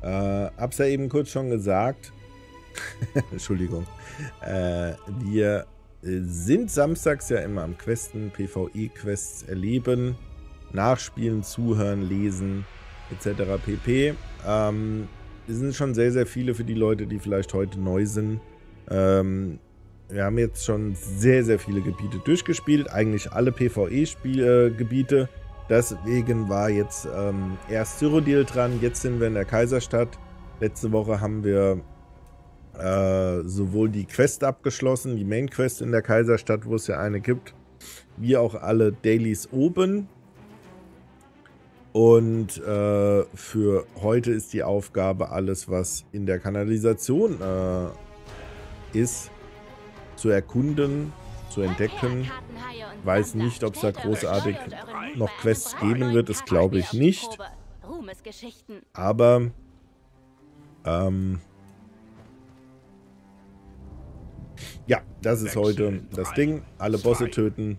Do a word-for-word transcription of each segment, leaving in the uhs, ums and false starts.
Äh, hab's ja eben kurz schon gesagt. Entschuldigung. Äh, wir sind samstags ja immer am Questen, PvE-Quests erleben, nachspielen, zuhören, lesen, et cetera pp. Ähm, es sind schon sehr, sehr viele für die Leute, die vielleicht heute neu sind. Ähm, wir haben jetzt schon sehr, sehr viele Gebiete durchgespielt, eigentlich alle PvE-Gebiete. Äh, Deswegen war jetzt ähm, erst Cyrodiil dran, jetzt sind wir in der Kaiserstadt. Letzte Woche haben wir äh, sowohl die Quest abgeschlossen, die Main Quest in der Kaiserstadt, wo es ja eine gibt, wie auch alle Dailies oben. Und äh, für heute ist die Aufgabe, alles, was in der Kanalisation äh, ist, zu erkunden, zu entdecken. Weiß nicht, ob es da großartig noch Quests geben wird, das glaube ich nicht. Aber ähm, ja, das ist heute das Ding. Alle Bosse töten.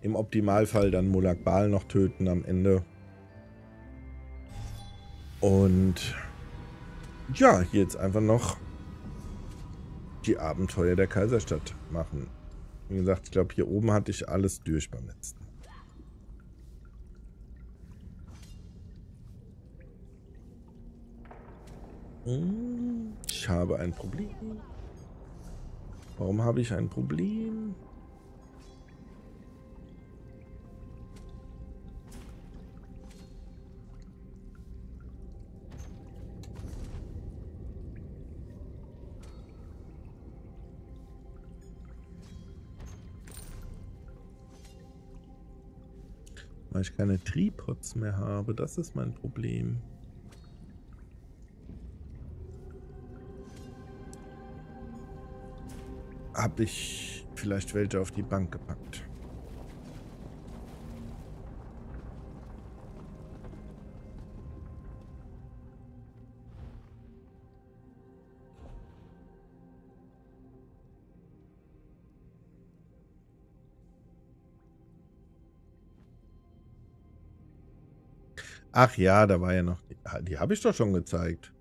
Im Optimalfall dann Molag Bal noch töten am Ende. Und ja, hier jetzt einfach noch die Abenteuer der Kaiserstadt machen. Wie gesagt, ich glaube, hier oben hatte ich alles durch beim letzten Mal. Ich habe ein Problem. Warum habe ich ein Problem? Weil ich keine Tripods mehr habe, das ist mein Problem. Habe ich vielleicht welche auf die Bank gepackt? Ach ja, da war ja noch... Die, die habe ich doch schon gezeigt.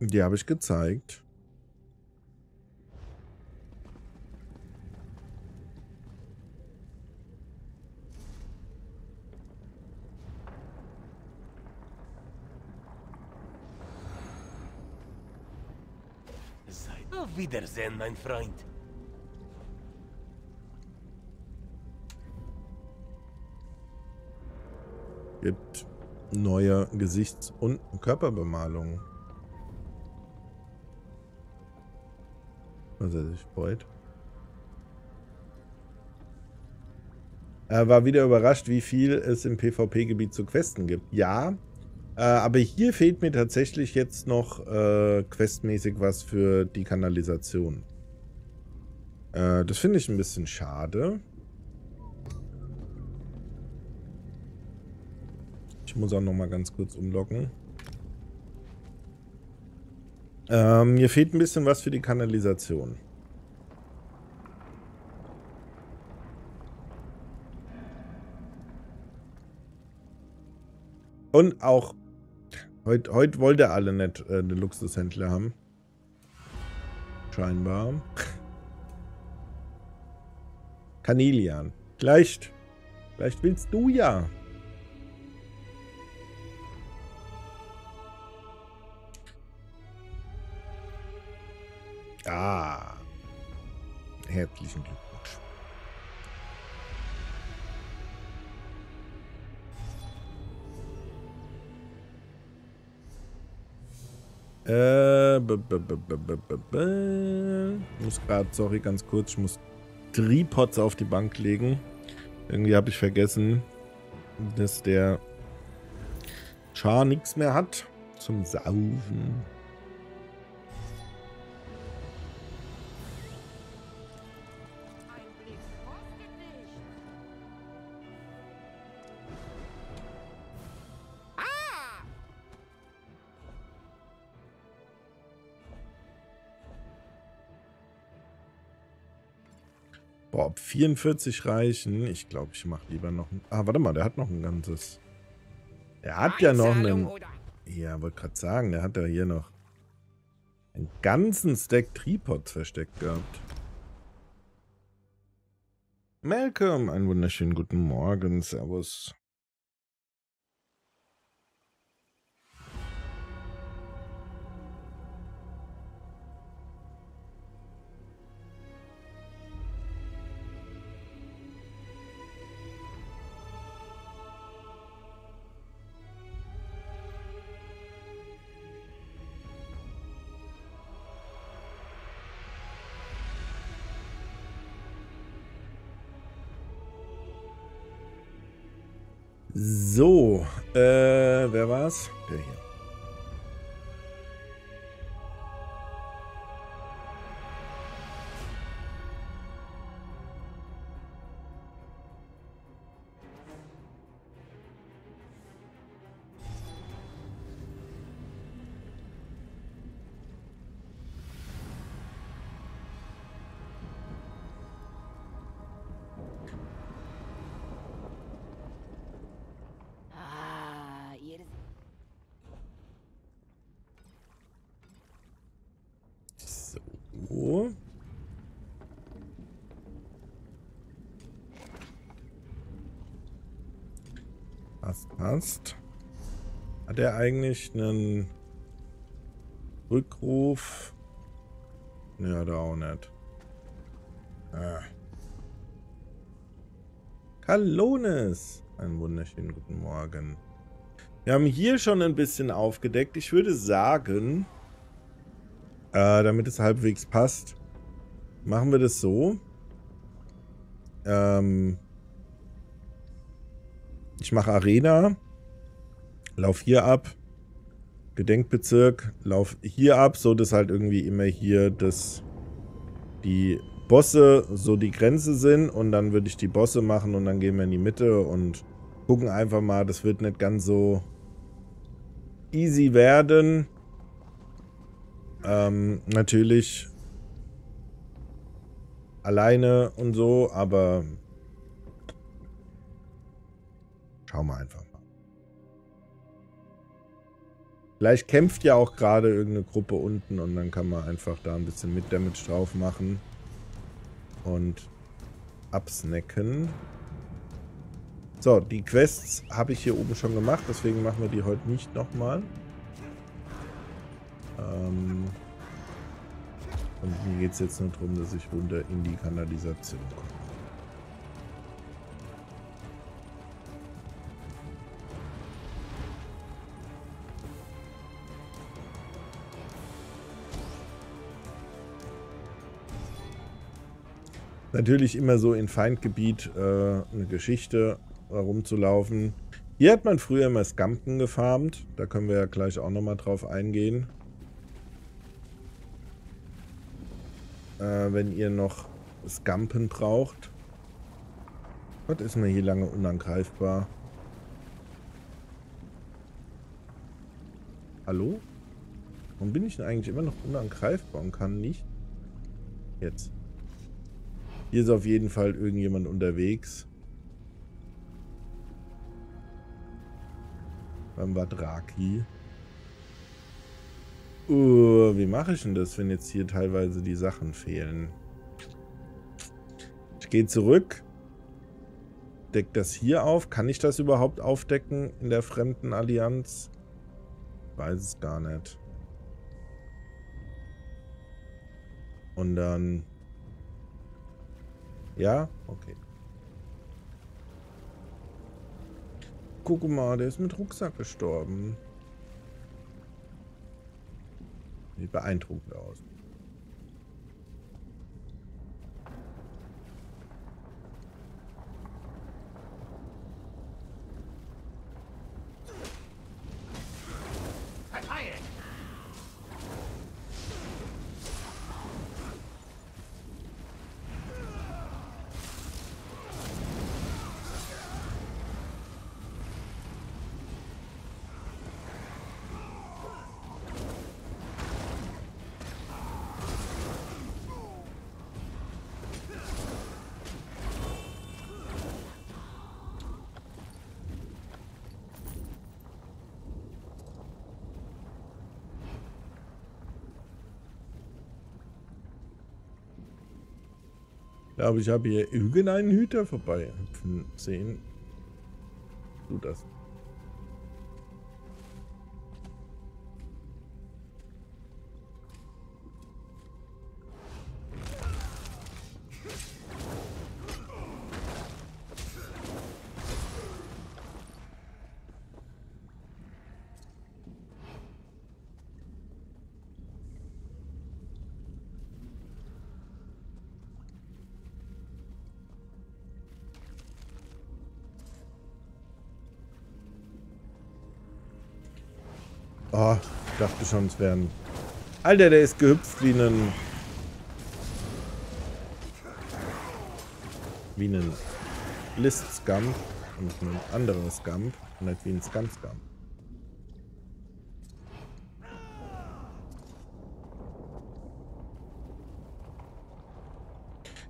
Die habe ich gezeigt. Auf Wiedersehen, mein Freund. Gibt neue Gesichts- und Körperbemalungen. Was er sich freut. Er war wieder überrascht, wie viel es im PvP-Gebiet zu Questen gibt. Ja, äh, aber hier fehlt mir tatsächlich jetzt noch äh, questmäßig was für die Kanalisation. Äh, das finde ich ein bisschen schade. Ich muss auch noch mal ganz kurz umlocken. Ähm, mir fehlt ein bisschen was für die Kanalisation. Und auch heute heut wollt ihr alle nicht äh, einen Luxushändler haben. Scheinbar. Canolian. Vielleicht, vielleicht willst du ja. Ah, herzlichen Glückwunsch. Äh, b -b -b -b -b -b -b. Ich muss gerade, sorry, ganz kurz, ich muss Tripods auf die Bank legen. Irgendwie habe ich vergessen, dass der Char nichts mehr hat zum Saufen. Boah, ob vierundvierzig reichen? Ich glaube, ich mache lieber noch ein... Ah, warte mal, der hat noch ein ganzes... Der hat ja noch einen... Ja, wollte gerade sagen, der hat ja hier noch einen ganzen Stack Tripods versteckt gehabt. Malcolm, einen wunderschönen guten Morgen, servus. So, äh, wer war's? Der hier. Passt. Hat er eigentlich einen Rückruf? Ja, da auch nicht. Ah. Kalones! Einen wunderschönen guten Morgen. Wir haben hier schon ein bisschen aufgedeckt. Ich würde sagen, äh, damit es halbwegs passt, machen wir das so. Ähm... Ich mache Arena, lauf hier ab, Gedenkbezirk, lauf hier ab, so dass halt irgendwie immer hier das, die Bosse so die Grenze sind und dann würde ich die Bosse machen und dann gehen wir in die Mitte und gucken einfach mal, das wird nicht ganz so easy werden. Ähm, natürlich alleine und so, aber... Schauen wir einfach mal. Vielleicht kämpft ja auch gerade irgendeine Gruppe unten und dann kann man einfach da ein bisschen mit Damage drauf machen. Und absnacken. So, die Quests habe ich hier oben schon gemacht, deswegen machen wir die heute nicht nochmal. Ähm und hier geht es jetzt nur darum, dass ich runter in die Kanalisation komme. Natürlich immer so in Feindgebiet äh, eine Geschichte rumzulaufen. Hier hat man früher immer Skampen gefarmt. Da können wir ja gleich auch nochmal drauf eingehen. Äh, wenn ihr noch Skampen braucht. Gott, ist mir hier lange unangreifbar. Hallo? Warum bin ich denn eigentlich immer noch unangreifbar und kann nicht? Jetzt. Hier ist auf jeden Fall irgendjemand unterwegs. Beim Vadraki. Uh, wie mache ich denn das, wenn jetzt hier teilweise die Sachen fehlen? Ich gehe zurück. Deck das hier auf. Kann ich das überhaupt aufdecken in der fremden Allianz? Ich weiß es gar nicht. Und dann... Ja? Okay. Guck mal, der ist mit Rucksack gestorben. Sieht beeindruckend aus. Ja, aber ich habe hier irgendeinen Hüter vorbei hüpfen sehen. Du das. Oh, ich dachte schon, es wären. Alter, der ist gehüpft wie ein. Wie ein List-Scump. Und ein anderes Scump. Und nicht wie ein Scump-Scump.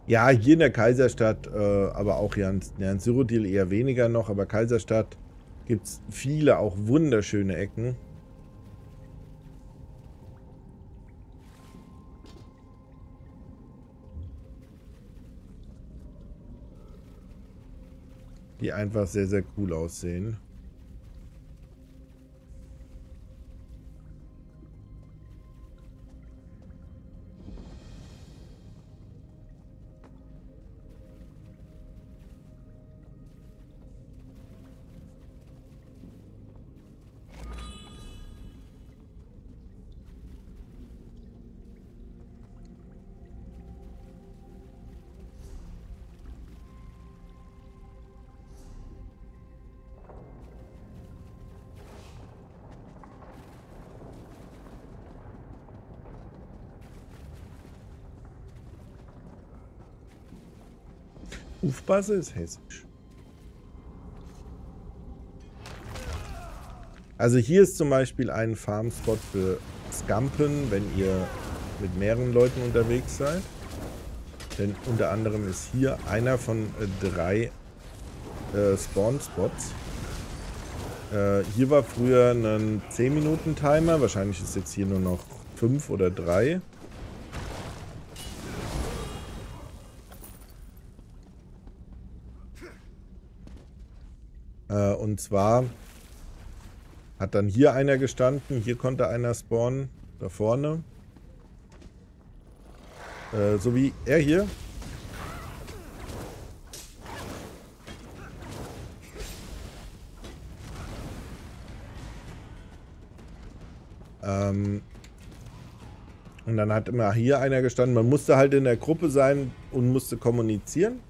Ja, hier in der Kaiserstadt, äh, aber auch hier an, ja, in Cyrodiil eher weniger noch. Aber Kaiserstadt gibt es viele auch wunderschöne Ecken. Die einfach sehr, sehr cool aussehen. Aufpasse ist hessisch. Also hier ist zum Beispiel ein Farmspot für Scampen, wenn ihr mit mehreren Leuten unterwegs seid. Denn unter anderem ist hier einer von äh, drei äh, Spawn-Spots. Äh, hier war früher ein zehn Minuten Timer. Wahrscheinlich ist jetzt hier nur noch fünf oder drei. Und zwar hat dann hier einer gestanden, hier konnte einer spawnen, da vorne. Äh, so wie er hier. Ähm und dann hat immer hier einer gestanden. Man musste halt in der Gruppe sein und musste kommunizieren,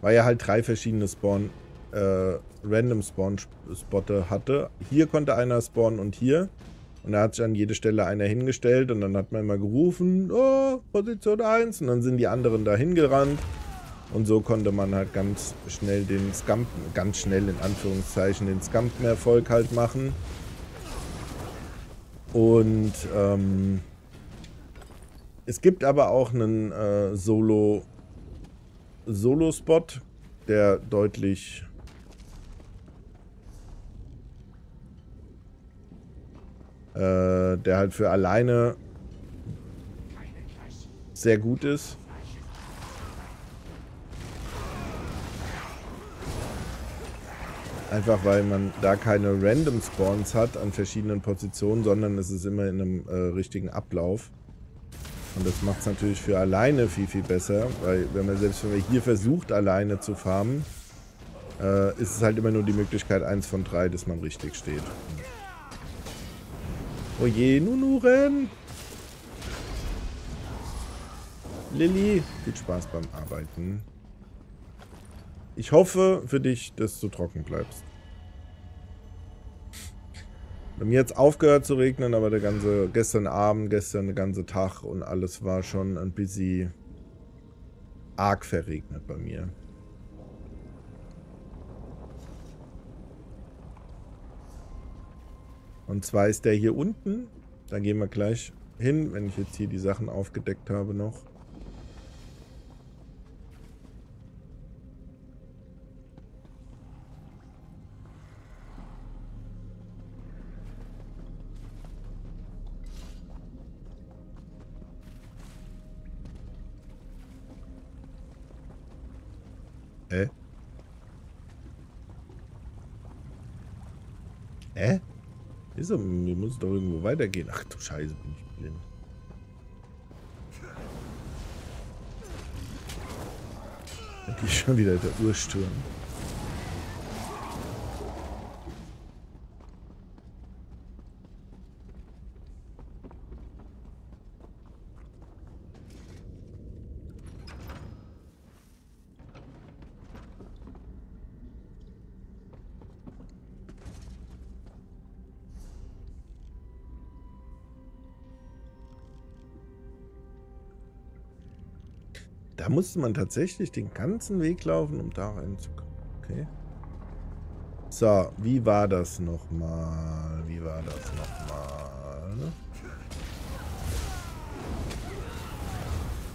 weil ja halt drei verschiedene Spawn Äh, Random Spawn-Spotte hatte. Hier konnte einer spawnen und hier. Und da hat sich an jede Stelle einer hingestellt und dann hat man immer gerufen, oh, Position eins. Und dann sind die anderen da hingerannt. Und so konnte man halt ganz schnell den Scamp, ganz schnell in Anführungszeichen, den Scampen-Erfolg halt machen. Und ähm, es gibt aber auch einen äh, Solo Solo-Spot, der deutlich... Äh, der halt für alleine sehr gut ist. Einfach weil man da keine Random Spawns hat an verschiedenen Positionen, sondern es ist immer in einem äh, richtigen Ablauf. Und das macht es natürlich für alleine viel, viel besser, weil wenn man selbst wenn man hier versucht, alleine zu farmen, äh, ist es halt immer nur die Möglichkeit eins von drei, dass man richtig steht. Oh je, Nunuren! Lilly, viel Spaß beim Arbeiten. Ich hoffe für dich, dass du trocken bleibst. Bei mir hat es aufgehört zu regnen, aber der ganze gestern Abend, gestern der ganze Tag und alles war schon ein bisschen arg verregnet bei mir. Und zwar ist der hier unten. Da gehen wir gleich hin, wenn ich jetzt hier die Sachen aufgedeckt habe noch. Äh? Hä? Äh? Ist er, wir müssen doch irgendwo weitergehen. Ach du Scheiße, bin ich blind. Da geht schon wieder der Ursturm. Da musste man tatsächlich den ganzen Weg laufen, um da reinzukommen. Okay. So, wie war das nochmal? Wie war das nochmal?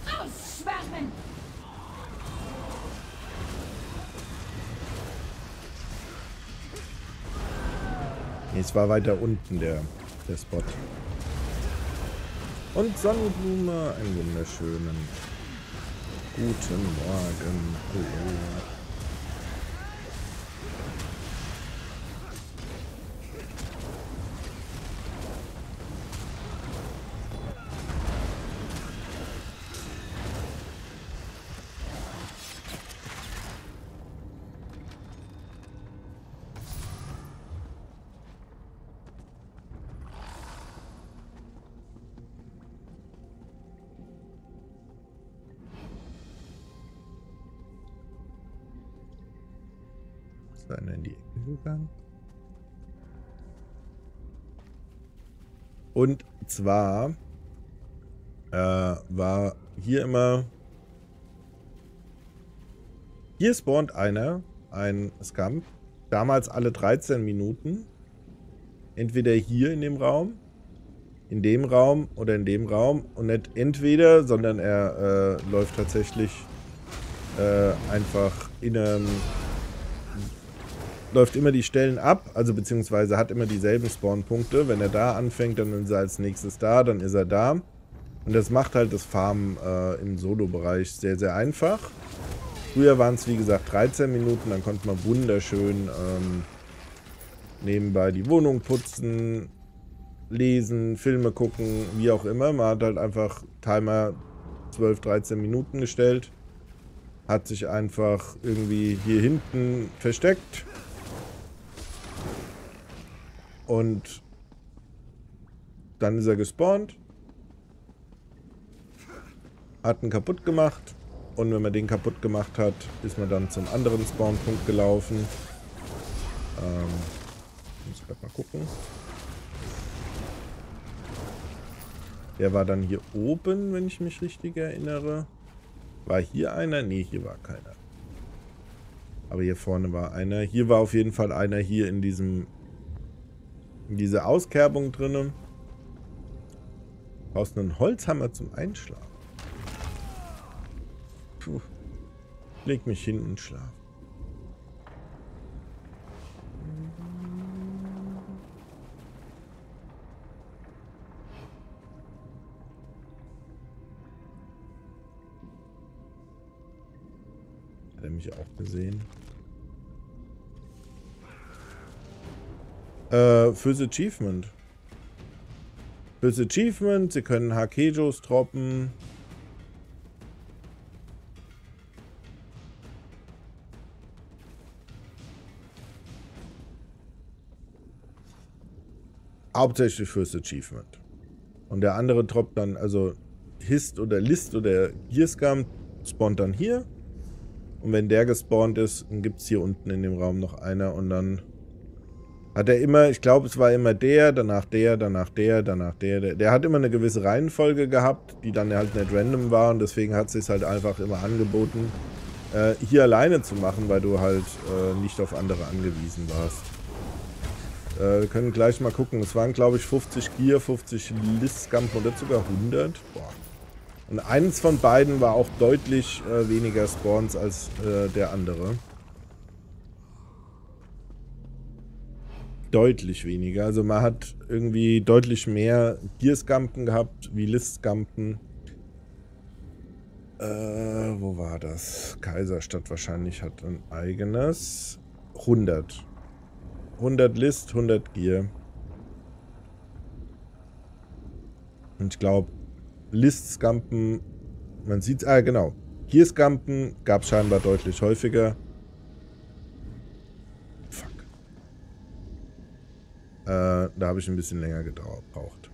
Ausschwärmen! Nee, es war weiter unten der, der Spot. Und Sonnenblume, einen wunderschönen. Guten Morgen. Einer in die Ecke gegangen. Und zwar äh, war hier immer, hier spawnt einer, ein Scamp, damals alle dreizehn Minuten, entweder hier in dem Raum, in dem Raum oder in dem Raum, und nicht entweder, sondern er äh, läuft tatsächlich äh, einfach in einem, läuft immer die Stellen ab, also beziehungsweise hat immer dieselben Spawnpunkte. Wenn er da anfängt, dann ist er als nächstes da, dann ist er da. Und das macht halt das Farmen äh, im Solo-Bereich sehr, sehr einfach. Früher waren es, wie gesagt, dreizehn Minuten, dann konnte man wunderschön ähm, nebenbei die Wohnung putzen, lesen, Filme gucken, wie auch immer. Man hat halt einfach Timer zwölf, dreizehn Minuten gestellt, hat sich einfach irgendwie hier hinten versteckt. Und dann ist er gespawnt, hat ihn kaputt gemacht, und wenn man den kaputt gemacht hat, ist man dann zum anderen Spawnpunkt gelaufen. Ähm, muss ich grad mal gucken. Der war dann hier oben, wenn ich mich richtig erinnere. War hier einer? Ne, hier war keiner. Aber hier vorne war einer. Hier war auf jeden Fall einer hier in diesem... diese Auskerbung drin. Brauchst einen Holzhammer zum Einschlafen. Puh. Leg mich hin und schlaf. Hat er mich auch gesehen? Äh, fürs Achievement. Fürs Achievement, sie können Hakejos droppen. Hauptsächlich fürs Achievement. Und der andere droppt dann, also Hist oder List oder Gearscam spawnt dann hier. Und wenn der gespawnt ist, dann gibt es hier unten in dem Raum noch einer, und dann hat er immer, ich glaube, es war immer der, danach der, danach der, danach der, der. Der hat immer eine gewisse Reihenfolge gehabt, die dann halt nicht random war, und deswegen hat es sich halt einfach immer angeboten, äh, hier alleine zu machen, weil du halt äh, nicht auf andere angewiesen warst. Äh, wir können gleich mal gucken. Es waren, glaube ich, fünfzig Gear, fünfzig Listgamp oder sogar hundert. Boah. Und eines von beiden war auch deutlich äh, weniger Spawns als äh, der andere. Deutlich weniger. Also man hat irgendwie deutlich mehr Gearscampen gehabt wie Listscampen. Äh, wo war das? Kaiserstadt wahrscheinlich hat ein eigenes. hundert. hundert List, hundert Gier. Und ich glaube, List-Scampen, man sieht es, ah genau, Gier-Scampen gab es scheinbar deutlich häufiger. Fuck. Äh, da habe ich ein bisschen länger gebraucht.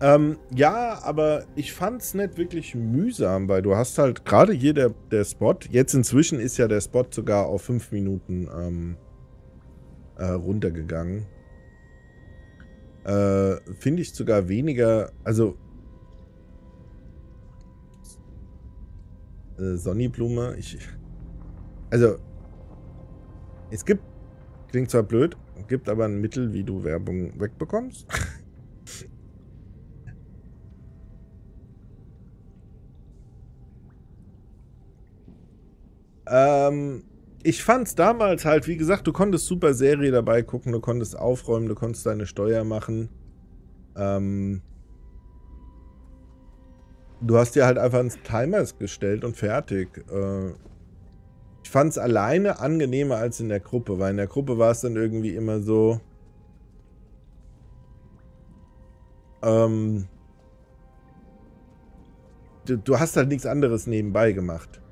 Ähm, ja, aber ich fand's nicht wirklich mühsam, weil du hast halt gerade hier der, der Spot, jetzt inzwischen ist ja der Spot sogar auf fünf Minuten ähm, äh, runtergegangen. Äh, finde ich sogar weniger, also äh, Sonnyblume, ich, also es gibt, klingt zwar blöd, gibt aber ein Mittel, wie du Werbung wegbekommst. Ähm, ich fand's damals halt, wie gesagt, du konntest super Serie dabei gucken, du konntest aufräumen, du konntest deine Steuer machen. Ähm, du hast dir halt einfach ins Timers gestellt und fertig. Äh, ich fand's alleine angenehmer als in der Gruppe, weil in der Gruppe war es dann irgendwie immer so... Ähm, du, du hast halt nichts anderes nebenbei gemacht.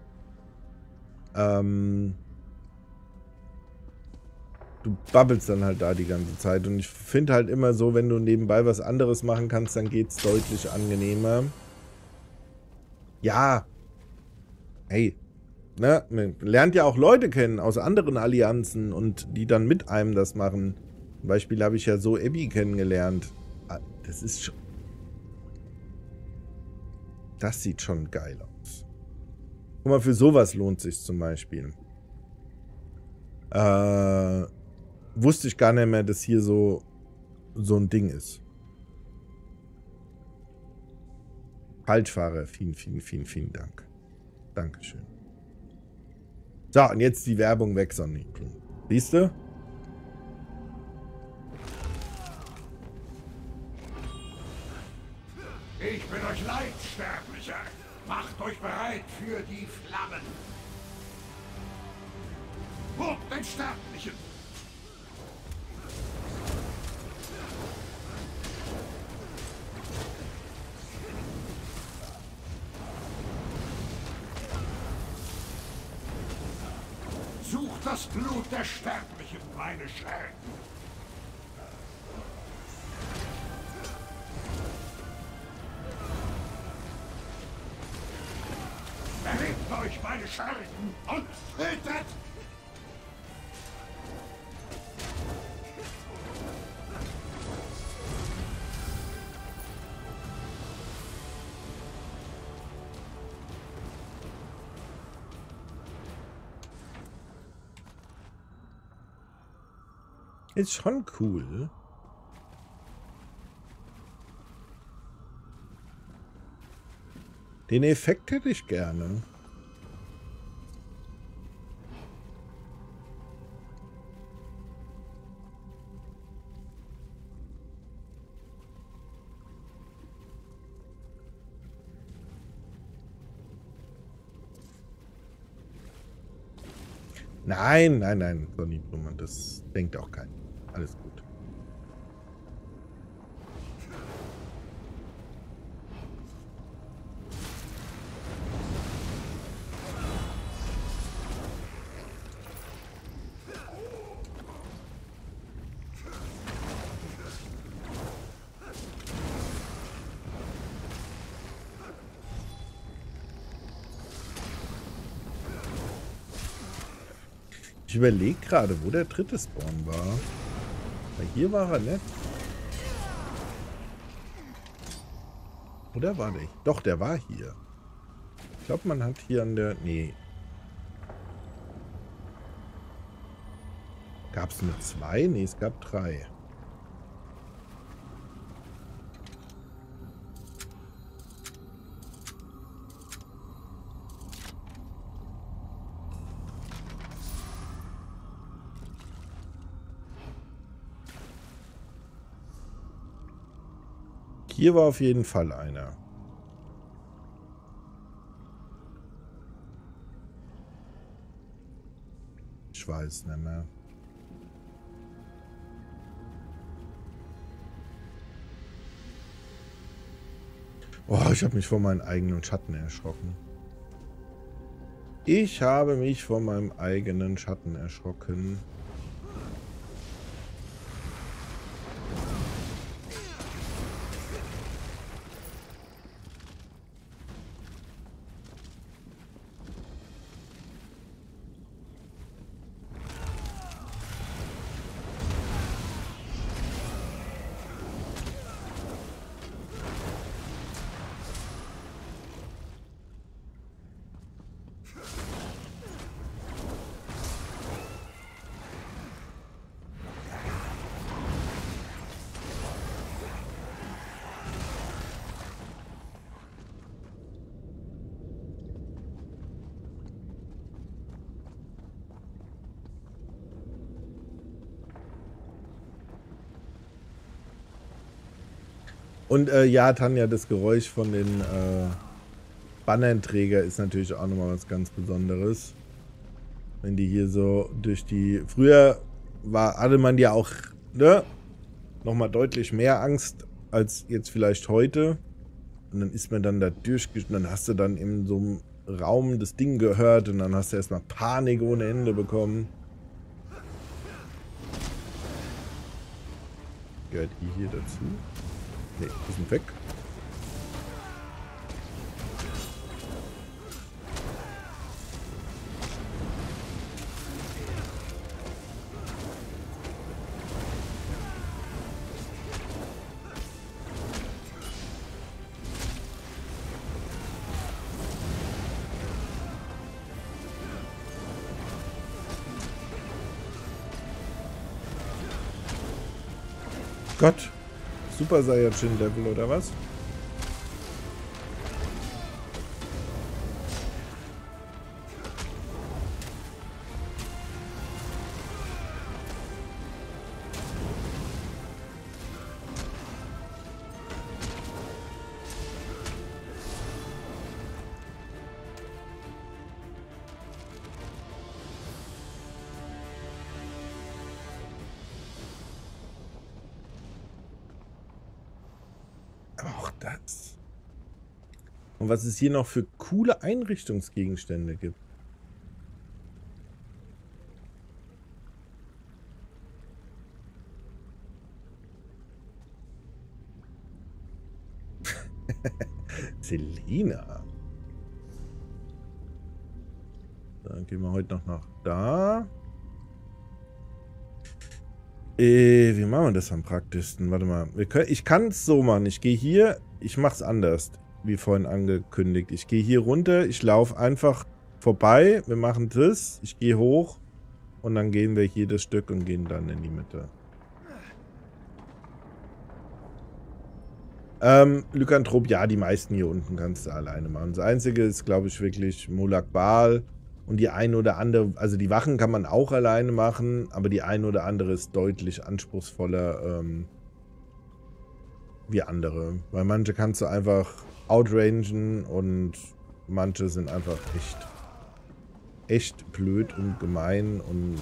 Ähm, du babbelst dann halt da die ganze Zeit. Und ich finde halt immer so, wenn du nebenbei was anderes machen kannst, dann geht's deutlich angenehmer. Ja. Hey. Ne? Man lernt ja auch Leute kennen aus anderen Allianzen und die dann mit einem das machen. Zum Beispiel habe ich ja so Abby kennengelernt. Das ist schon... Das sieht schon geil aus. Guck mal, für sowas lohnt sich zum Beispiel. Äh, wusste ich gar nicht mehr, dass hier so, so ein Ding ist. Falschfahrer, vielen, vielen, vielen, vielen Dank. Dankeschön. So, und jetzt die Werbung weg, Sonny. Siehst du? Ich bin euch leid, Sterblicher. Macht euch bereit für die Flammen! Holt den Sterblichen! Sucht das Blut der Sterblichen, meine Schäden! Euch meine Schergen und tötet! Ist schon cool. Den Effekt hätte ich gerne. Nein, nein, nein, Sonny Blumen, das denkt auch keiner. Alles gut. Ich überlege gerade, wo der dritte Spawn war. Weil hier war er nicht. Oder war der? Doch, der war hier. Ich glaube, man hat hier an der... Nee. Gab es nur zwei? Nee, es gab drei. Hier war auf jeden Fall einer. Ich weiß nicht mehr. Oh, ich habe mich vor meinen eigenen Schatten erschrocken. Ich habe mich vor meinem eigenen Schatten erschrocken. Und äh, ja, Tanja, das Geräusch von den äh, Bannerträger ist natürlich auch nochmal was ganz Besonderes. Wenn die hier so durch die... Früher war, hatte man ja auch, ne, nochmal deutlich mehr Angst als jetzt vielleicht heute. Und dann ist man dann da durchgeschnitten, dann hast du dann in so einem Raum das Ding gehört und dann hast du erstmal Panik ohne Ende bekommen. Gehört ihr hier dazu? Ne, die sind weg. Gott. Super Saiyajin Level oder was? Und was es hier noch für coole Einrichtungsgegenstände gibt. Selina. Dann gehen wir heute noch nach da. Äh, wie machen wir das am praktischsten? Warte mal. Wir können, ich kann es so machen. Ich gehe hier. Ich mache es anders. Wie vorhin angekündigt. Ich gehe hier runter, ich laufe einfach vorbei, wir machen das, ich gehe hoch und dann gehen wir hier das Stück und gehen dann in die Mitte. Ähm, Lykantrop, ja, die meisten hier unten kannst du alleine machen. Das Einzige ist, glaube ich, wirklich Molag Bal und die ein oder andere, also die Wachen kann man auch alleine machen, aber die ein oder andere ist deutlich anspruchsvoller, ähm, wie andere. Weil manche kannst du einfach outrangen und manche sind einfach echt echt blöd und gemein und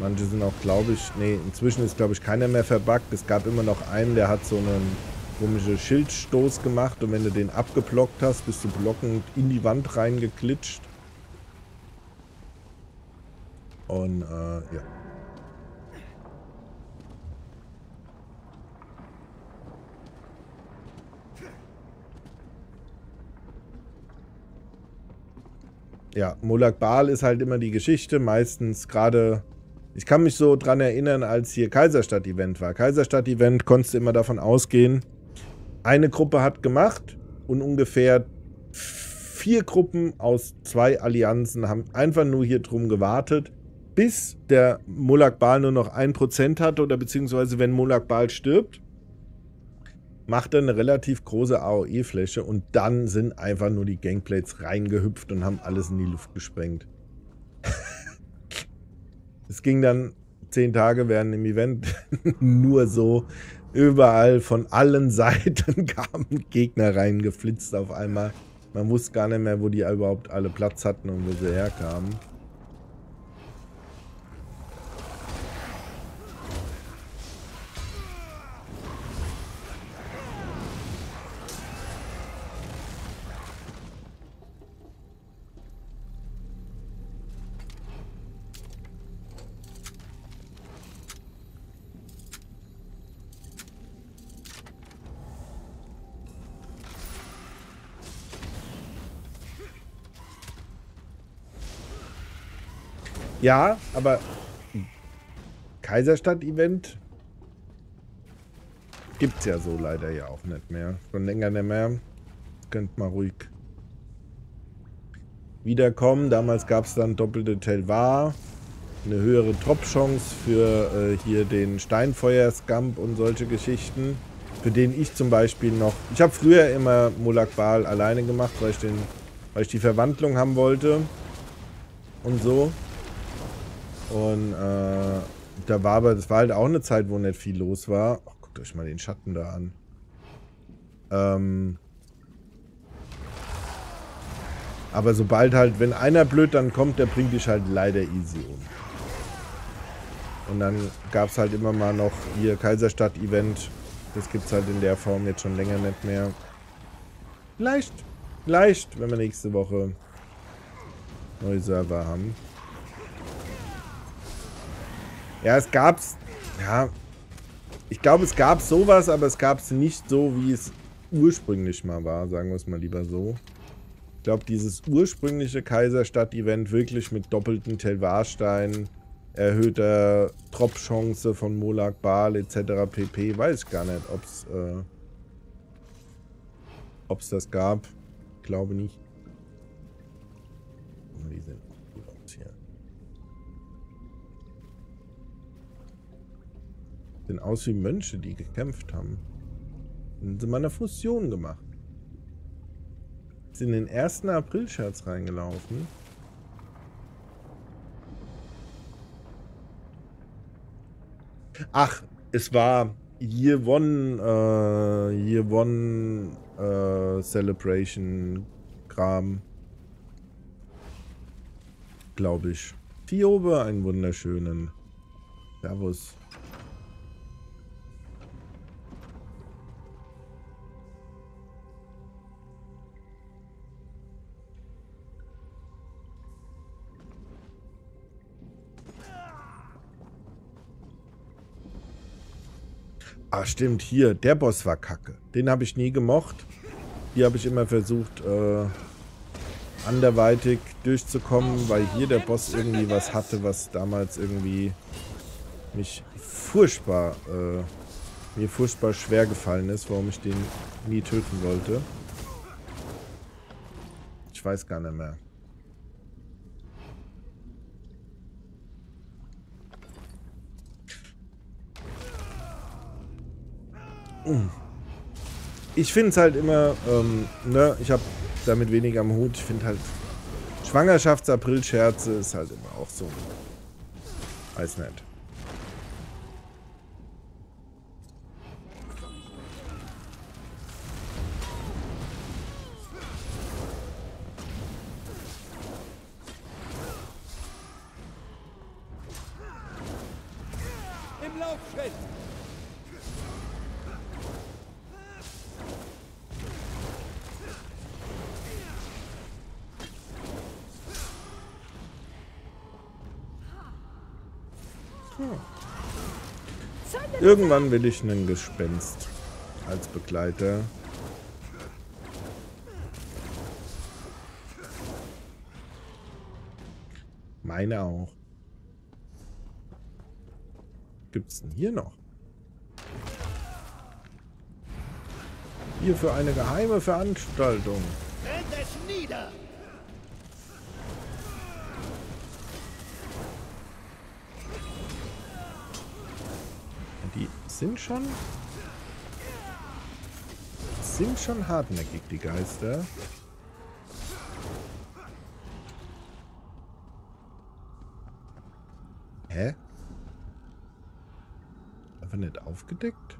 manche sind auch, glaube ich, nee, inzwischen ist, glaube ich, keiner mehr verbuggt. Es gab immer noch einen, der hat so einen komischen Schildstoß gemacht und wenn du den abgeblockt hast, bist du blockend in die Wand reingeklitscht. Und, äh, ja. Ja, Molag Bal ist halt immer die Geschichte, meistens gerade, ich kann mich so dran erinnern, als hier Kaiserstadt-Event war. Kaiserstadt-Event konntest du immer davon ausgehen, eine Gruppe hat gemacht und ungefähr vier Gruppen aus zwei Allianzen haben einfach nur hier drum gewartet, bis der Molag Bal nur noch ein Prozent hatte oder beziehungsweise wenn Molag Bal stirbt, macht er eine relativ große A O E-Fläche und dann sind einfach nur die Gangplates reingehüpft und haben alles in die Luft gesprengt. Es ging dann zehn Tage während dem Event nur so, Überall von allen Seiten kamen Gegner reingeflitzt auf einmal. Man wusste gar nicht mehr, wo die überhaupt alle Platz hatten und wo sie herkamen. Ja, aber Kaiserstadt-Event gibt's ja so leider ja auch nicht mehr. Schon länger nicht mehr. Könnt mal ruhig wiederkommen. Damals gab es dann doppelte Telvar, eine höhere Top-Chance für äh, hier den Steinfeuer-Scamp und solche Geschichten. Für den ich zum Beispiel noch... Ich habe früher immer Molag Bal alleine gemacht, weil ich, den, weil ich die Verwandlung haben wollte. Und so. Und äh, da war aber, das war halt auch eine Zeit, wo nicht viel los war. Oh, guckt euch mal den Schatten da an. Ähm, aber sobald halt, wenn einer blöd dann kommt, der bringt dich halt leider easy um. Und dann gab es halt immer mal noch hier Kaiserstadt-Event. Das gibt es halt in der Form jetzt schon länger nicht mehr. Vielleicht, vielleicht, wenn wir nächste Woche neue Server haben. Ja, es gab's, ja, ich glaube, es gab sowas, aber es gab es nicht so, wie es ursprünglich mal war, sagen wir es mal lieber so. Ich glaube, dieses ursprüngliche Kaiserstadt-Event wirklich mit doppelten Telvarsteinen, erhöhter Drop-Chance von Molag Bal et cetera pp. Weiß ich gar nicht, ob es äh, ob es das gab. Ich glaube nicht. Die sind gut aus hier. Sehen aus wie Mönche, die gekämpft haben. Dann sind wir eine Fusion gemacht. Sind in den ersten April-Scherz reingelaufen. Ach, es war Year One, äh, Year One äh, Celebration Kram. Glaube ich. Fiobe, einen wunderschönen. Servus. Ah, stimmt, hier, der Boss war kacke. Den habe ich nie gemocht. Hier habe ich immer versucht, äh, anderweitig durchzukommen, weil hier der Boss irgendwie was hatte, was damals irgendwie mich furchtbar, äh, mir furchtbar schwer gefallen ist, warum ich den nie töten wollte. Ich weiß gar nicht mehr. Ich finde es halt immer, ähm, ne, ich habe damit weniger am Hut. Ich finde halt, Schwangerschafts-April-Scherze ist halt immer auch so. Weiß nicht. Im Laufschritt! Irgendwann will ich einen Gespenst als Begleiter. Meine auch. Gibt's denn hier noch? Hier für eine geheime Veranstaltung. Brennt es nieder! Sind schon sind schon hartnäckig, die Geister. Hä? Einfach nicht aufgedeckt?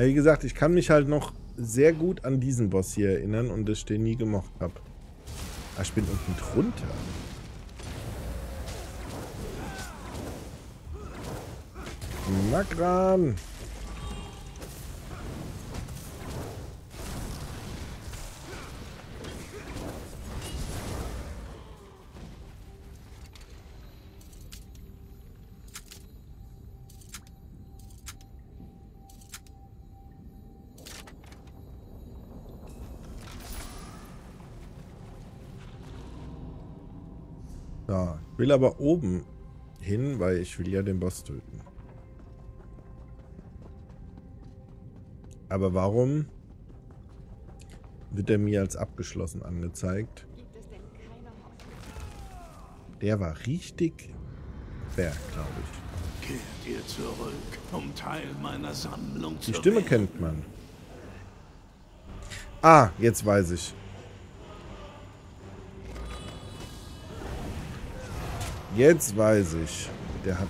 Aber wie gesagt, ich kann mich halt noch sehr gut an diesen Boss hier erinnern und dass ich den nie gemocht habe. Ah, ich bin unten drunter. Makran! So, ich will aber oben hin, weil ich will ja den Boss töten. Aber warum wird er mir als abgeschlossen angezeigt? Der war richtig berg, glaube ich. Kehrt ihr zurück, um Teil meiner Sammlung zu werden. Die Stimme kennt man. Ah, jetzt weiß ich. Jetzt weiß ich. Der hat...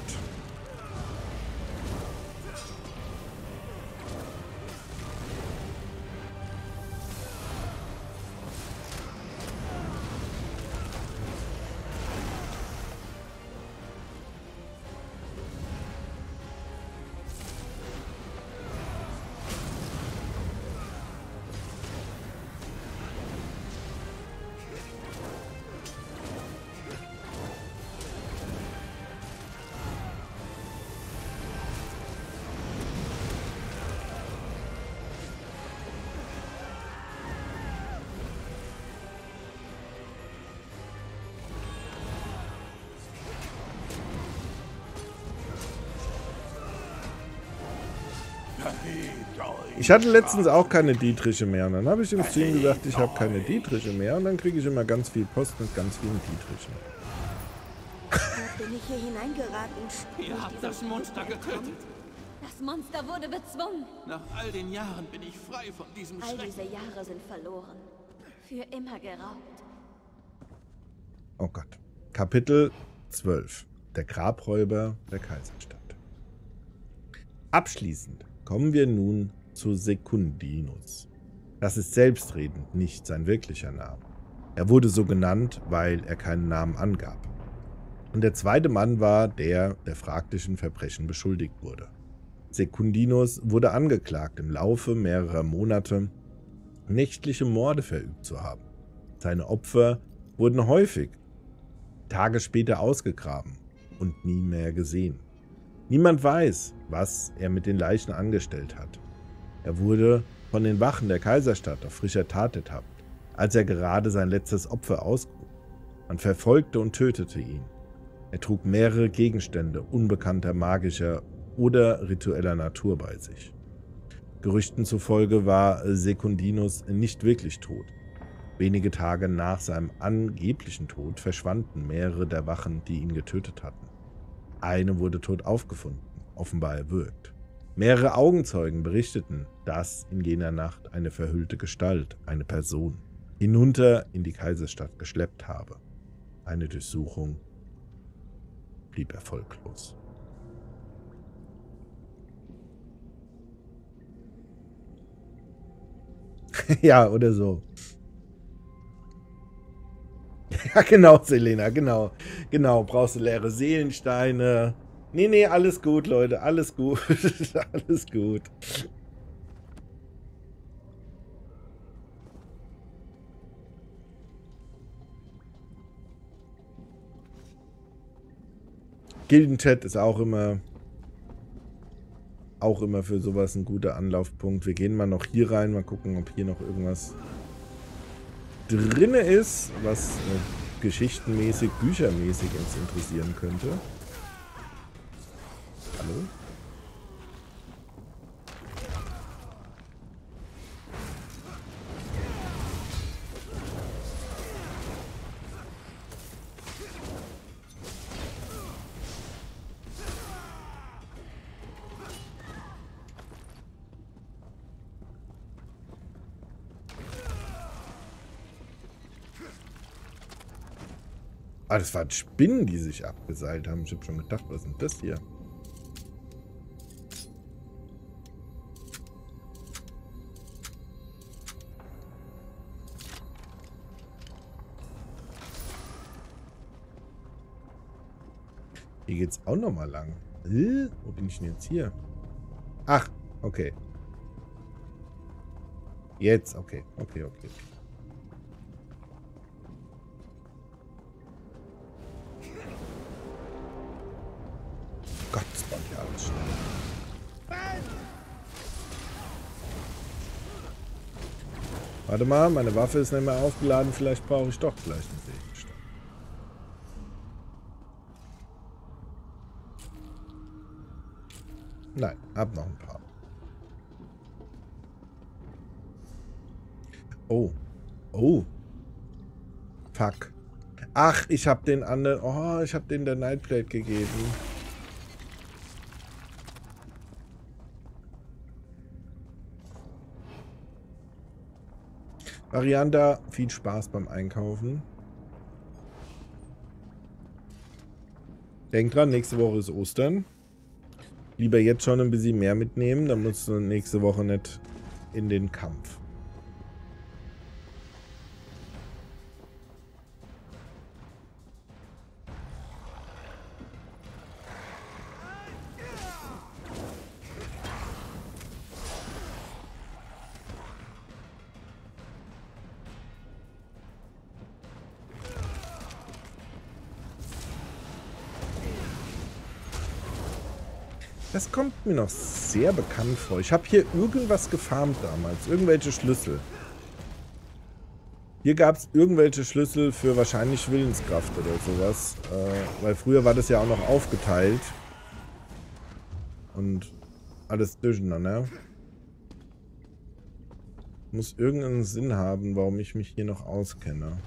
Ich hatte letztens auch keine Dietriche mehr und dann habe ich im Stream gesagt, ich habe keine Dietriche mehr und dann kriege ich immer ganz viel Post mit ganz vielen Dietrichen. Wie bin ich hier hineingeraten? Ihr habt das Monster getötet. Das Monster wurde bezwungen. Nach all den Jahren bin ich frei von diesem Schrecken. All diese Jahre sind verloren. Für immer geraubt. Oh Gott. Kapitel zwölf. Der Grabräuber der Kaiserstadt. Abschließend kommen wir nun zu Sekundinus. Das ist selbstredend nicht sein wirklicher Name. Er wurde so genannt, weil er keinen Namen angab. Und der zweite Mann war der, der fraglichen Verbrechen beschuldigt wurde. Sekundinus wurde angeklagt, im Laufe mehrerer Monate nächtliche Morde verübt zu haben. Seine Opfer wurden häufig Tage später ausgegraben und nie mehr gesehen. Niemand weiß, was er mit den Leichen angestellt hat. Er wurde von den Wachen der Kaiserstadt auf frischer Tat ertappt, als er gerade sein letztes Opfer ausgrub. Man verfolgte und tötete ihn. Er trug mehrere Gegenstände unbekannter magischer oder ritueller Natur bei sich. Gerüchten zufolge war Sekundinus nicht wirklich tot. Wenige Tage nach seinem angeblichen Tod verschwanden mehrere der Wachen, die ihn getötet hatten. Eine wurde tot aufgefunden, offenbar erwürgt. Mehrere Augenzeugen berichteten, dass in jener Nacht eine verhüllte Gestalt, eine Person, hinunter in die Kaiserstadt geschleppt habe. Eine Durchsuchung blieb erfolglos. Ja, oder so. Ja, genau, Selena, genau. Genau, brauchst du leere Seelensteine... Nee, nee, alles gut, Leute. Alles gut. Alles gut. Gildenchat ist auch immer auch immer für sowas ein guter Anlaufpunkt. Wir gehen mal noch hier rein, mal gucken, ob hier noch irgendwas drin ist, was äh, geschichtenmäßig, büchermäßig uns interessieren könnte. Hallo? Ah, das waren Spinnen, die sich abgeseilt haben. Ich habe schon gedacht, was ist denn das hier? Hier geht's auch nochmal lang. Äh, wo bin ich denn jetzt hier? Ach, okay. Jetzt, okay. Okay, okay. Gott, das baut ja alles schnell. Warte mal, meine Waffe ist nicht mehr aufgeladen. Vielleicht brauche ich doch gleich einen Segenstein. Nein, hab noch ein paar. Oh. Oh. Fuck. Ach, ich hab den anderen... Oh, ich hab den der Nightblade gegeben. Varianda, viel Spaß beim Einkaufen. Denk dran, nächste Woche ist Ostern. Lieber jetzt schon ein bisschen mehr mitnehmen, dann musst du nächste Woche nicht in den Kampf. Das kommt mir noch sehr bekannt vor. Ich habe hier irgendwas gefarmt damals. Irgendwelche Schlüssel. Hier gab es irgendwelche Schlüssel für wahrscheinlich Willenskraft oder sowas. Äh, weil früher war das ja auch noch aufgeteilt. Und alles durcheinander. Muss irgendeinen Sinn haben, warum ich mich hier noch auskenne.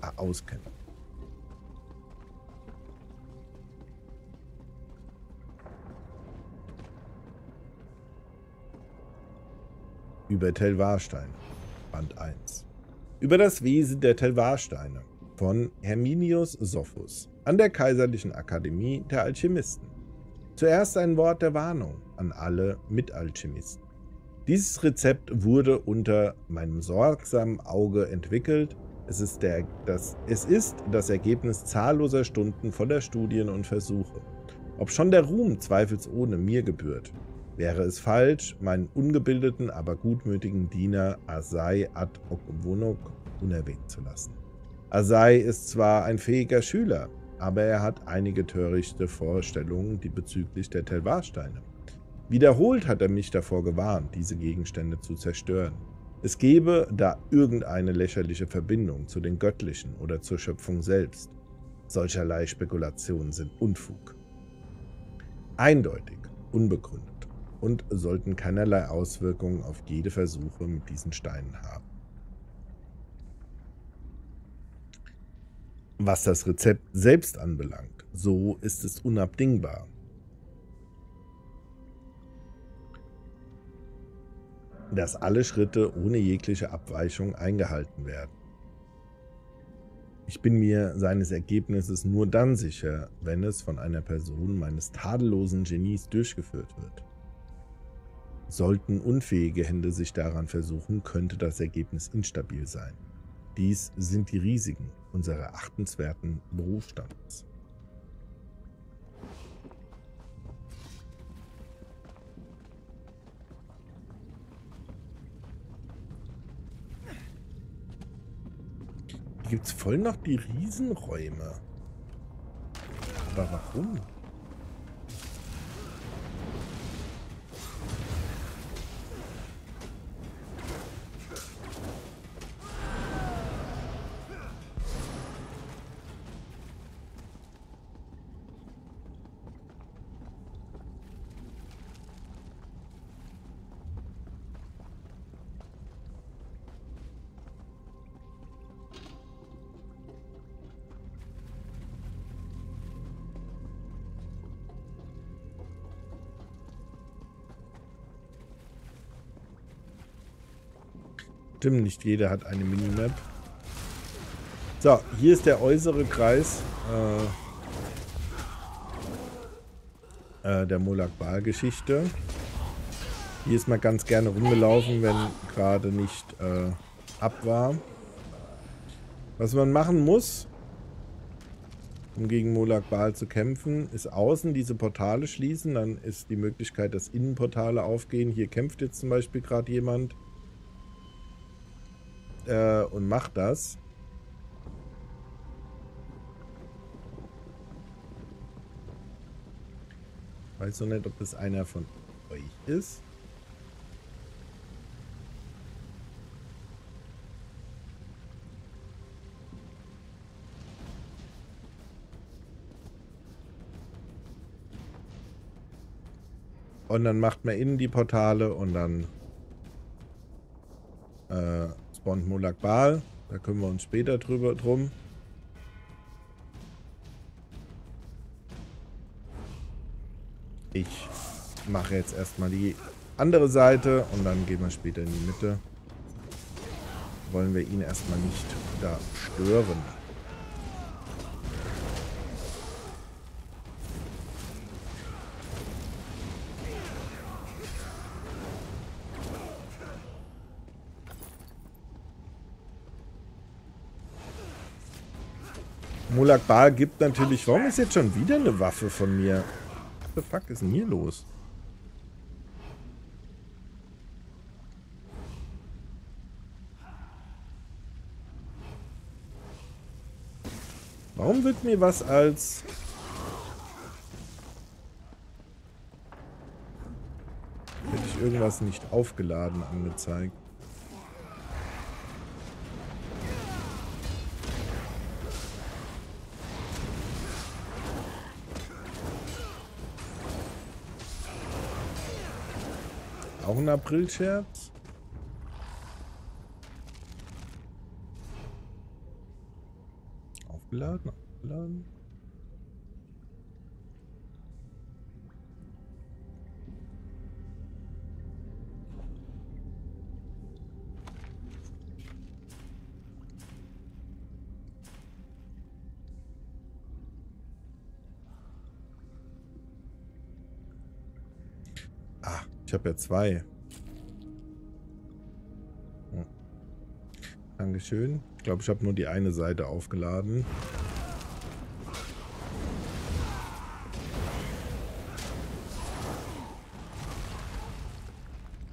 Ah, auskenne. Über Telvarsteine, Band eins. Über das Wesen der Telvarsteine von Herminius Sophus an der Kaiserlichen Akademie der Alchemisten. Zuerst ein Wort der Warnung an alle Mitalchemisten. Dieses Rezept wurde unter meinem sorgsamen Auge entwickelt. Es ist, der, das, es ist das Ergebnis zahlloser Stunden voller Studien und Versuche. Ob schon der Ruhm zweifelsohne mir gebührt, wäre es falsch, meinen ungebildeten, aber gutmütigen Diener Asai Adokwonok unerwähnt zu lassen. Asai ist zwar ein fähiger Schüler, aber er hat einige törichte Vorstellungen die bezüglich der Telvarsteine. Wiederholt hat er mich davor gewarnt, diese Gegenstände zu zerstören. Es gäbe da irgendeine lächerliche Verbindung zu den Göttlichen oder zur Schöpfung selbst. Solcherlei Spekulationen sind Unfug. Eindeutig, unbegründet. Und sollten keinerlei Auswirkungen auf jede Versuche mit diesen Steinen haben. Was das Rezept selbst anbelangt, so ist es unabdingbar. Dass alle Schritte ohne jegliche Abweichung eingehalten werden. Ich bin mir seines Ergebnisses nur dann sicher, wenn es von einer Person meines tadellosen Genies durchgeführt wird. Sollten unfähige Hände sich daran versuchen, könnte das Ergebnis instabil sein. Dies sind die Risiken unserer achtenswerten Berufsstandes. Hier gibt es voll noch die Riesenräume. Aber warum? Stimmt, nicht jeder hat eine Minimap. So, hier ist der äußere Kreis äh, äh, der Molag Bal Geschichte. Hier ist man ganz gerne rumgelaufen, wenn gerade nicht äh, ab war. Was man machen muss, um gegen Molag Bal zu kämpfen, ist außen diese Portale schließen, dann ist die Möglichkeit, dass Innenportale aufgehen. Hier kämpft jetzt zum Beispiel gerade jemand äh, und macht das. Ich weiß noch nicht, ob das einer von euch ist. Und dann macht man innen die Portale und dann äh, spawnt Molag Bal. Da kümmern wir uns später drüber drum. Ich mache jetzt erstmal die andere Seite und dann gehen wir später in die Mitte. Wollen wir ihn erstmal nicht da stören. Molag Bal gibt natürlich... Warum ist jetzt schon wieder eine Waffe von mir? What the fuck ist denn hier los? Warum wird mir was als... Hätte ich irgendwas nicht aufgeladen angezeigt? Auch ein April-Scherz? Aufgeladen, aufgeladen. Ich habe ja zwei. Hm. Dankeschön. Ich glaube, ich habe nur die eine Seite aufgeladen.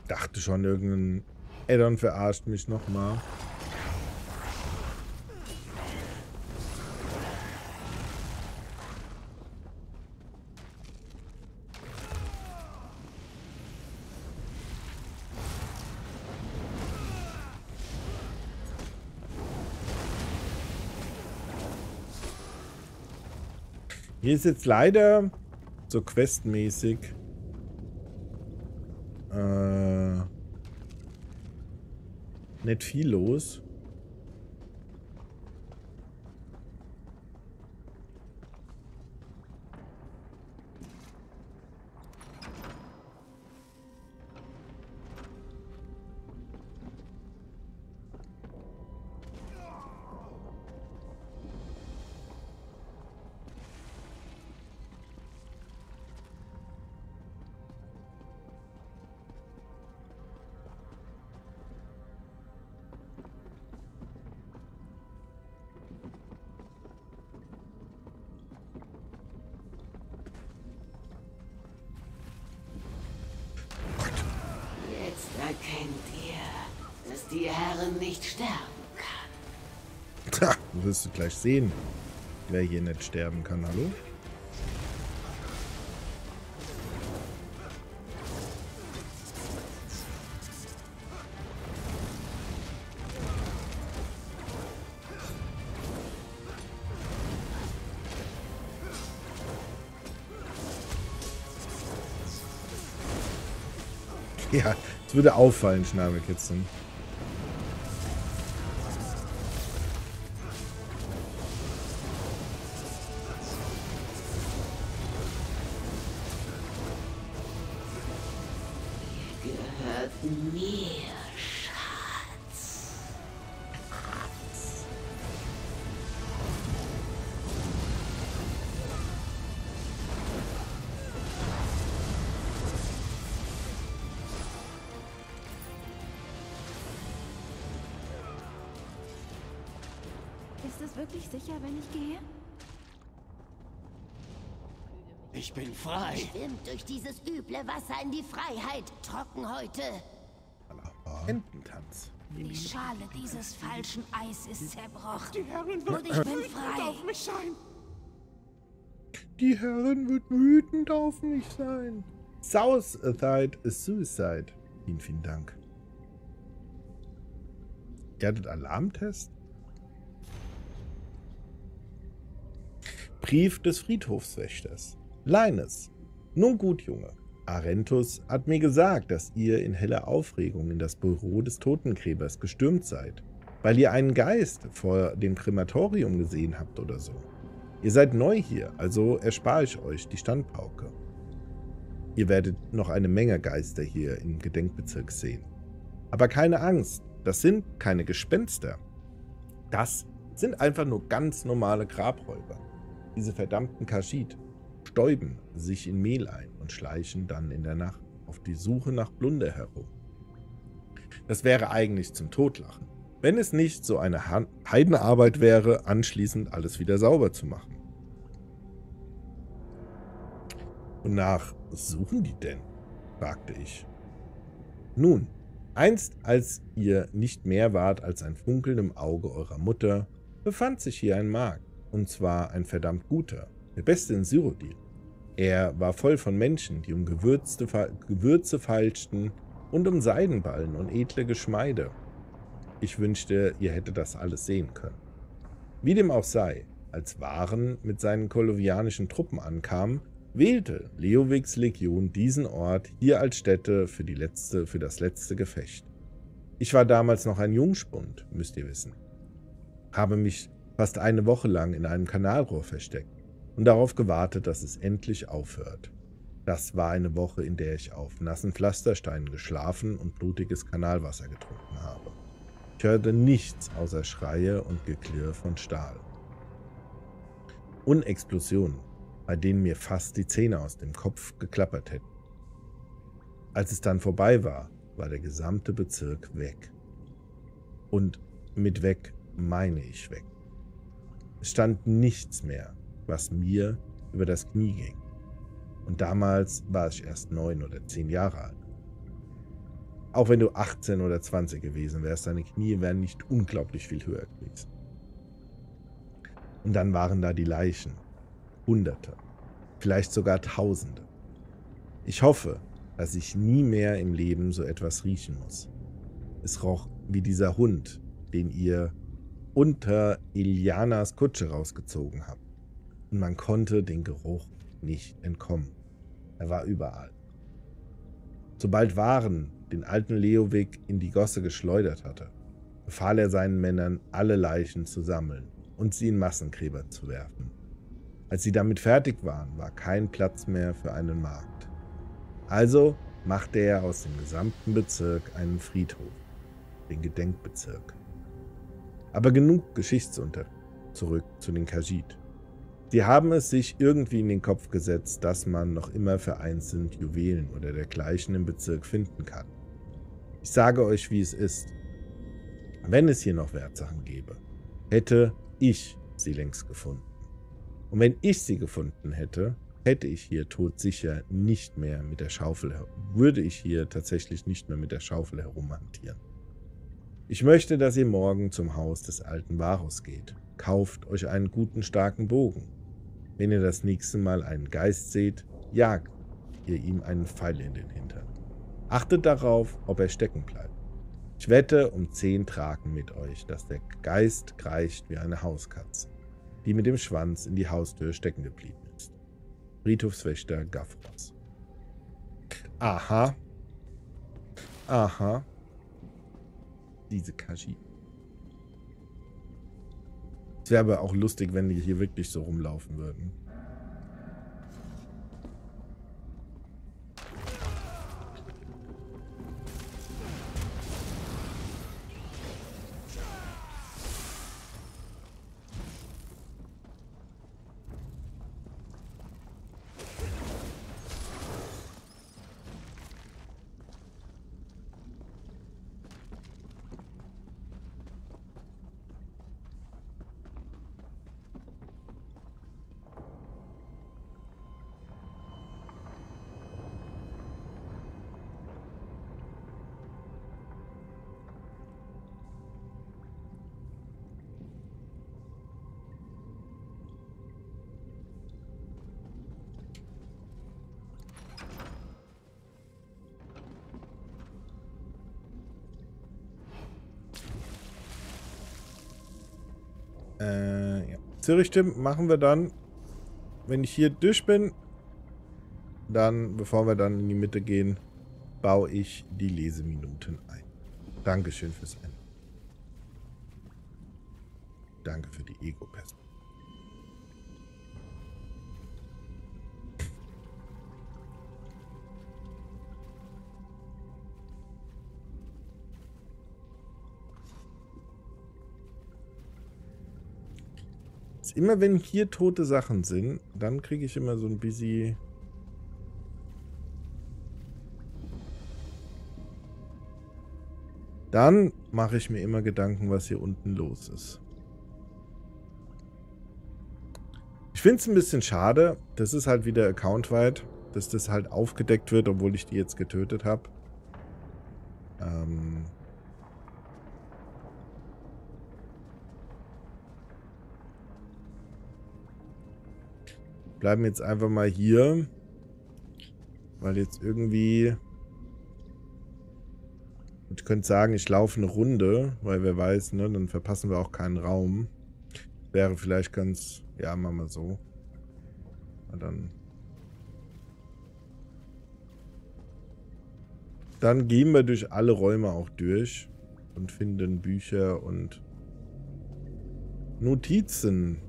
Dachte schon, irgendein Addon verarscht mich nochmal. Hier ist jetzt leider so questmäßig äh, nicht viel los. Wirst du gleich sehen, wer hier nicht sterben kann. Hallo? Ja, es würde auffallen, Schnabelkitzen. Ist es wirklich sicher, wenn ich gehe? Ich bin frei. Schwimmt durch dieses üble Wasser in die Freiheit, Trockenhäute. Ententanz. Die Schale dieses falschen Eis ist zerbrochen. Die Herrin wird und ich bin frei. Wütend auf mich sein. Die Herrin wird wütend auf mich sein. Southside Suicide. Vielen, vielen Dank. Ihr hattet Alarmtest? Brief des Friedhofswächters. Leines. Nun gut, Junge. Arentus hat mir gesagt, dass ihr in heller Aufregung in das Büro des Totengräbers gestürmt seid, weil ihr einen Geist vor dem Krematorium gesehen habt oder so. Ihr seid neu hier, also erspare ich euch die Standpauke. Ihr werdet noch eine Menge Geister hier im Gedenkbezirk sehen. Aber keine Angst, das sind keine Gespenster. Das sind einfach nur ganz normale Grabräuber. Diese verdammten Kaschid stäuben sich in Mehl ein und schleichen dann in der Nacht auf die Suche nach Plunder herum. Das wäre eigentlich zum Totlachen, wenn es nicht so eine Heidenarbeit wäre, anschließend alles wieder sauber zu machen. Wonach suchen die denn? Fragte ich. Nun, einst als ihr nicht mehr wart als ein Funkeln im Auge eurer Mutter, befand sich hier ein Markt, und zwar ein verdammt guter, der beste in Cyrodiil. Er war voll von Menschen, die um Gewürze, Gewürze feilschten und um Seidenballen und edle Geschmeide. Ich wünschte, ihr hättet das alles sehen können. Wie dem auch sei, als Waren mit seinen kolovianischen Truppen ankam, wählte Leowigs Legion diesen Ort hier als Stätte für, die letzte, für das letzte Gefecht. Ich war damals noch ein Jungspund, müsst ihr wissen. Habe mich fast eine Woche lang in einem Kanalrohr versteckt und darauf gewartet, dass es endlich aufhört. Das war eine Woche, in der ich auf nassen Pflastersteinen geschlafen und blutiges Kanalwasser getrunken habe. Ich hörte nichts außer Schreie und Geklirr von Stahl. Und Explosionen, bei denen mir fast die Zähne aus dem Kopf geklappert hätten. Als es dann vorbei war, war der gesamte Bezirk weg. Und mit weg meine ich weg. Es stand nichts mehr, was mir über das Knie ging. Und damals war ich erst neun oder zehn Jahre alt. Auch wenn du achtzehn oder zwanzig gewesen wärst, deine Knie wären nicht unglaublich viel höher gewesen. Und dann waren da die Leichen. Hunderte, vielleicht sogar Tausende. Ich hoffe, dass ich nie mehr im Leben so etwas riechen muss. Es roch wie dieser Hund, den ihr unter Ilianas Kutsche rausgezogen habt. Und man konnte den Geruch nicht entkommen. Er war überall. Sobald Waren den alten Leowig in die Gosse geschleudert hatte, befahl er seinen Männern, alle Leichen zu sammeln und sie in Massengräber zu werfen. Als sie damit fertig waren, war kein Platz mehr für einen Markt. Also machte er aus dem gesamten Bezirk einen Friedhof, den Gedenkbezirk. Aber genug Geschichtsunterricht, zurück zu den Kaschid. Sie haben es sich irgendwie in den Kopf gesetzt, dass man noch immer vereinzelt Juwelen oder dergleichen im Bezirk finden kann. Ich sage euch, wie es ist. Wenn es hier noch Wertsachen gäbe, hätte ich sie längst gefunden. Und wenn ich sie gefunden hätte, hätte ich hier todsicher nicht mehr mit der Schaufel, würde ich hier tatsächlich nicht mehr mit der Schaufel herumhantieren. Ich möchte, dass ihr morgen zum Haus des alten Varus geht. Kauft euch einen guten, starken Bogen. Wenn ihr das nächste Mal einen Geist seht, jagt ihr ihm einen Pfeil in den Hintern. Achtet darauf, ob er stecken bleibt. Ich wette um zehn Traken mit euch, dass der Geist kreischt wie eine Hauskatze, die mit dem Schwanz in die Haustür stecken geblieben ist. Friedhofswächter Gaffos. Aha. Aha. Diese Kaschid. Es wäre aber auch lustig, wenn die hier wirklich so rumlaufen würden. Äh, ja. Zürichstimmen machen wir dann, wenn ich hier durch bin, dann, bevor wir dann in die Mitte gehen, baue ich die Leseminuten ein. Dankeschön fürs Ein. Danke für die Ego-Perspektive. Immer wenn hier tote Sachen sind, dann kriege ich immer so ein bisschen... Dann mache ich mir immer Gedanken, was hier unten los ist. Ich finde es ein bisschen schade, das ist halt wieder accountweit, dass das halt aufgedeckt wird, obwohl ich die jetzt getötet habe. Ähm... Bleiben jetzt einfach mal hier, weil jetzt irgendwie, ich könnte sagen, ich laufe eine Runde, weil wer weiß, ne, dann verpassen wir auch keinen Raum. Wäre vielleicht ganz, ja, machen wir so. Und dann, dann gehen wir durch alle Räume auch durch und finden Bücher und Notizen.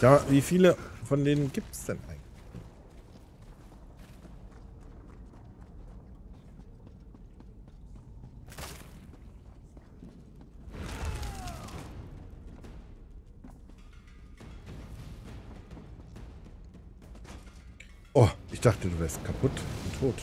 Ja, wie viele von denen gibt es denn eigentlich? Oh, ich dachte, du wärst kaputt und tot.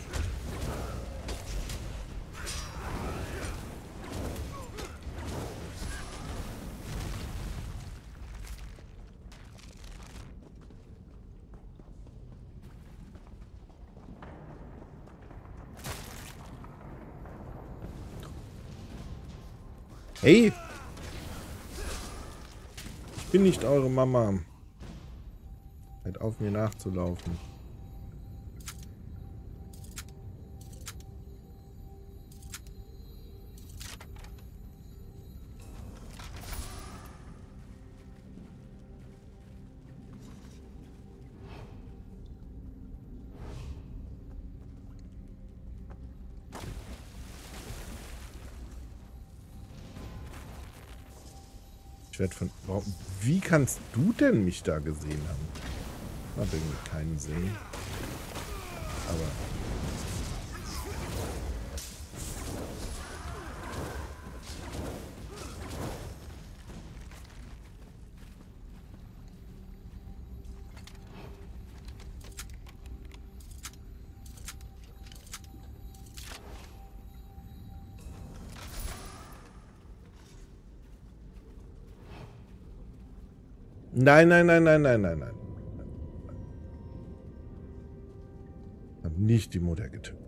Hey! Ich bin nicht eure Mama. Hört auf, mir nachzulaufen. Ich werde von... Warum, wie kannst du denn mich da gesehen haben? Ich habe irgendwie keinen Sinn. Aber... Nein, nein, nein, nein, nein, nein, nein. Ich habe nicht die Mutter getötet.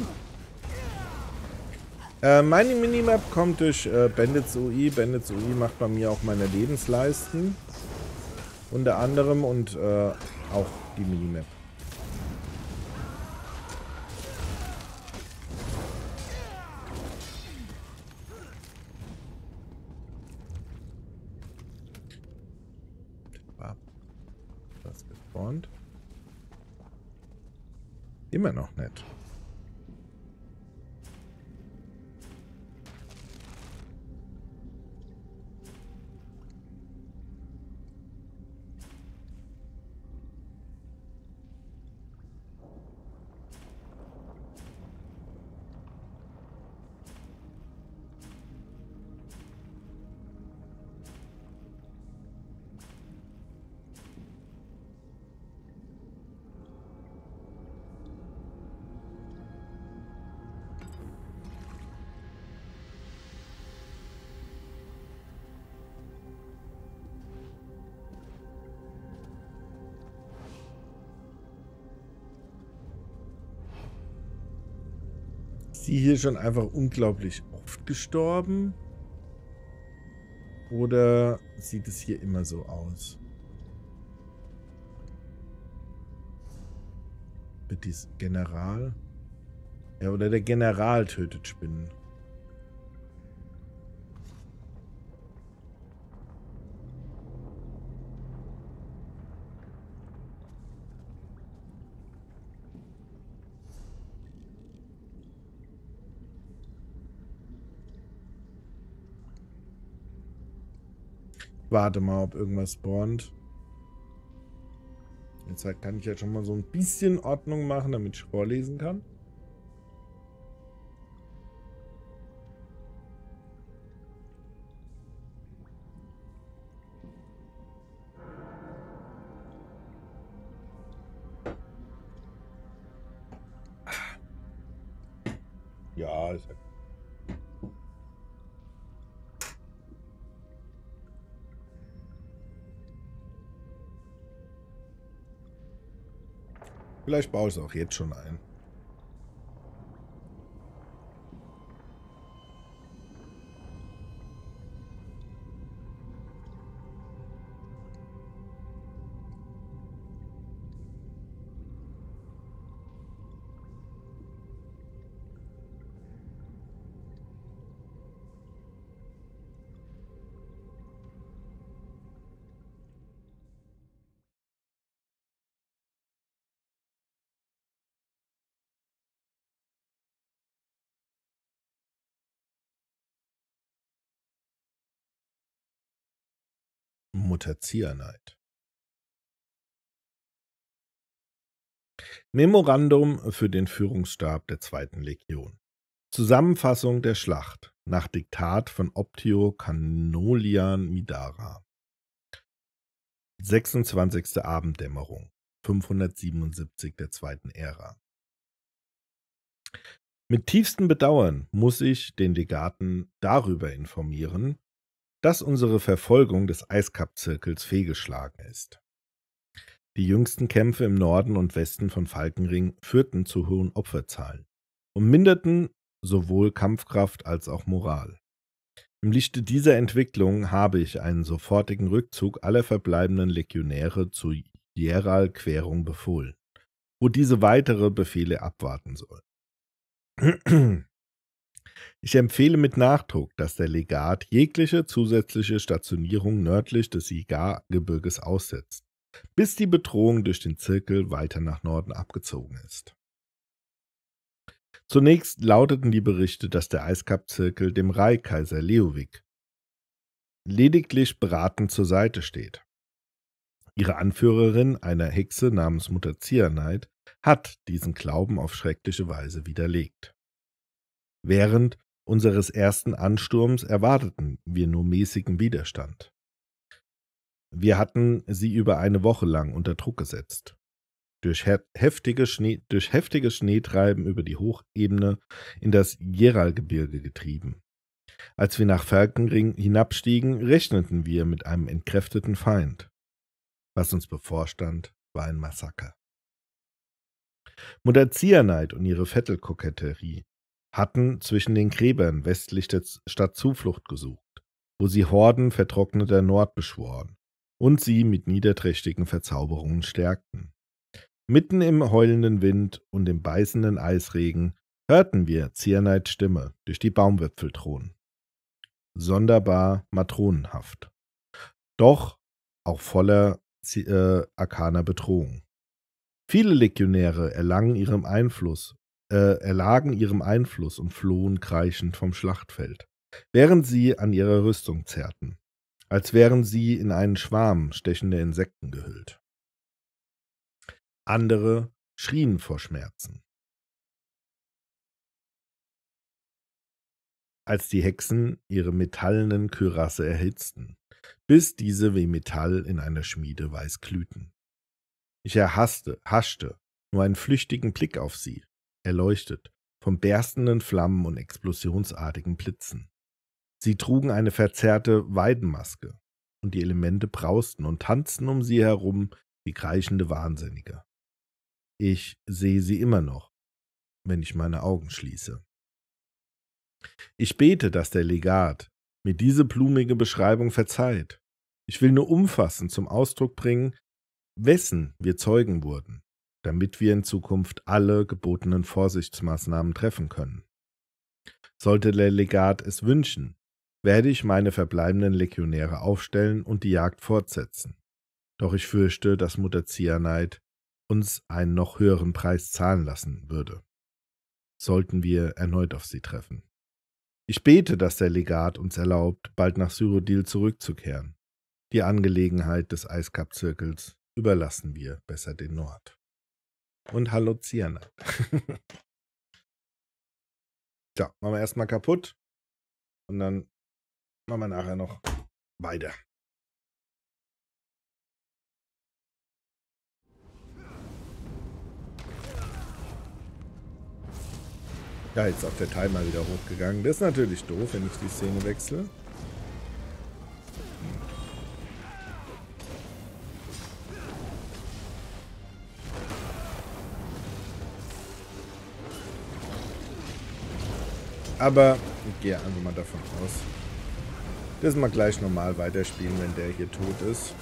haben. Äh, meine Minimap kommt durch äh, Bandits U I. Bandits U I macht bei mir auch meine Lebensleisten. Unter anderem und äh, auch die Minimap. Das gespawnt. Immer noch nicht. Die hier schon einfach unglaublich oft gestorben? Oder sieht es hier immer so aus? Mit diesem General? Ja, oder der General tötet Spinnen. Warte mal, ob irgendwas spawnt. Jetzt kann ich ja schon mal so ein bisschen Ordnung machen, damit ich vorlesen kann. Ja, ist ja. Vielleicht baue ich es auch jetzt schon ein. Mutter Zierneid. Memorandum für den Führungsstab der zweiten Legion. Zusammenfassung der Schlacht nach Diktat von Optio Canolian Midara. sechsundzwanzigste Abenddämmerung, fünfhundertsiebenundsiebzig der zweiten Ära. Mit tiefstem Bedauern muss ich den Legaten darüber informieren, dass unsere Verfolgung des Eiskappzirkels fehlgeschlagen ist. Die jüngsten Kämpfe im Norden und Westen von Falkenring führten zu hohen Opferzahlen und minderten sowohl Kampfkraft als auch Moral. Im Lichte dieser Entwicklung habe ich einen sofortigen Rückzug aller verbleibenden Legionäre zu Jeral-Querung befohlen, wo diese weitere Befehle abwarten sollen. Ich empfehle mit Nachdruck, dass der Legat jegliche zusätzliche Stationierung nördlich des Sigar-Gebirges aussetzt, bis die Bedrohung durch den Zirkel weiter nach Norden abgezogen ist. Zunächst lauteten die Berichte, dass der Eiskappzirkel dem Reihkaiser Leowig lediglich beratend zur Seite steht. Ihre Anführerin, eine Hexe namens Mutter Zierneid, hat diesen Glauben auf schreckliche Weise widerlegt. Während unseres ersten Ansturms erwarteten wir nur mäßigen Widerstand. Wir hatten sie über eine Woche lang unter Druck gesetzt. Durch heftige Schnee, durch heftiges Schneetreiben über die Hochebene in das Jeral-Gebirge getrieben. Als wir nach Falkenring hinabstiegen, rechneten wir mit einem entkräfteten Feind. Was uns bevorstand, war ein Massaker. Mutter Zierneid und ihre Vettelkoketterie hatten zwischen den Gräbern westlich der Stadt Zuflucht gesucht, wo sie Horden vertrockneter Nord beschworen und sie mit niederträchtigen Verzauberungen stärkten. Mitten im heulenden Wind und dem beißenden Eisregen hörten wir Zierneids Stimme durch die Baumwipfel drohen. Sonderbar matronenhaft, doch auch voller äh, arkaner Bedrohung. Viele Legionäre erlangen ihrem Einfluss, äh, erlagen ihrem Einfluss und flohen kreischend vom Schlachtfeld, während sie an ihrer Rüstung zerrten, als wären sie in einen Schwarm stechender Insekten gehüllt. Andere schrien vor Schmerzen. Als die Hexen ihre metallenen Kürasse erhitzten, bis diese wie Metall in einer Schmiede weiß glühten. Ich erhasste, haschte, nur einen flüchtigen Blick auf sie, erleuchtet von berstenden Flammen und explosionsartigen Blitzen. Sie trugen eine verzerrte Weidenmaske, und die Elemente brausten und tanzten um sie herum wie kreischende Wahnsinnige. Ich sehe sie immer noch, wenn ich meine Augen schließe. Ich bete, dass der Legat mir diese blumige Beschreibung verzeiht. Ich will nur umfassend zum Ausdruck bringen, wessen wir Zeugen wurden, damit wir in Zukunft alle gebotenen Vorsichtsmaßnahmen treffen können. Sollte der Legat es wünschen, werde ich meine verbleibenden Legionäre aufstellen und die Jagd fortsetzen. Doch ich fürchte, dass Mutter Zierneid uns einen noch höheren Preis zahlen lassen würde, sollten wir erneut auf sie treffen. Ich bete, dass der Legat uns erlaubt, bald nach Cyrodiil zurückzukehren. Die Angelegenheit des Eiskappzirkels überlassen wir besser den Nord. Und hallo Zierneid. So, machen wir erstmal kaputt und dann machen wir nachher noch weiter. Ja, jetzt ist auch der Timer wieder hochgegangen. Das ist natürlich doof, wenn ich die Szene wechsle. Aber ich gehe einfach mal davon aus, dass wir gleich normal weiterspielen, wenn der hier tot ist.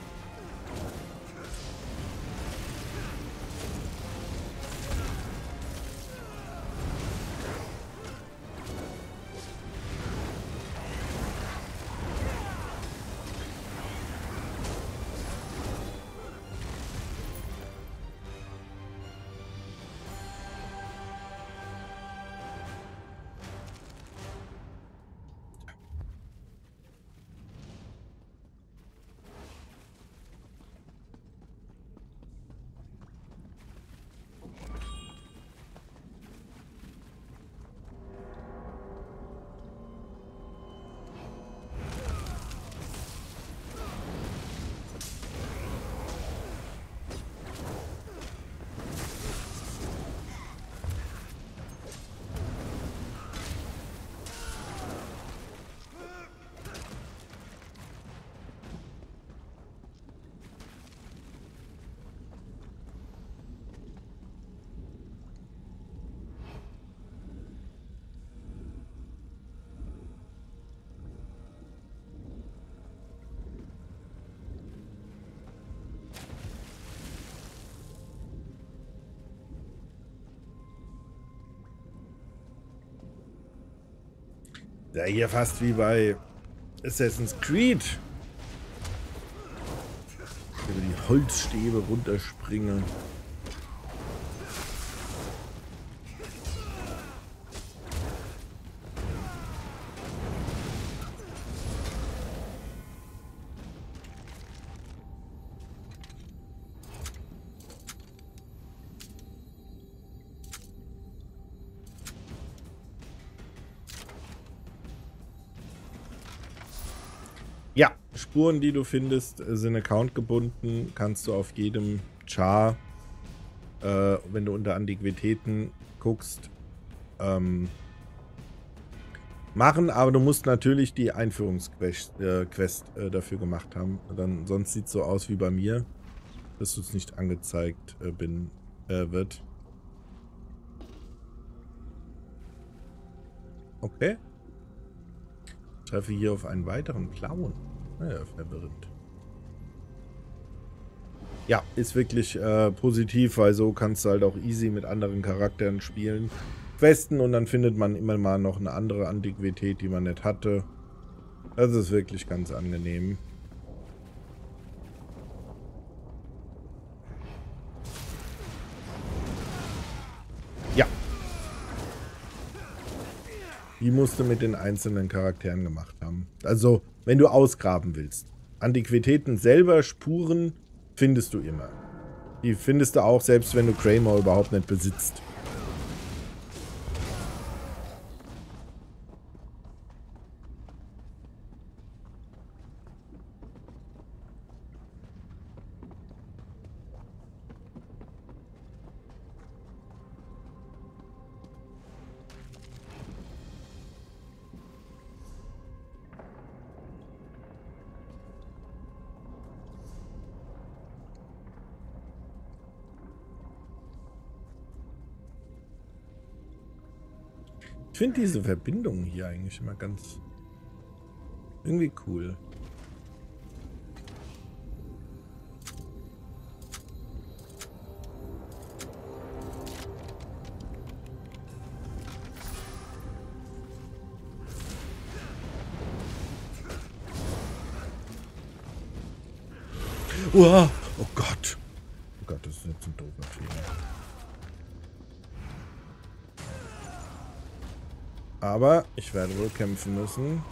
Ja, hier fast wie bei Assassin's Creed. Über die Holzstäbe runterspringen. Spuren, die du findest, sind Account gebunden. Kannst du auf jedem Char, äh, wenn du unter Antiquitäten guckst, ähm, machen. Aber du musst natürlich die Einführungsquest äh, Quest, äh, dafür gemacht haben. Dann, sonst sieht es so aus wie bei mir, dass es nicht angezeigt äh, bin, äh, wird. Okay. Ich treffe hier auf einen weiteren Clown. Naja, verwirrend. Ja, ist wirklich äh, positiv, weil so kannst du halt auch easy mit anderen Charakteren spielen. Questen und dann findet man immer mal noch eine andere Antiquität, die man nicht hatte. Das ist wirklich ganz angenehm. Ja. Die musst du mit den einzelnen Charakteren gemacht haben. Also, wenn du ausgraben willst. Antiquitäten selber, Spuren findest du immer. Die findest du auch, selbst wenn du Kramer überhaupt nicht besitzt. Ich finde diese Verbindung hier eigentlich immer ganz irgendwie cool. Uah, oh Gott. Oh Gott, das ist jetzt ein doofer Fehler. Aber ich werde wohl kämpfen müssen.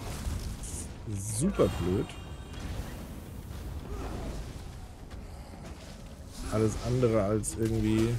Super blöd. Alles andere als irgendwie...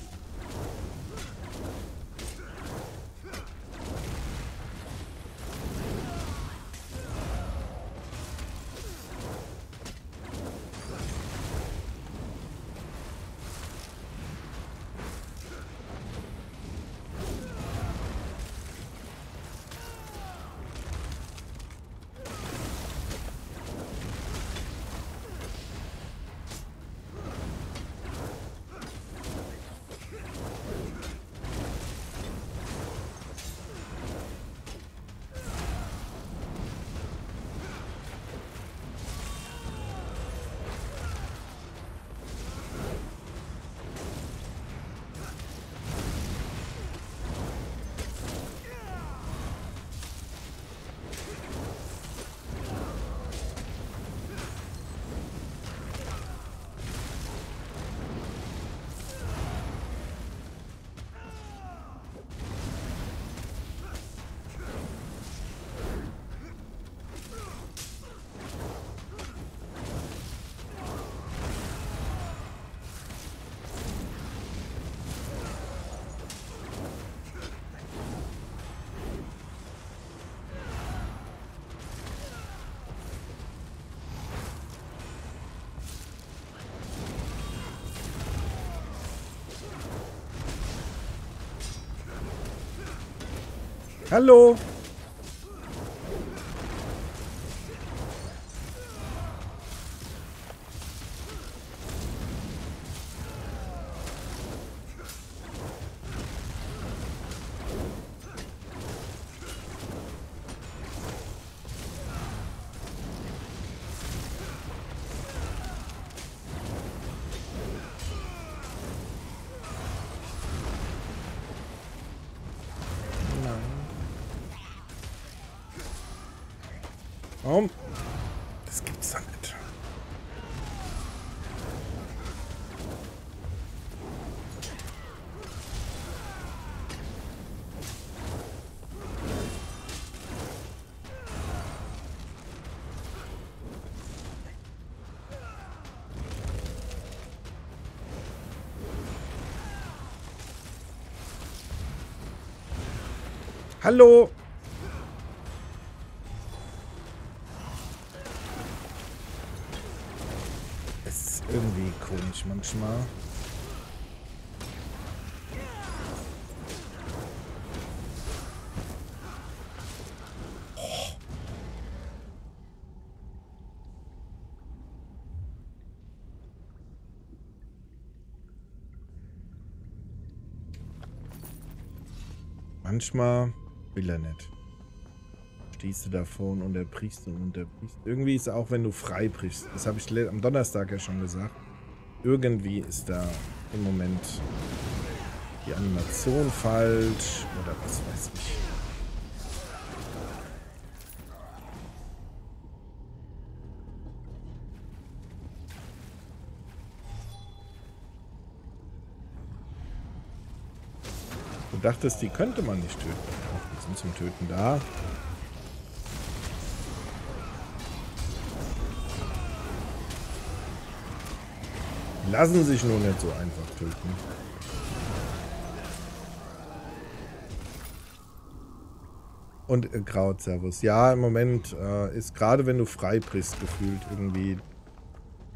Hallo! Das gibt's doch nicht. Hallo! Manchmal. Oh. Manchmal will er nicht. Priester davon und der Priester und der Priester. Irgendwie ist auch, wenn du frei brichst, das habe ich am Donnerstag ja schon gesagt, irgendwie ist da im Moment die Animation falsch oder was weiß ich. Du dachtest, die könnte man nicht töten. Ach, die sind zum Töten da. Lassen sich nur nicht so einfach töten. Und äh, Kraut, Servus. Ja, im Moment äh, ist gerade, wenn du freibrichst, gefühlt irgendwie.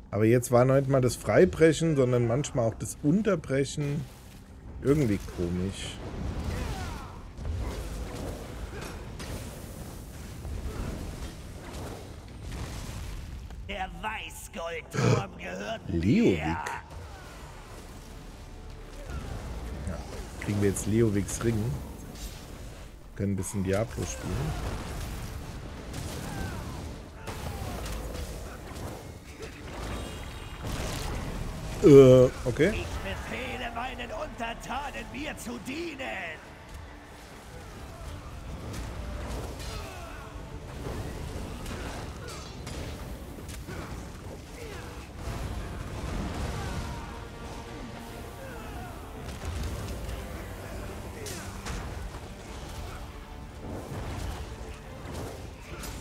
Aber jetzt war noch nicht mal das Freibrechen, sondern manchmal auch das Unterbrechen. Irgendwie komisch. Der Weißgoldturm gehört Leowig. Ja, kriegen wir jetzt Leowigs Ring. Wir können ein bisschen Diablo spielen. Äh, okay. Untertanen wir zu dienen.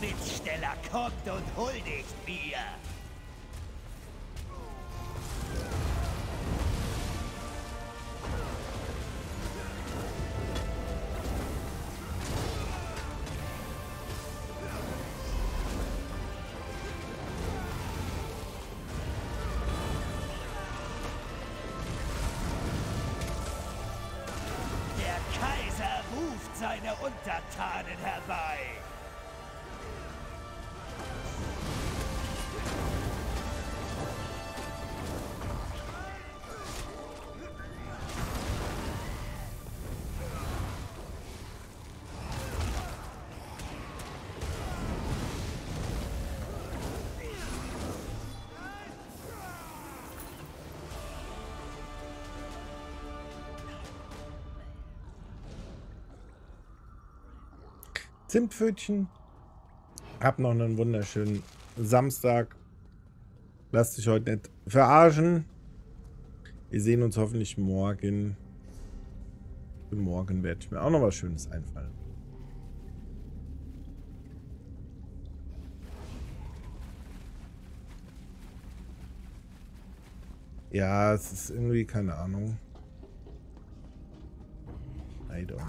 Bittsteller kommt und huldigt mir. Untertanen herbei. Zimtpfötchen. Hab noch einen wunderschönen Samstag. Lasst euch heute nicht verarschen. Wir sehen uns hoffentlich morgen. Für morgen werde ich mir auch noch was Schönes einfallen. Ja, es ist irgendwie keine Ahnung. I don't.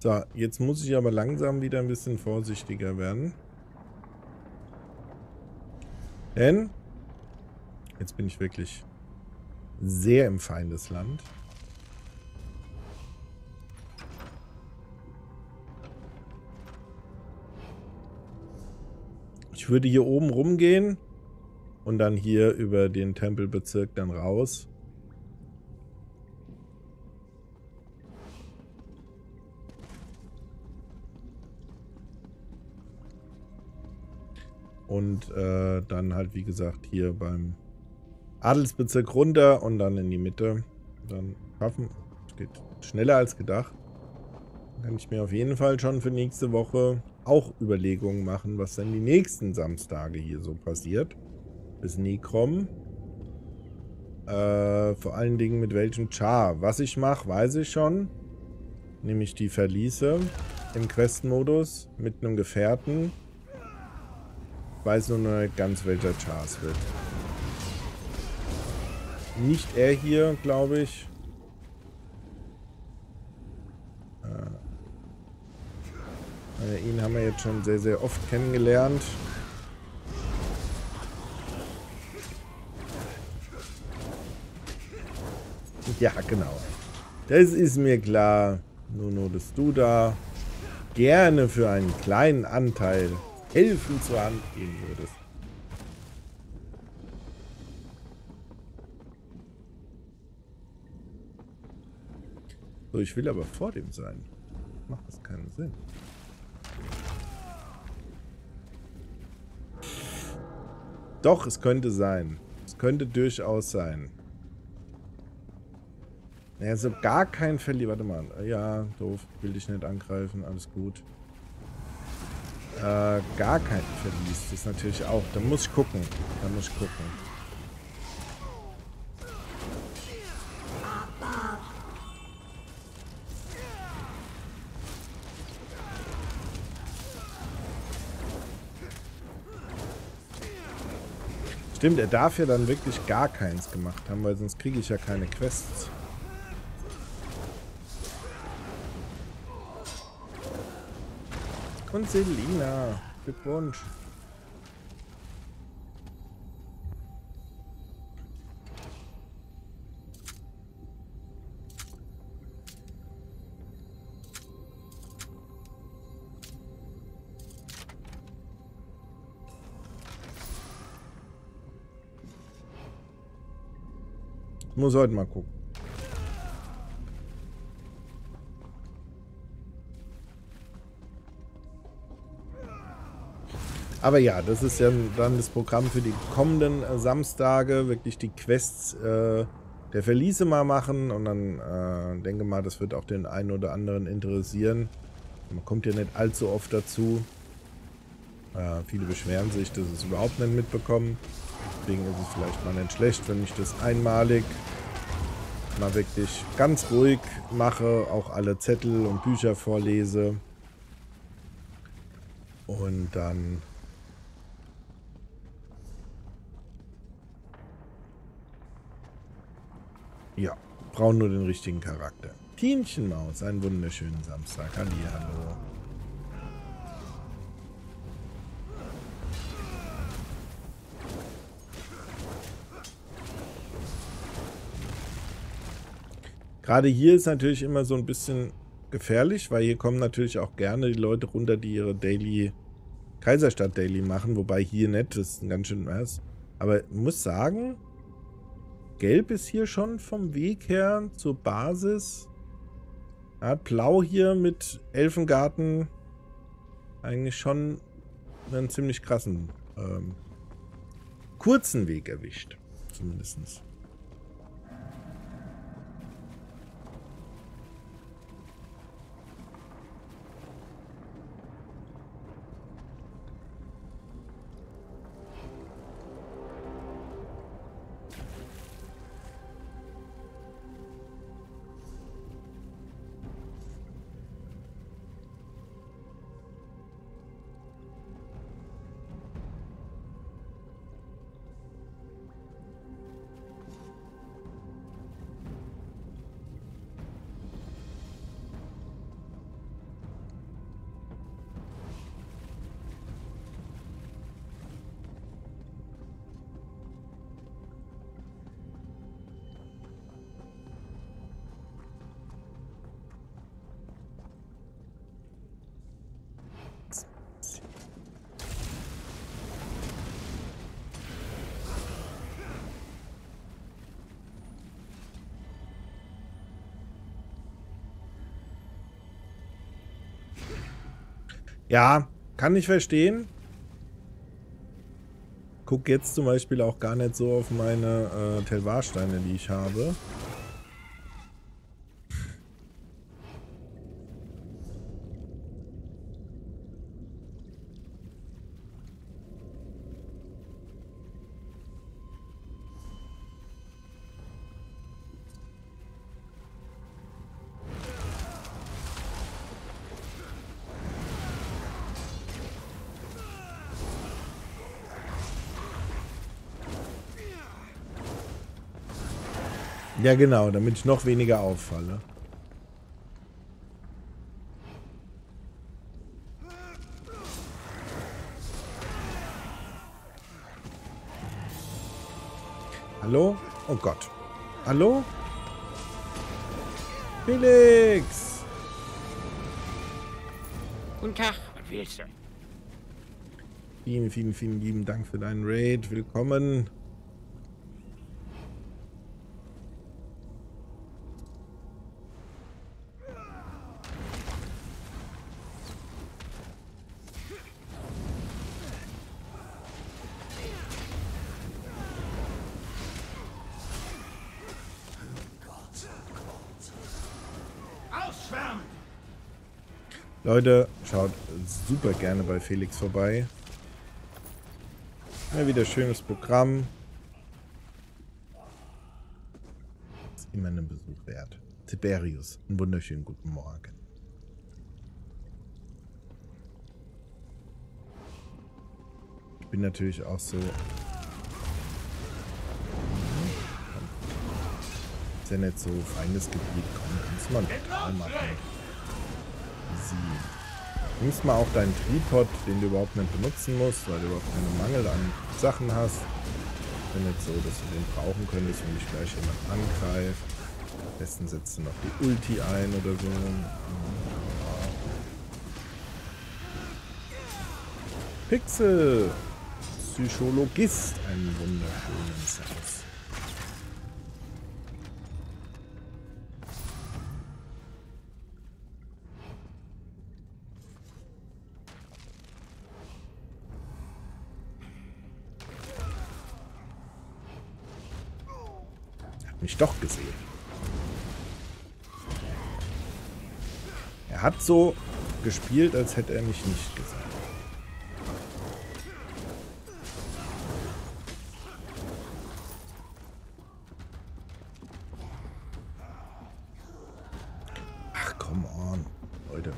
So, jetzt muss ich aber langsam wieder ein bisschen vorsichtiger werden. Denn jetzt bin ich wirklich sehr im Feindesland. Ich würde hier oben rumgehen und dann hier über den Tempelbezirk dann raus. Und äh, dann halt, wie gesagt, hier beim Adelsbezirk runter und dann in die Mitte. Dann schaffen. Das geht schneller als gedacht. Dann kann ich mir auf jeden Fall schon für nächste Woche auch Überlegungen machen, was dann die nächsten Samstage hier so passiert. Bis Nekrom. Äh, vor allen Dingen mit welchem Char. Was ich mache, weiß ich schon. Nämlich die Verließe im Questmodus mit einem Gefährten. Weiß nur noch nicht ganz, welcher Char es wird. Nicht er hier, glaube ich. Äh, ihn haben wir jetzt schon sehr, sehr oft kennengelernt. Ja, genau. Das ist mir klar. Nur, nur, dass du da gerne für einen kleinen Anteil helfen zur Hand gehen würdest. So, ich will aber vor dem sein. Macht das keinen Sinn. Doch, es könnte sein. Es könnte durchaus sein. Naja, so gar kein Verlier. Warte mal. Ja, doof. Will dich nicht angreifen. Alles gut. Äh, gar kein Verlies. Das ist natürlich auch. Da muss ich gucken. Da muss ich gucken. Stimmt, er darf ja dann wirklich gar keins gemacht haben, weil sonst kriege ich ja keine Quests. Und Selina, Glückwunsch. Muss heute mal gucken. Aber ja, das ist ja dann das Programm für die kommenden äh, Samstage. Wirklich die Quests äh, der Verliese mal machen. Und dann äh, denke mal, das wird auch den einen oder anderen interessieren. Man kommt ja nicht allzu oft dazu. Äh, viele beschweren sich, dass sie es überhaupt nicht mitbekommen. Deswegen ist es vielleicht mal nicht schlecht, wenn ich das einmalig mal wirklich ganz ruhig mache. Auch alle Zettel und Bücher vorlese. Und dann... Ja, brauchen nur den richtigen Charakter. Pienchenmaus, einen wunderschönen Samstag. Halli, hallo. Gerade hier ist natürlich immer so ein bisschen gefährlich, weil hier kommen natürlich auch gerne die Leute runter, die ihre Daily Kaiserstadt Daily machen, wobei hier nicht, das ist ein ganz schön was. Aber ich muss sagen, Gelb ist hier schon vom Weg her zur Basis. Ja, Blau hier mit Elfengärten eigentlich schon einen ziemlich krassen, ähm, kurzen Weg erwischt. Zumindest. Ja, kann ich verstehen. Guck jetzt zum Beispiel auch gar nicht so auf meine äh, Telvar-Steine, die ich habe. Ja genau, damit ich noch weniger auffalle. Hallo? Oh Gott. Hallo? Felix! Guten Tag, was willst du? Vielen, vielen, vielen lieben Dank für deinen Raid. Willkommen. Leute, schaut super gerne bei Felix vorbei. Ja, wieder schönes Programm. Ist immer einen Besuch wert. Tiberius, einen wunderschönen guten Morgen. Ich bin natürlich auch so... Ist ja nicht so feines Gebiet. Komm, kannst du mal total machen. Sie. Nimmst mal auch deinen Tripod, den du überhaupt nicht benutzen musst, weil du überhaupt keinen Mangel an Sachen hast. Ich bin jetzt so, dass du den brauchen könntest, wenn dich gleich jemand angreift. Am besten setzt du noch die Ulti ein oder so. Pixel! Psychologist! Einen wunderschönen Satz. Mich doch gesehen. Er hat so gespielt, als hätte er mich nicht gesehen. Ach, come on, Leute.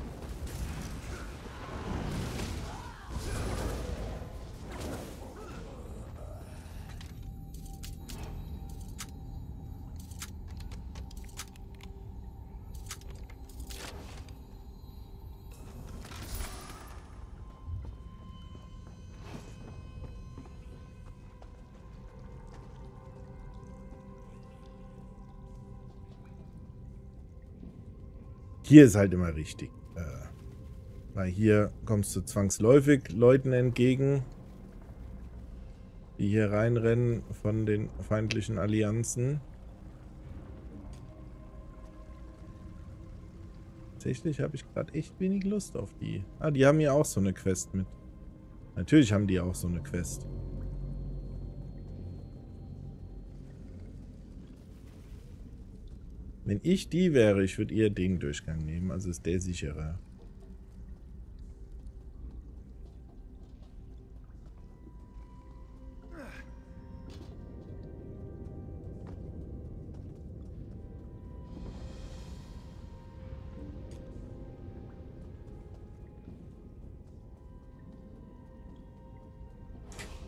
Hier ist halt immer richtig, äh, weil hier kommst du zwangsläufig Leuten entgegen, die hier reinrennen von den feindlichen Allianzen. Tatsächlich habe ich gerade echt wenig Lust auf die. Ah, die haben hier auch so eine Quest mit. Natürlich haben die auch so eine Quest. Wenn ich die wäre, ich würde eher den Durchgang nehmen, also ist der sicherer.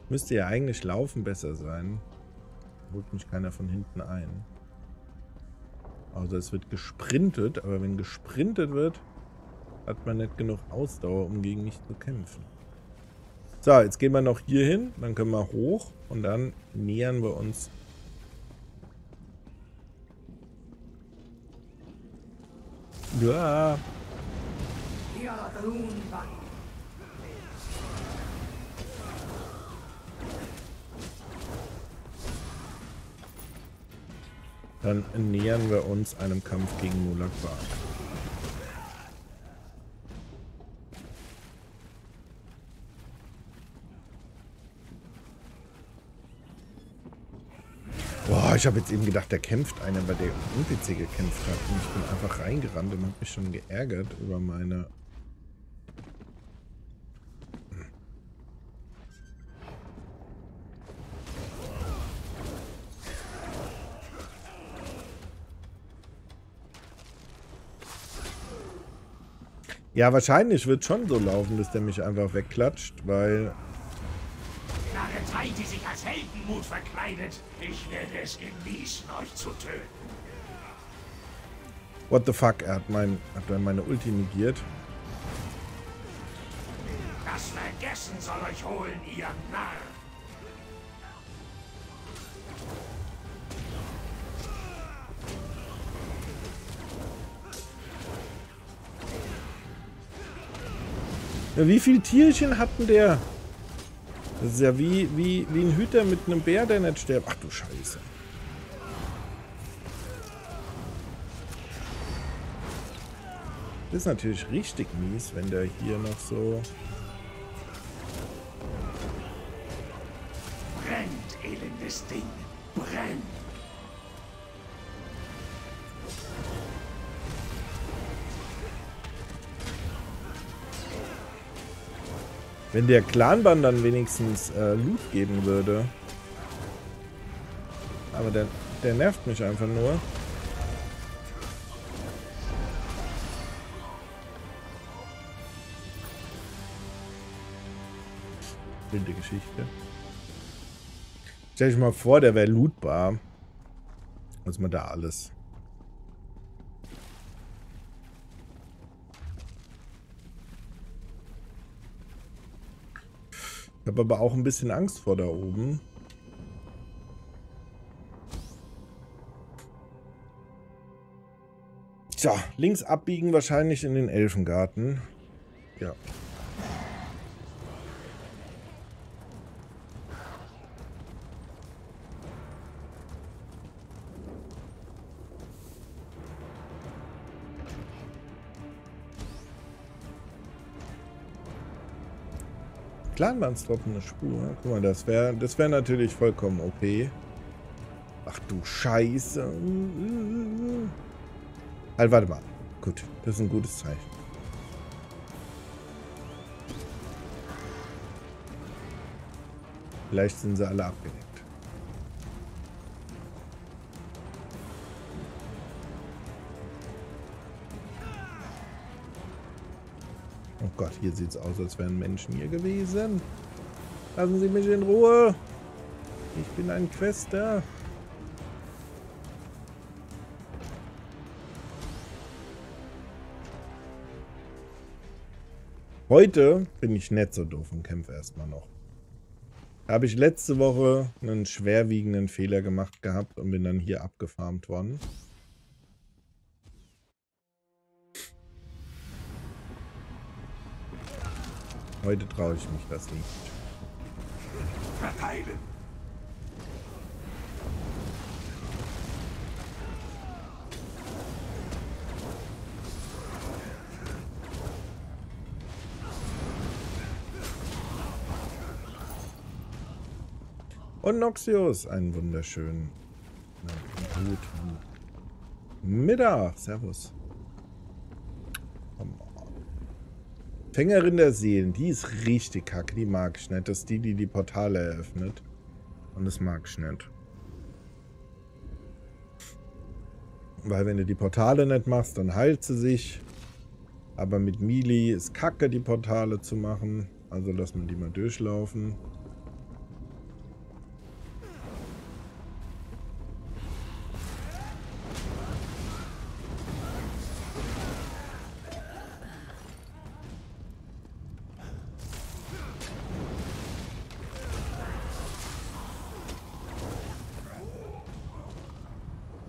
Müsste ja eigentlich Laufen besser sein. Holt mich keiner von hinten ein. Also es wird gesprintet, aber wenn gesprintet wird, hat man nicht genug Ausdauer, um gegen mich zu kämpfen. So, jetzt gehen wir noch hier hin, dann können wir hoch und dann nähern wir uns. Ja. Dann nähern wir uns einem Kampf gegen Molag Bal. Boah, ich habe jetzt eben gedacht, der kämpft einer, weil der N P C gekämpft hat. Und ich bin einfach reingerannt und habe mich schon geärgert über meine... Ja, wahrscheinlich wird es schon so laufen, dass der mich einfach wegklatscht, weil... Narretei, die sich als Heldenmut verkleidet. Ich werde es genießen, euch zu töten. What the fuck, er hat, mein, hat meine Ulti negiert. Das Vergessen soll euch holen, ihr Narr. Ja, wie viel Tierchen hatten der? Das ist ja wie, wie, wie ein Hüter mit einem Bär, der nicht stirbt. Ach du Scheiße. Das ist natürlich richtig mies, wenn der hier noch so... Brennt, elendes Ding. Brennt. Wenn der Clanbann dann wenigstens äh, Loot geben würde. Aber der, der nervt mich einfach nur. Wilde Geschichte. Stell dich mal vor, der wäre lootbar. Was man da alles... Ich habe aber auch ein bisschen Angst vor da oben. So, links abbiegen wahrscheinlich in den Elfengarten. Ja. Clanbandstroppene Spur. Guck mal, das wäre das wäre natürlich vollkommen O P. Ach du Scheiße. Halt, warte mal. Gut, das ist ein gutes Zeichen. Vielleicht sind sie alle abgelenkt. Oh Gott, hier sieht es aus, als wären Menschen hier gewesen. Lassen Sie mich in Ruhe. Ich bin ein Quester. Heute bin ich nicht so doof und kämpfe erstmal noch. Da habe ich letzte Woche einen schwerwiegenden Fehler gemacht gehabt und bin dann hier abgefarmt worden. Heute traue ich mich das nicht. Verteilen. Und Noxius, einen wunderschönen guten Mittag. Servus. Fängerin der Seelen, die ist richtig kacke, die mag ich nicht. Das ist die, die die Portale eröffnet. Und das mag ich nicht. Weil wenn du die Portale nicht machst, dann heilt sie sich. Aber mit Melee ist kacke, die Portale zu machen. Also lass mal die mal durchlaufen.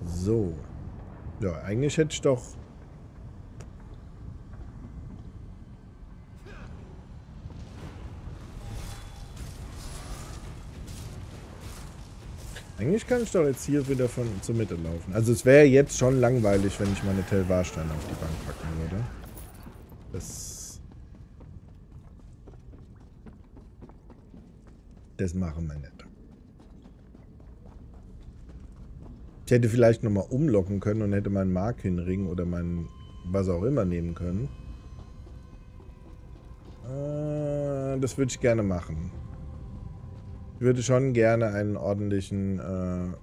So. Ja, eigentlich hätte ich doch... Eigentlich kann ich doch jetzt hier wieder von zur Mitte laufen. Also es wäre jetzt schon langweilig, wenn ich meine Telvarsteine auf die Bank packen würde. Das... Das machen wir nicht. Ich hätte vielleicht nochmal umlocken können und hätte meinen Markin-Ring oder meinen was auch immer nehmen können. Äh, das würde ich gerne machen. Ich würde schon gerne einen ordentlichen äh,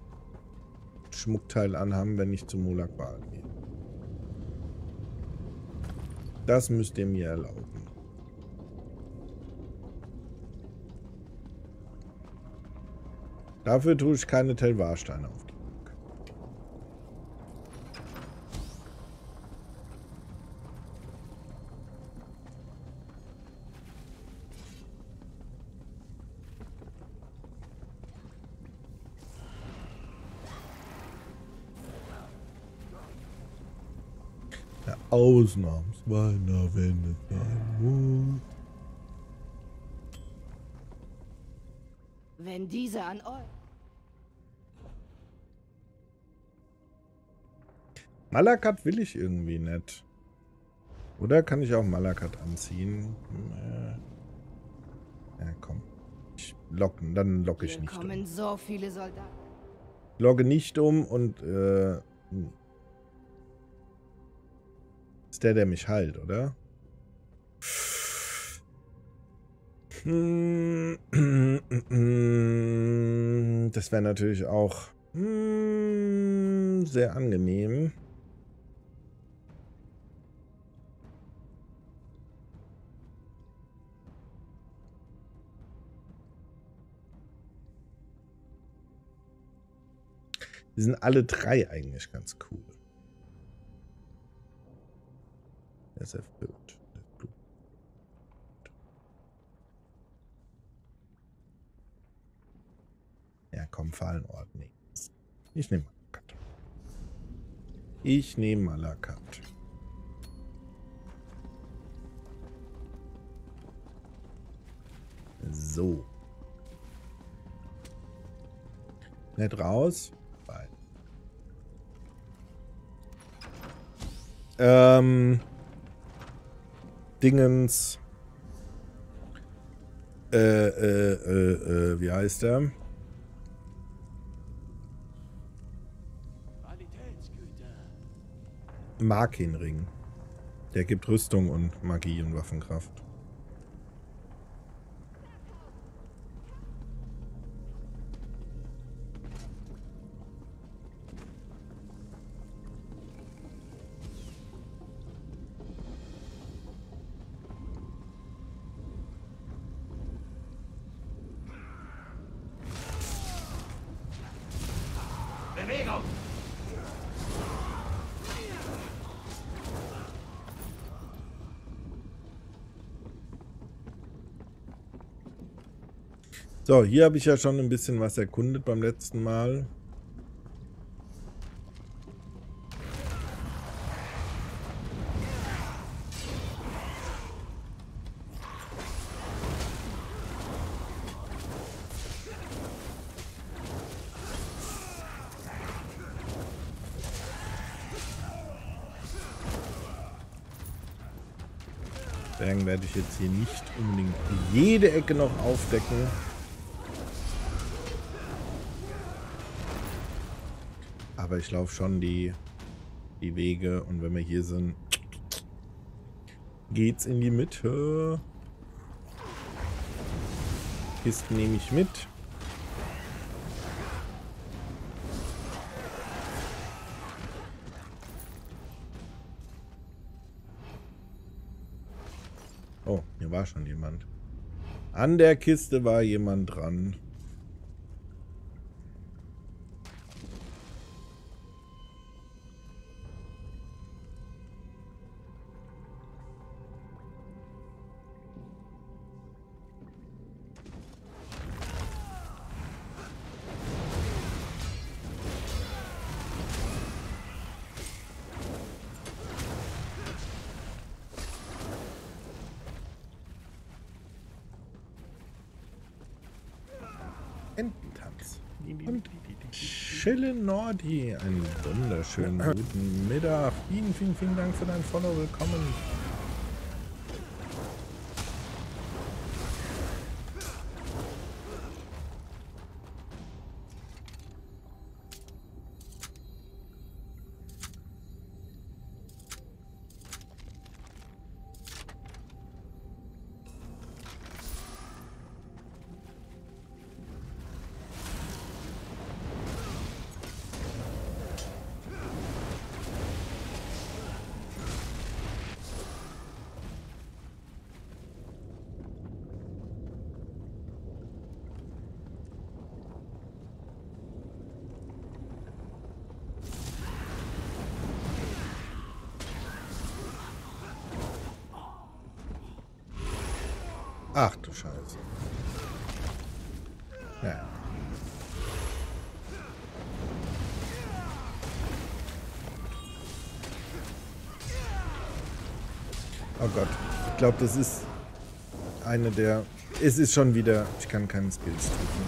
Schmuckteil anhaben, wenn ich zu Molag Bal gehe. Das müsst ihr mir erlauben. Dafür tue ich keine Telvarsteine auf. Ausnahmsweise, wenn es sein muss. Wenn diese an euch. Malakat will ich irgendwie nicht. Oder kann ich auch Malakat anziehen? Ja, komm. Ich locken, dann locke ich nicht um. So viele Soldaten. Logge nicht um und äh. Ist der, der mich heilt, oder? Das wäre natürlich auch sehr angenehm. Die sind alle drei eigentlich ganz cool. Er ist erfüllt. Ja, komm, Fallenort. Nee. Ich nehme Malakat. Ich nehme Malakat. So. Nicht raus. Bye. Ähm. Dingens. Äh, äh, äh, äh, wie heißt der? Falkenring. Der gibt Rüstung und Magie und Waffenkraft. So, hier habe ich ja schon ein bisschen was erkundet beim letzten Mal. Deswegen werde ich jetzt hier nicht unbedingt jede Ecke noch aufdecken. Aber ich laufe schon die, die Wege und wenn wir hier sind, geht's in die Mitte. Kisten nehme ich mit. Oh, hier war schon jemand. An der Kiste war jemand dran. Nordi, einen wunderschönen guten Mittag. Vielen, vielen, vielen Dank für dein Follow. Willkommen. Ach du Scheiße. Ja. Oh Gott. Ich glaube, das ist eine der... Es ist schon wieder... Ich kann keine Skills drücken.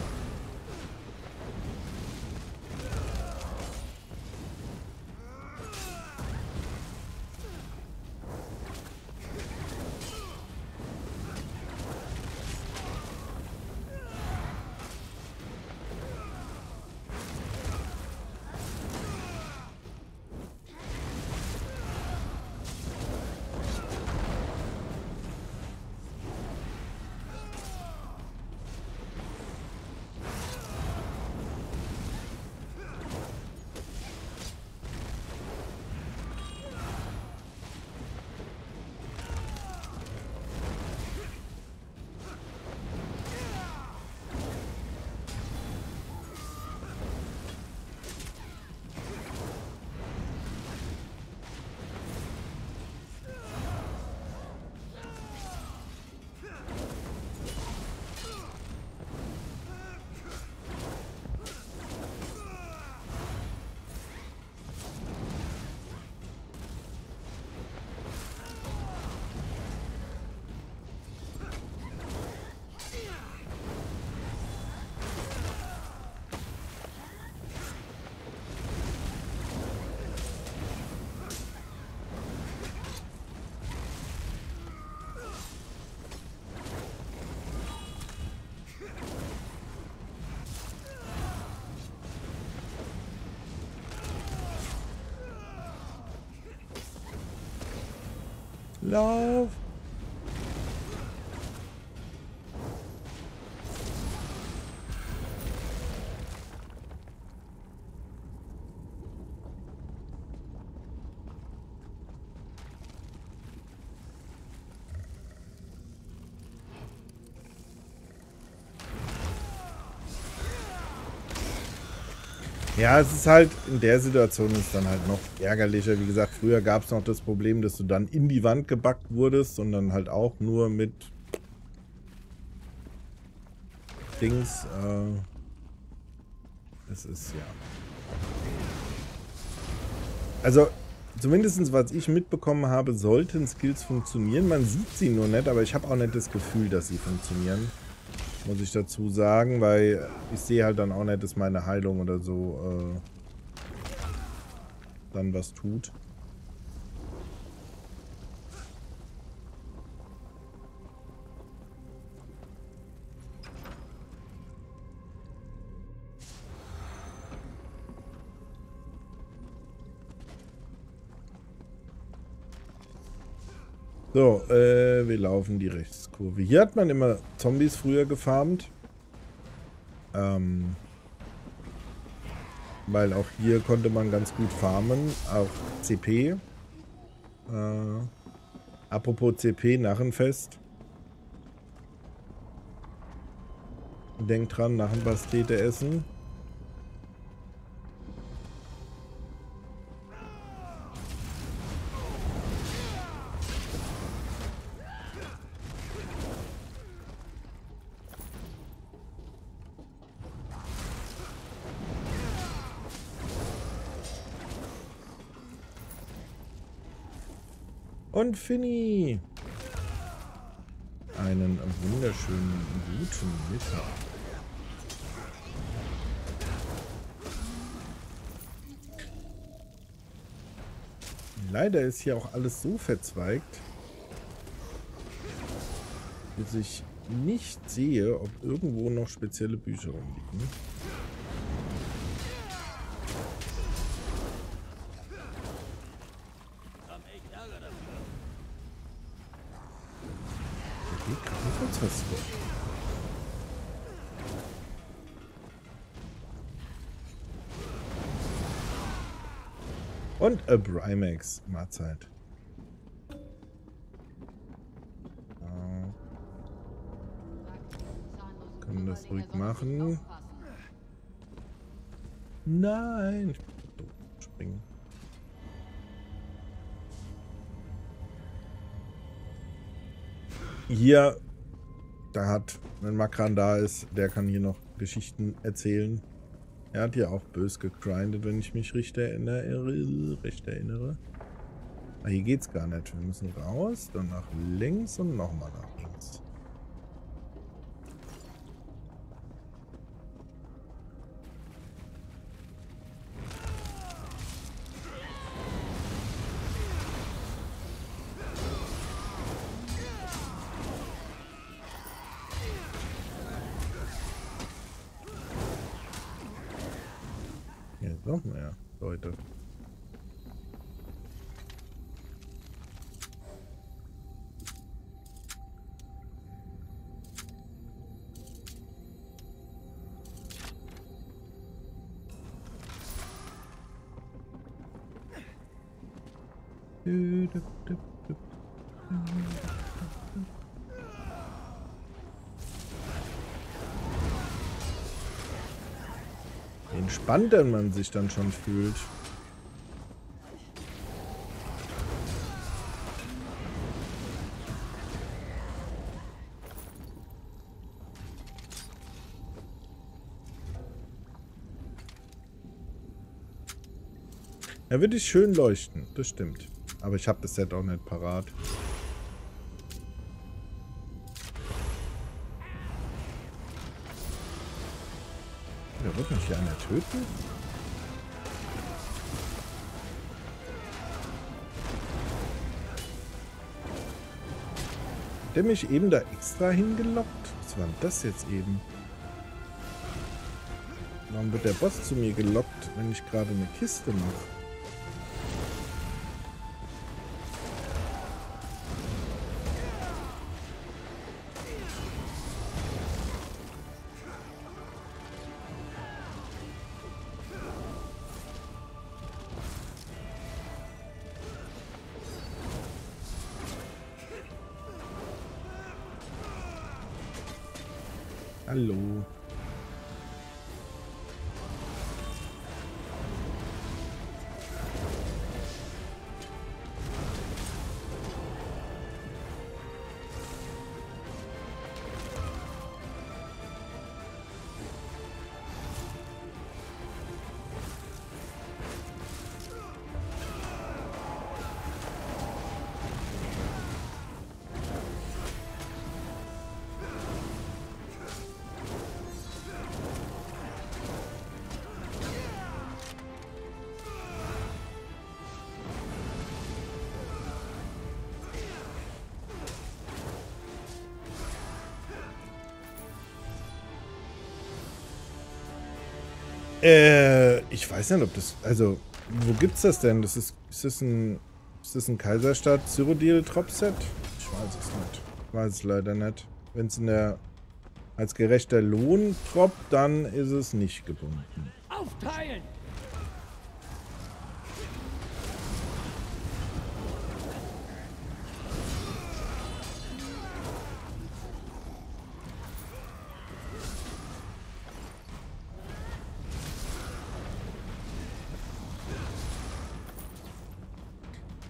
Lauf! Ja, es ist halt, in der Situation ist es dann halt noch ärgerlicher. Wie gesagt, früher gab es noch das Problem, dass du dann in die Wand gebackt wurdest und dann halt auch nur mit Dings. Äh, das ist ja. Also, zumindest was ich mitbekommen habe, sollten Skills funktionieren. Man sieht sie nur nicht, aber ich habe auch nicht das Gefühl, dass sie funktionieren. Muss ich dazu sagen, weil ich sehe halt dann auch nicht, dass meine Heilung oder so äh, dann was tut. So, äh, wir laufen die Rechtskurve. Hier hat man immer Zombies früher gefarmt. Ähm, weil auch hier konnte man ganz gut farmen. Auch C P. Äh, apropos C P, Narrenfest. Denkt dran, Narrenpastete essen. Und Finny! Einen wunderschönen guten Mittag. Leider ist hier auch alles so verzweigt, dass ich nicht sehe, ob irgendwo noch spezielle Bücher rumliegen. Und a Brimax, Mahlzeit. Ja. Können das ruhig machen. Nein! Ich muss doof springen. Hier, da hat, wenn Makran da ist, der kann hier noch Geschichten erzählen. Er hat ja auch bös gegrindet, wenn ich mich recht erinnere. Recht erinnere. Ah, hier geht's gar nicht. Wir müssen raus, dann nach links und nochmal nach links. Noch mehr Leute. Entspannter man sich dann schon fühlt. Er wird dich schön leuchten, das stimmt. Aber ich habe das Set auch nicht parat. Wird mich hier einer töten? Hat der mich eben da extra hingelockt? Was war denn das jetzt eben? Warum wird der Boss zu mir gelockt, wenn ich gerade eine Kiste mache? Hallo. Äh, ich weiß nicht, ob das... Also, wo gibt's das denn? Das ist, ist das ein... Ist das ein Kaiserstadt Cyrodiil Dropset? Ich weiß es nicht. Ich weiß es leider nicht. Wenn es in der... Als gerechter Lohn droppt, dann ist es nicht gebunden. Aufteilen!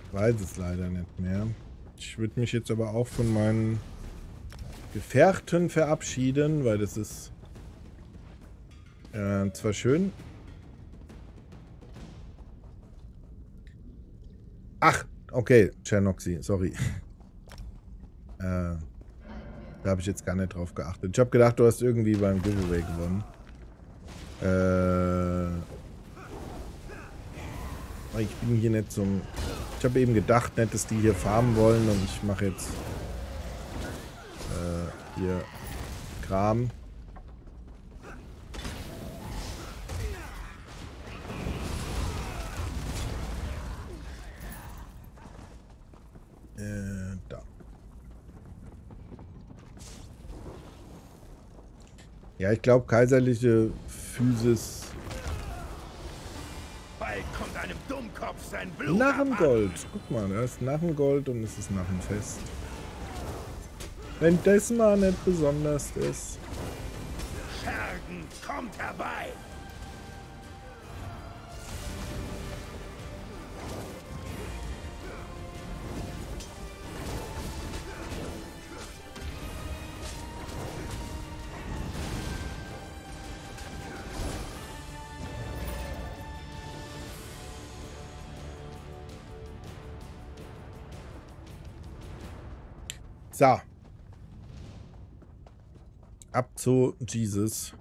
Ich weiß es leider nicht mehr. Ich würde mich jetzt aber auch von meinen Gefährten verabschieden, weil das ist äh, zwar schön. Ach, okay, Chernoxy, sorry. äh, da habe ich jetzt gar nicht drauf geachtet. Ich habe gedacht, du hast irgendwie beim Giveaway gewonnen. Äh, ich bin hier nicht zum... Ich habe eben gedacht, nicht, dass die hier farmen wollen und ich mache jetzt äh, hier Kram. Äh, da. Ja, ich glaube, kaiserliche Physis. Narrengold! Guck mal, da ist Narrengold und es ist Narrenfest. Wenn das mal nicht besonders ist. Schergen, kommt herbei! So. Ab zu Jesus.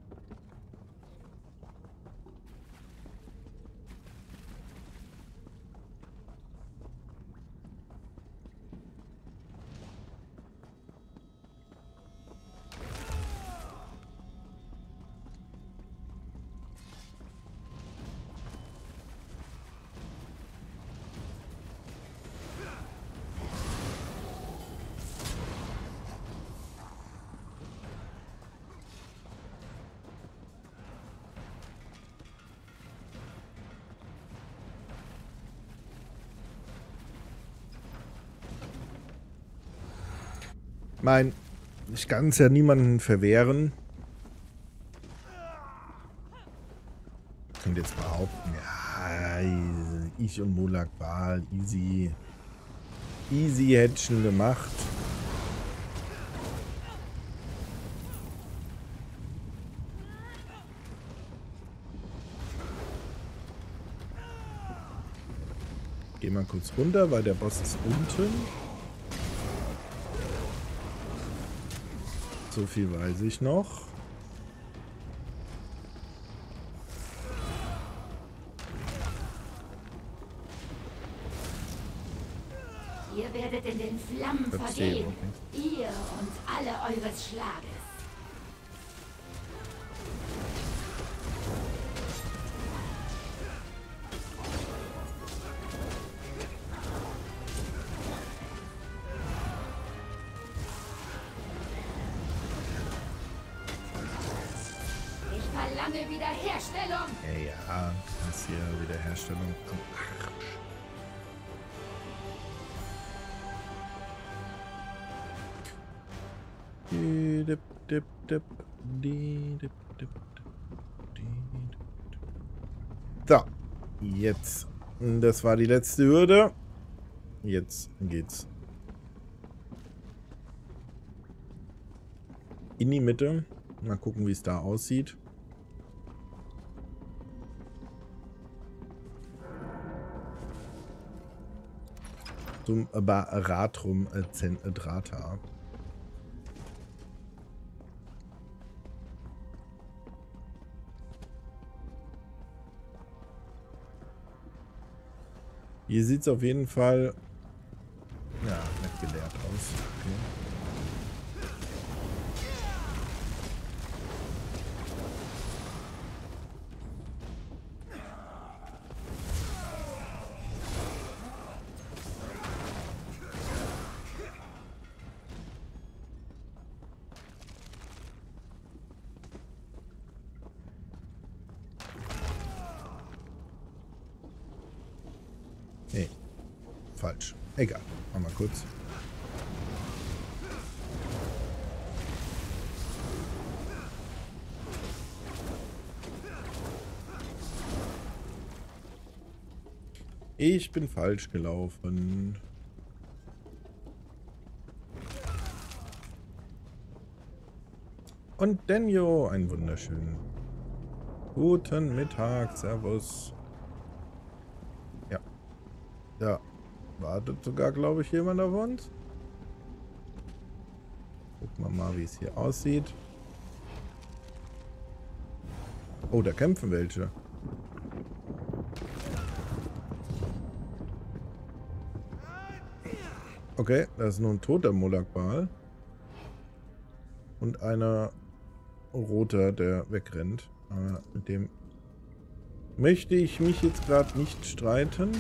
Nein, ich kann es ja niemanden verwehren. Ich könnte jetzt behaupten, ja, ich und Molag Bal, easy, easy Hätschen gemacht. Geh mal kurz runter, weil der Boss ist unten. So viel weiß ich noch. Ihr werdet in den Flammen vergehen. Ihr und alle eures Schlages. So, jetzt. Das war die letzte Hürde. Jetzt geht's in die Mitte. Mal gucken, wie es da aussieht. Zum Baratrum Zentrata. Hier sieht es auf jeden Fall, ja, nicht geleert aus. Okay. Egal, mach mal kurz. Ich bin falsch gelaufen. Und Denjo, einen wunderschönen guten Mittag, servus. Ja, ja. Wartet sogar, glaube ich, jemand auf uns. Gucken wir mal, wie es hier aussieht. Oh, da kämpfen welche. Okay, da ist nur ein toter Molag Bal. Und einer roter, der wegrennt. Aber mit dem möchte ich mich jetzt gerade nicht streiten.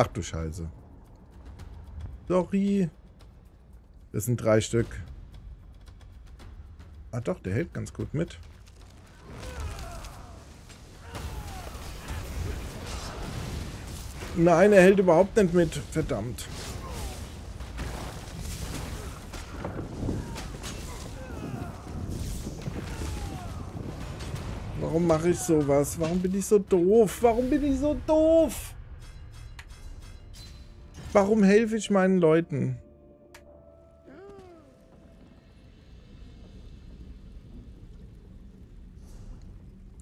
Ach du Scheiße. Sorry. Das sind drei Stück. Ah doch, der hält ganz gut mit. Nein, er hält überhaupt nicht mit. Verdammt. Warum mache ich sowas? Warum bin ich so doof? Warum bin ich so doof? Warum helfe ich meinen Leuten?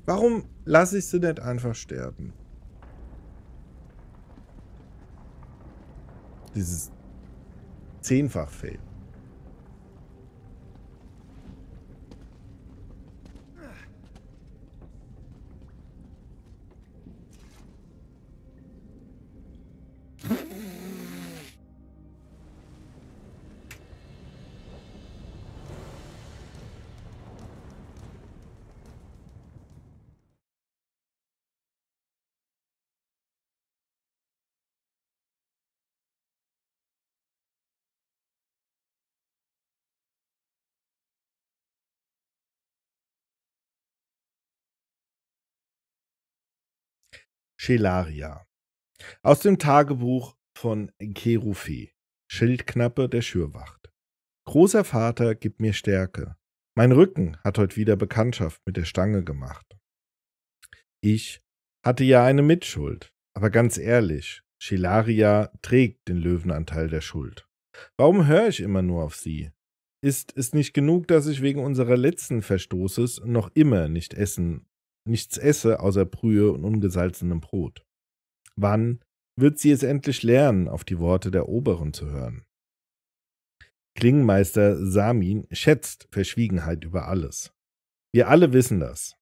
Warum lasse ich sie nicht einfach sterben? Dieses Zehnfach-Fail. Schelaria. Aus dem Tagebuch von Kerufi, Schildknappe der Schürwacht. Großer Vater, gib mir Stärke. Mein Rücken hat heute wieder Bekanntschaft mit der Stange gemacht. Ich hatte ja eine Mitschuld, aber ganz ehrlich, Schelaria trägt den Löwenanteil der Schuld. Warum höre ich immer nur auf sie? Ist es nicht genug, dass ich wegen unserer letzten Verstoßes noch immer nicht essen nichts esse außer Brühe und ungesalzenem Brot. Wann wird sie es endlich lernen, auf die Worte der Oberen zu hören? Klingenmeister Samin schätzt Verschwiegenheit über alles. Wir alle wissen das.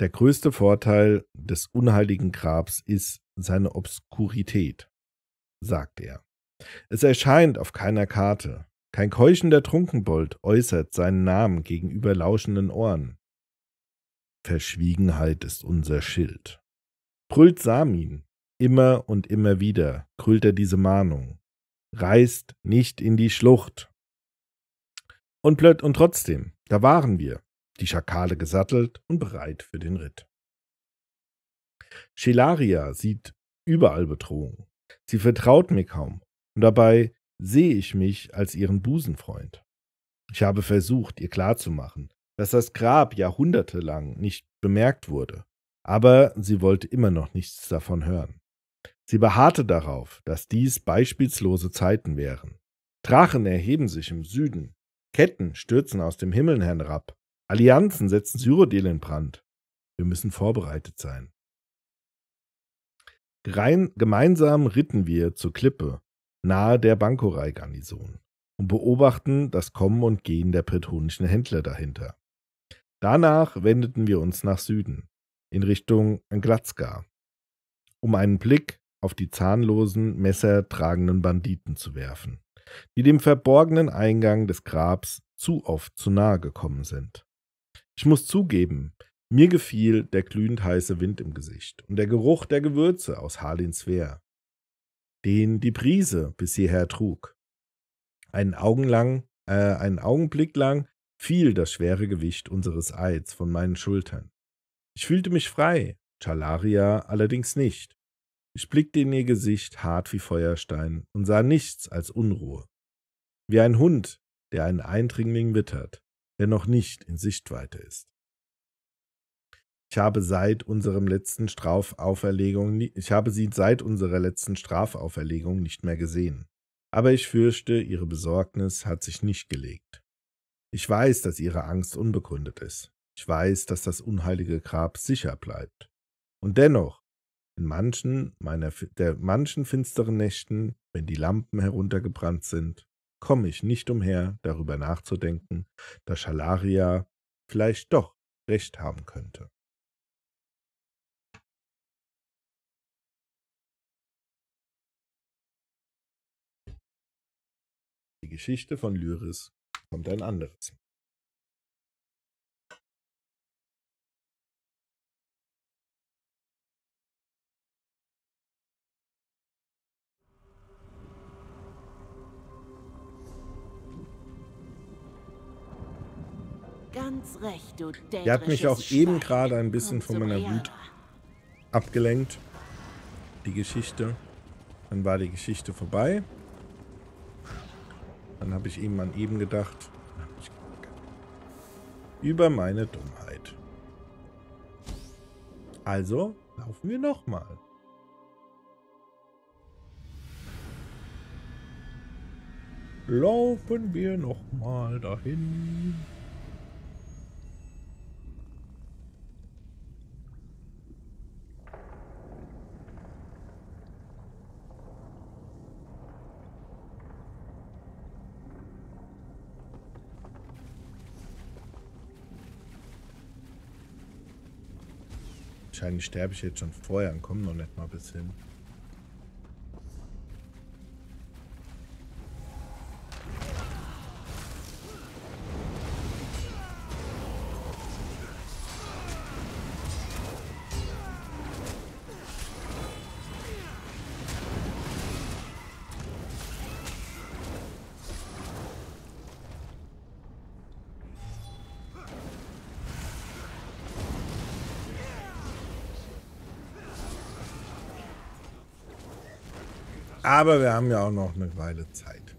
Der größte Vorteil des unheiligen Grabs ist seine Obskurität, sagt er. Es erscheint auf keiner Karte. Kein keuchender Trunkenbold äußert seinen Namen gegenüber lauschenden Ohren. Verschwiegenheit ist unser Schild. Brüllt Samin, Immer und immer wieder krüllt er diese Mahnung. Reist nicht in die Schlucht. Und, plöt und trotzdem, da waren wir, die Schakale gesattelt und bereit für den Ritt. Schelaria sieht überall Bedrohung. Sie vertraut mir kaum und dabei sehe ich mich als ihren Busenfreund. Ich habe versucht, ihr klarzumachen, dass das Grab jahrhundertelang nicht bemerkt wurde, aber sie wollte immer noch nichts davon hören. Sie beharrte darauf, dass dies beispielslose Zeiten wären. Drachen erheben sich im Süden, Ketten stürzen aus dem Himmel herab, Allianzen setzen Cyrodiil in Brand. Wir müssen vorbereitet sein. Rein, gemeinsam ritten wir zur Klippe, nahe der Bankoreigarnison, und beobachten das Kommen und Gehen der bretonischen Händler dahinter. Danach wendeten wir uns nach Süden, in Richtung Glatzgar, um einen Blick auf die zahnlosen, messertragenden Banditen zu werfen, die dem verborgenen Eingang des Grabs zu oft zu nahe gekommen sind. Ich muss zugeben, mir gefiel der glühend heiße Wind im Gesicht und der Geruch der Gewürze aus Harlinswehr, den die Brise bis hierher trug. Einen, Augenlang, äh, einen Augenblick lang fiel das schwere Gewicht unseres Eids von meinen Schultern. Ich fühlte mich frei, Schelaria allerdings nicht. Ich blickte in ihr Gesicht, hart wie Feuerstein, und sah nichts als Unruhe. Wie ein Hund, der einen Eindringling wittert, der noch nicht in Sichtweite ist. Ich habe, seit unserem letzten Strafauferlegung, ich habe sie seit unserer letzten Strafauferlegung nicht mehr gesehen. Aber ich fürchte, ihre Besorgnis hat sich nicht gelegt. Ich weiß, dass ihre Angst unbegründet ist. Ich weiß, dass das unheilige Grab sicher bleibt. Und dennoch, in manchen meiner der manchen finsteren Nächten, wenn die Lampen heruntergebrannt sind, komme ich nicht umher, darüber nachzudenken, dass Schelaria vielleicht doch recht haben könnte. Die Geschichte von Lyris kommt ein anderes. Ganz recht, du dämliches. Er hat mich auch eben gerade ein bisschen von meiner Wut abgelenkt. Die Geschichte. Dann war die Geschichte vorbei. Dann habe ich eben an eben gedacht. Über meine Dummheit. Also laufen wir nochmal. Laufen wir nochmal dahin. Wahrscheinlich sterbe ich jetzt schon vorher und komme noch nicht mal bis hin. Aber wir haben ja auch noch eine Weile Zeit.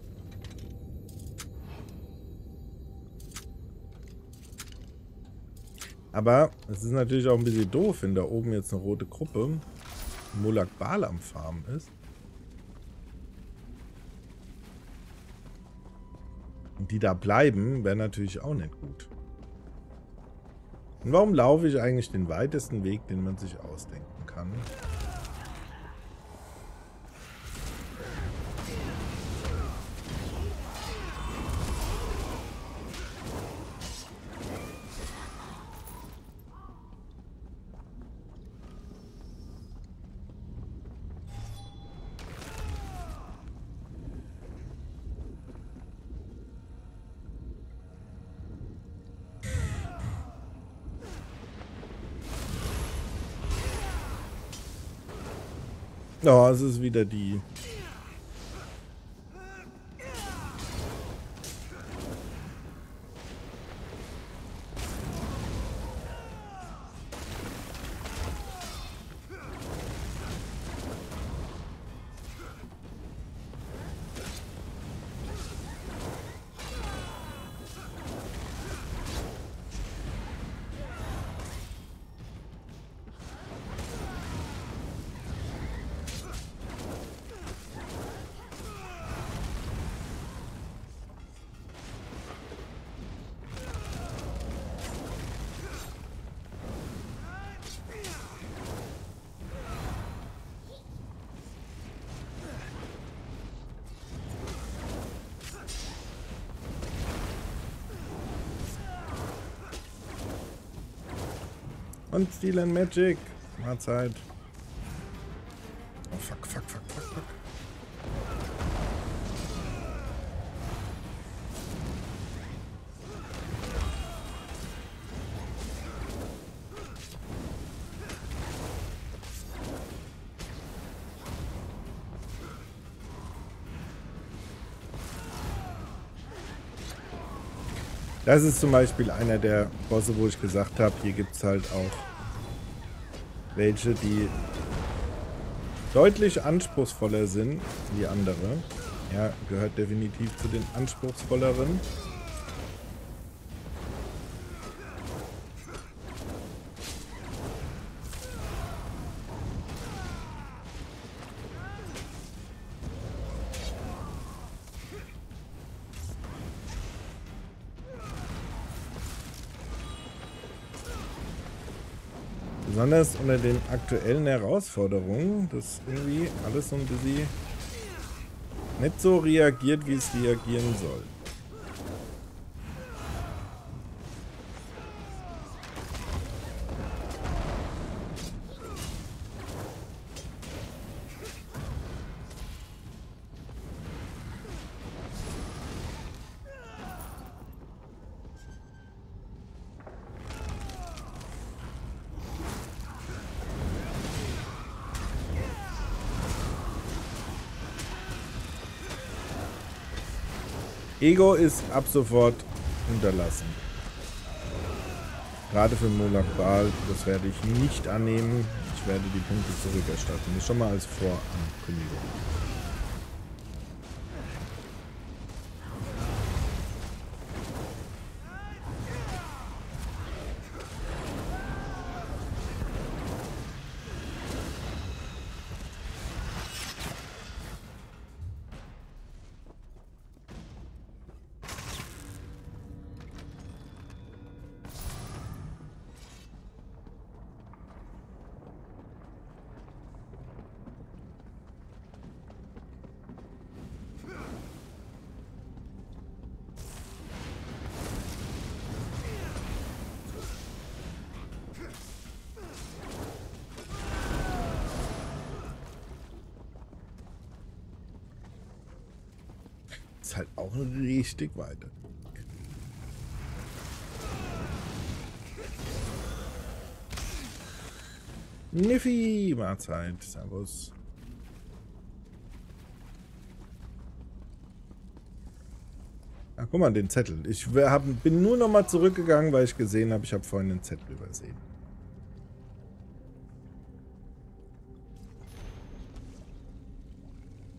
Aber es ist natürlich auch ein bisschen doof, wenn da oben jetzt eine rote Gruppe Molag Bal am Farmen ist. Und die da bleiben, wäre natürlich auch nicht gut. Und warum laufe ich eigentlich den weitesten Weg, den man sich ausdenken kann? Oh, es ist wieder die. Und Steel and Magic. Mahlzeit. Oh fuck, fuck, fuck, fuck, fuck. Das ist zum Beispiel einer der Bosse, wo ich gesagt habe, hier gibt es halt auch welche, die deutlich anspruchsvoller sind wie andere. Ja, gehört definitiv zu den anspruchsvolleren. Besonders unter den aktuellen Herausforderungen, dass irgendwie alles so ein bisschen nicht so reagiert, wie es reagieren soll. Ego ist ab sofort unterlassen. Gerade für Molag Bal, das werde ich nicht annehmen. Ich werde die Punkte zurückerstatten. Das schon mal als Vorankündigung. Halt auch richtig weiter. Niffi, Mahlzeit, Servus. Ach, guck mal, den Zettel. Ich hab, bin nur noch mal zurückgegangen, weil ich gesehen habe, ich habe vorhin den Zettel übersehen.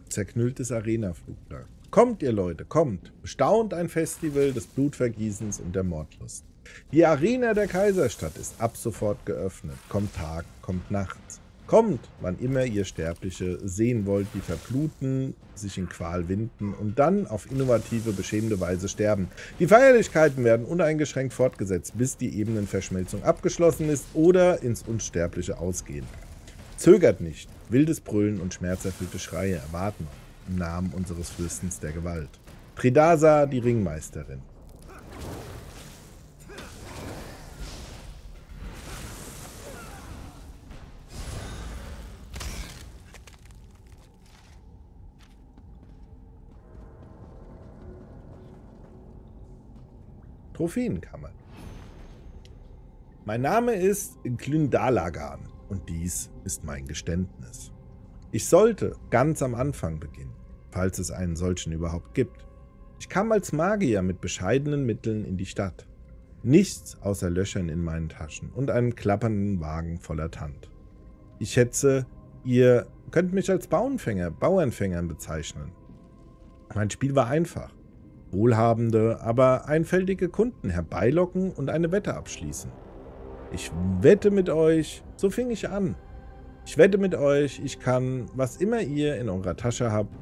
Zerknülltes Arena-Flugplan. Kommt ihr Leute, kommt! Bestaunt ein Festival des Blutvergießens und der Mordlust. Die Arena der Kaiserstadt ist ab sofort geöffnet. Kommt Tag, kommt Nacht. Kommt, wann immer ihr Sterbliche sehen wollt, die verbluten, sich in Qual winden und dann auf innovative, beschämende Weise sterben. Die Feierlichkeiten werden uneingeschränkt fortgesetzt, bis die Ebenenverschmelzung abgeschlossen ist oder ins Unsterbliche ausgehen. Zögert nicht, wildes Brüllen und schmerzerfüllte Schreie erwarten euch. Im Namen unseres Fürstens der Gewalt. Tridasa, die Ringmeisterin. Trophäenkammer. Mein Name ist Klündalagan und dies ist mein Geständnis. Ich sollte ganz am Anfang beginnen, falls es einen solchen überhaupt gibt. Ich kam als Magier mit bescheidenen Mitteln in die Stadt. Nichts außer Löchern in meinen Taschen und einem klappernden Wagen voller Tant. Ich schätze, ihr könnt mich als Bauernfänger, Bauernfängern bezeichnen. Mein Spiel war einfach. Wohlhabende, aber einfältige Kunden herbeilocken und eine Wette abschließen. Ich wette mit euch, so fing ich an. Ich wette mit euch, ich kann, was immer ihr in eurer Tasche habt,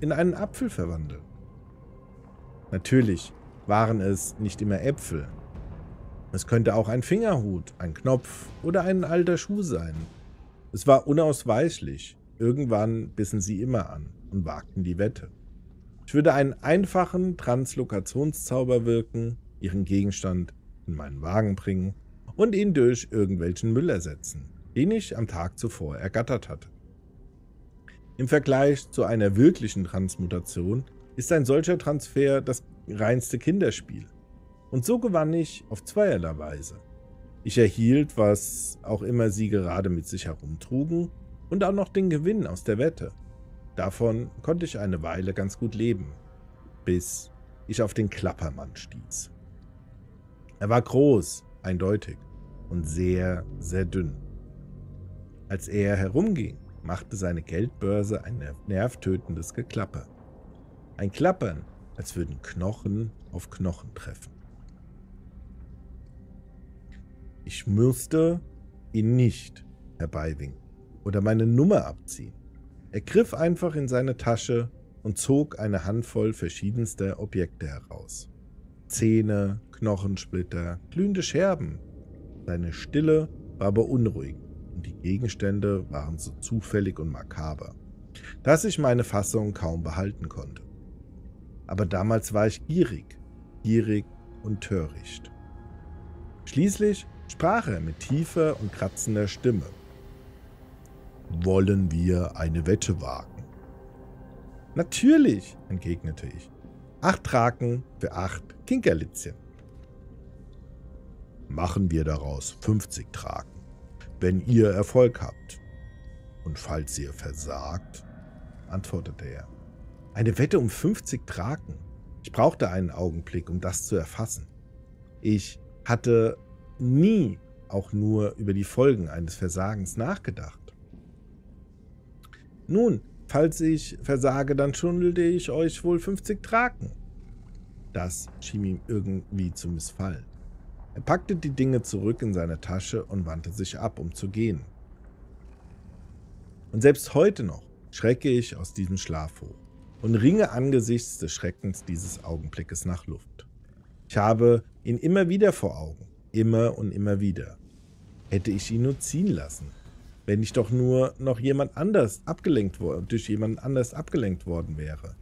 in einen Apfel verwandeln. Natürlich waren es nicht immer Äpfel. Es könnte auch ein Fingerhut, ein Knopf oder ein alter Schuh sein. Es war unausweichlich. Irgendwann bissen sie immer an und wagten die Wette. Ich würde einen einfachen Translokationszauber wirken, ihren Gegenstand in meinen Wagen bringen und ihn durch irgendwelchen Müll ersetzen, den ich am Tag zuvor ergattert hatte. Im Vergleich zu einer wirklichen Transmutation ist ein solcher Transfer das reinste Kinderspiel. Und so gewann ich auf zweierlei Weise. Ich erhielt, was auch immer sie gerade mit sich herumtrugen, und auch noch den Gewinn aus der Wette. Davon konnte ich eine Weile ganz gut leben, bis ich auf den Klappermann stieß. Er war groß, eindeutig, und sehr, sehr dünn. Als er herumging, machte seine Geldbörse ein nervtötendes Geklapper. Ein Klappern, als würden Knochen auf Knochen treffen. Ich musste ihn nicht herbeiwinken oder meine Nummer abziehen. Er griff einfach in seine Tasche und zog eine Handvoll verschiedenster Objekte heraus. Zähne, Knochensplitter, glühende Scherben. Seine Stille war beunruhigend und die Gegenstände waren so zufällig und makaber, dass ich meine Fassung kaum behalten konnte. Aber damals war ich gierig, gierig und töricht. Schließlich sprach er mit tiefer und kratzender Stimme. »Wollen wir eine Wette wagen?« »Natürlich«, entgegnete ich. »Acht Raken für acht Kinkerlitzchen.« »Machen wir daraus fünfzig Traken, wenn ihr Erfolg habt. Und falls ihr versagt«, antwortete er. Eine Wette um fünfzig Traken. Ich brauchte einen Augenblick, um das zu erfassen. Ich hatte nie auch nur über die Folgen eines Versagens nachgedacht. Nun, falls ich versage, dann schulde ich euch wohl fünfzig Traken. Das schien ihm irgendwie zu missfallen. Er packte die Dinge zurück in seine Tasche und wandte sich ab, um zu gehen. Und selbst heute noch schrecke ich aus diesem Schlaf hoch und ringe angesichts des Schreckens dieses Augenblickes nach Luft. Ich habe ihn immer wieder vor Augen, immer und immer wieder. Hätte ich ihn nur ziehen lassen, wenn ich doch nur noch jemand anders abgelenkt worden, durch jemand anders abgelenkt worden wäre.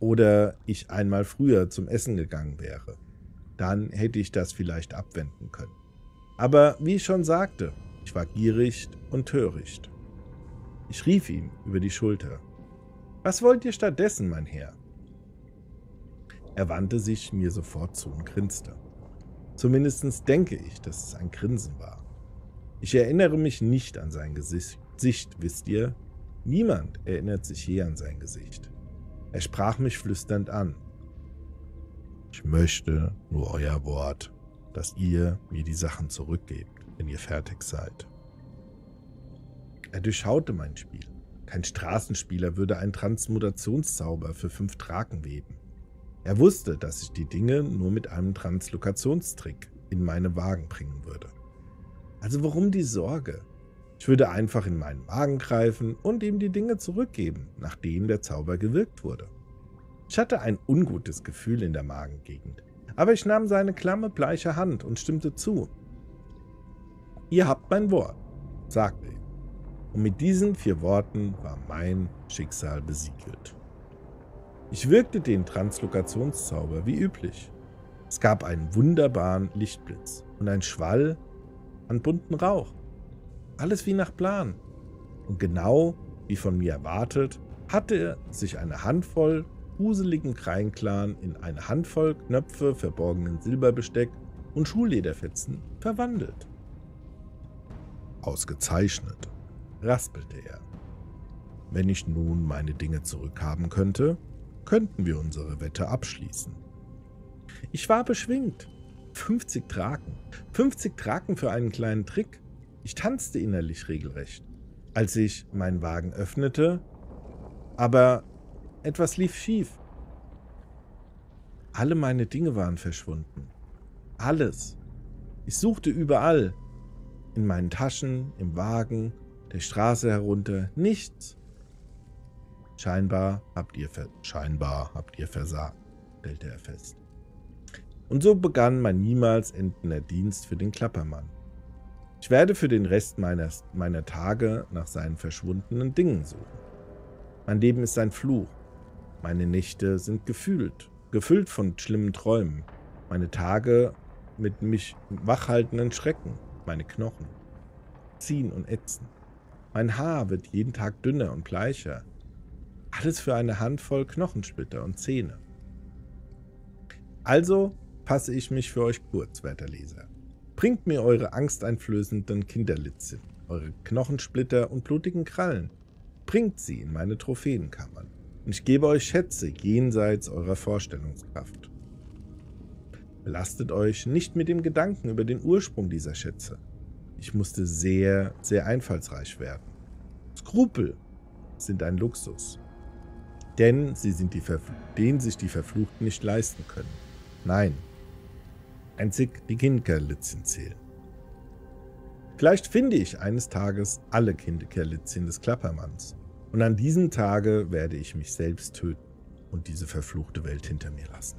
Oder ich einmal früher zum Essen gegangen wäre. Dann hätte ich das vielleicht abwenden können. Aber wie ich schon sagte, ich war gierig und töricht. Ich rief ihm über die Schulter. »Was wollt ihr stattdessen, mein Herr?« Er wandte sich mir sofort zu und grinste. Zumindest denke ich, dass es ein Grinsen war. Ich erinnere mich nicht an sein Gesicht, wisst ihr? Niemand erinnert sich je an sein Gesicht. Er sprach mich flüsternd an. »Ich möchte nur euer Wort, dass ihr mir die Sachen zurückgebt, wenn ihr fertig seid.« Er durchschaute mein Spiel. Kein Straßenspieler würde einen Transmutationszauber für fünf Traken weben. Er wusste, dass ich die Dinge nur mit einem Translokationstrick in meine Wagen bringen würde. Also warum die Sorge? Ich würde einfach in meinen Wagen greifen und ihm die Dinge zurückgeben, nachdem der Zauber gewirkt wurde. Ich hatte ein ungutes Gefühl in der Magengegend, aber ich nahm seine klamme, bleiche Hand und stimmte zu. »Ihr habt mein Wort«, sagte ich. Und mit diesen vier Worten war mein Schicksal besiegelt. Ich wirkte den Translokationszauber wie üblich. Es gab einen wunderbaren Lichtblitz und einen Schwall an bunten Rauch. Alles wie nach Plan. Und genau wie von mir erwartet, hatte sich eine Handvoll gruseligen Kleinklan in eine Handvoll Knöpfe, verborgenen Silberbesteck und Schuhlederfetzen verwandelt. »Ausgezeichnet«, raspelte er. Wenn ich nun meine Dinge zurückhaben könnte, könnten wir unsere Wette abschließen. Ich war beschwingt. fünfzig Traken. fünfzig Traken für einen kleinen Trick. Ich tanzte innerlich regelrecht, als ich meinen Wagen öffnete, aber etwas lief schief. Alle meine Dinge waren verschwunden. Alles. Ich suchte überall. In meinen Taschen, im Wagen, der Straße herunter. Nichts. Scheinbar habt ihr, ver Scheinbar habt ihr versagt, stellte er fest. Und so begann mein niemals endender Dienst für den Klappermann. Ich werde für den Rest meiner, meiner Tage nach seinen verschwundenen Dingen suchen. Mein Leben ist ein Fluch. Meine Nächte sind gefühlt, gefüllt von schlimmen Träumen. Meine Tage mit mich wachhaltenden Schrecken. Meine Knochen ziehen und ätzen. Mein Haar wird jeden Tag dünner und bleicher. Alles für eine Handvoll Knochensplitter und Zähne. Also fasse ich mich für euch kurz, werter Leser. Bringt mir eure angsteinflößenden Kinderlitzchen, eure Knochensplitter und blutigen Krallen. Bringt sie in meine Trophäenkammern und ich gebe euch Schätze jenseits eurer Vorstellungskraft. Belastet euch nicht mit dem Gedanken über den Ursprung dieser Schätze. Ich musste sehr, sehr einfallsreich werden. Skrupel sind ein Luxus, denn sie sind die Verfl- den sich die Verfluchten nicht leisten können. Nein, einzig die Kinderlitzchen zählen. Vielleicht finde ich eines Tages alle Kinderlitzchen des Klappermanns und an diesem Tage werde ich mich selbst töten und diese verfluchte Welt hinter mir lassen.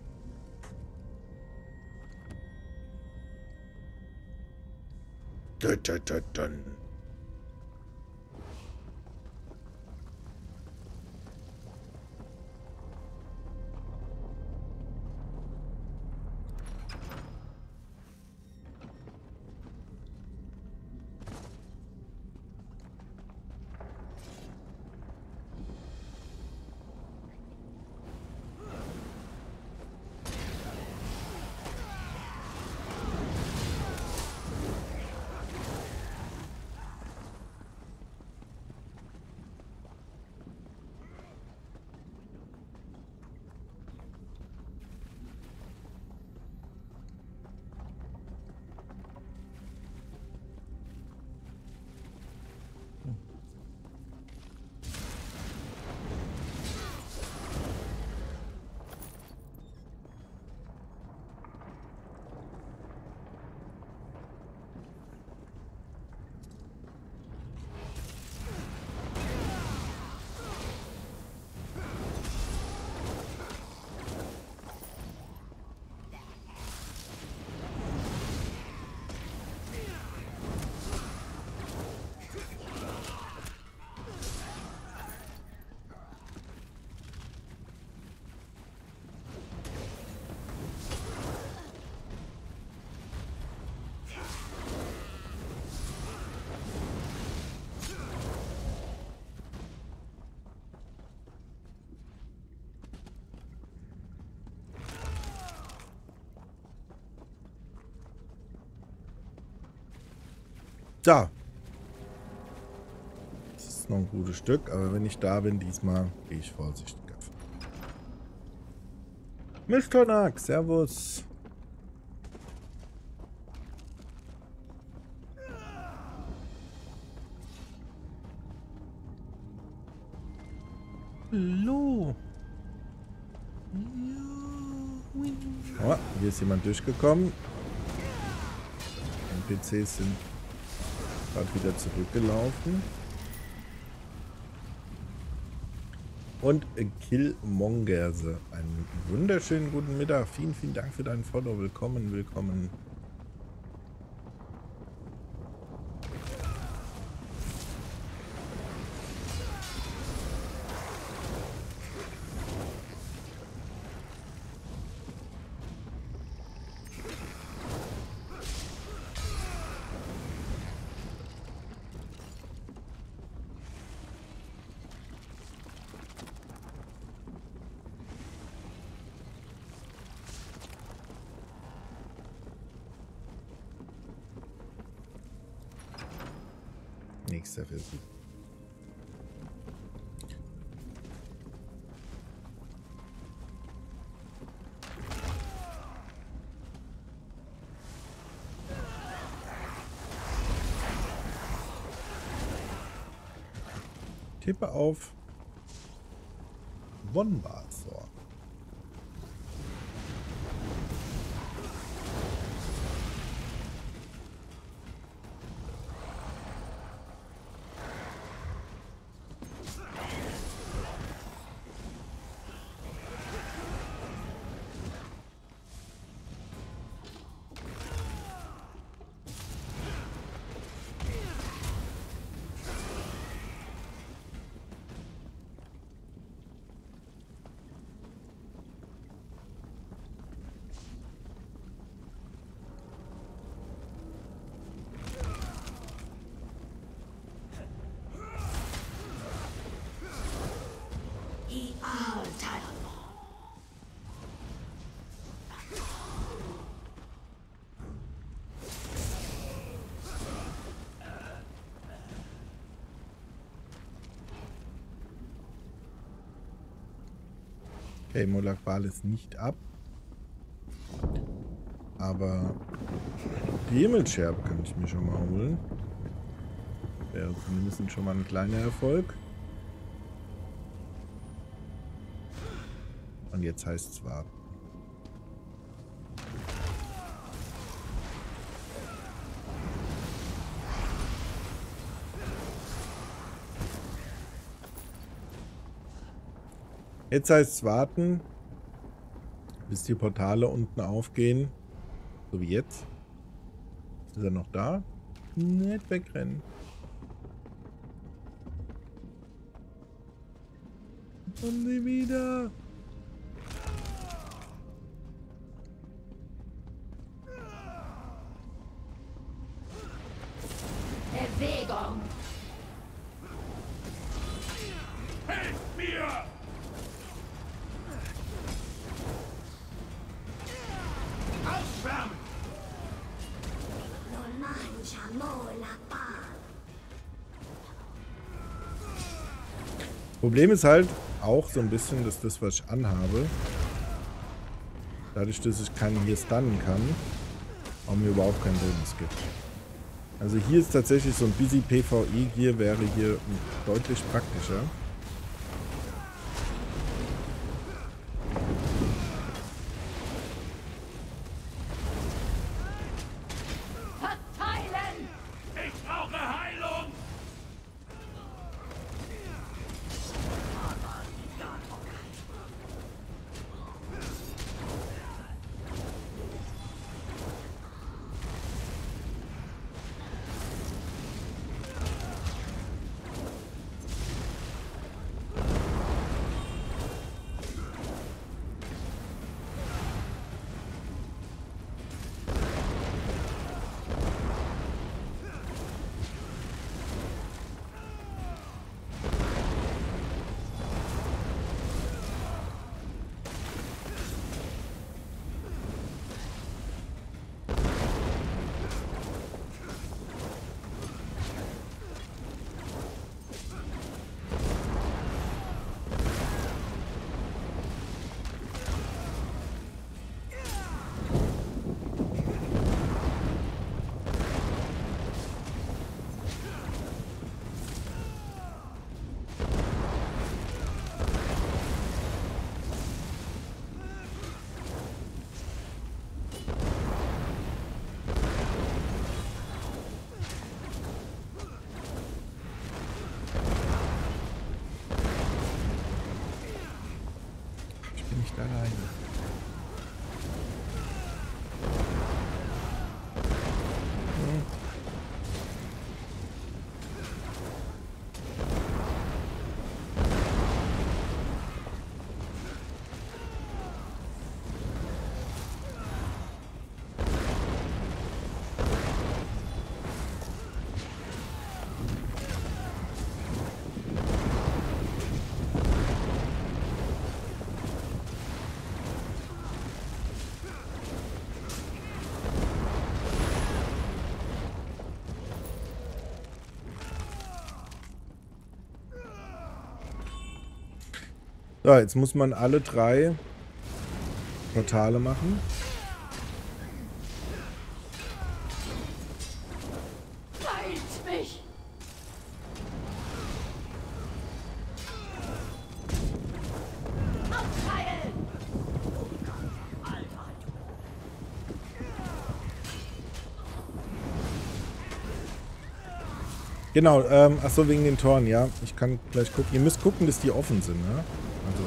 Da. Das ist noch ein gutes Stück, aber wenn ich da bin, diesmal gehe ich vorsichtiger. Mischtonak, servus. Hallo. Oh, hier ist jemand durchgekommen. N P Cs sind wieder zurückgelaufen. Und Killmongerse. Einen wunderschönen guten Mittag. Vielen, vielen Dank für deinen Follow. Willkommen, willkommen. Nächster Versuch. Kippe auf Bonbars. So. Okay, Molag Bal ist nicht ab. Aber die Himmelscherbe kann ich mir schon mal holen. Wäre zumindest schon mal ein kleiner Erfolg. Und jetzt heißt es warten. Jetzt heißt es warten, bis die Portale unten aufgehen. So wie jetzt. Ist er noch da? Nicht wegrennen. Und sie wieder. Bewegung! Helft mir! Problem ist halt auch so ein bisschen, dass das, was ich anhabe, dadurch, dass ich keinen hier stunnen kann, auch mir überhaupt keinen Bonus gibt. Also hier ist tatsächlich so ein Busy PvE, hier wäre hier deutlich praktischer. So, jetzt muss man alle drei Portale machen. Heilt mich! Genau, ähm, achso, wegen den Toren, ja. Ich kann gleich gucken. Ihr müsst gucken, dass die offen sind, ne? Also.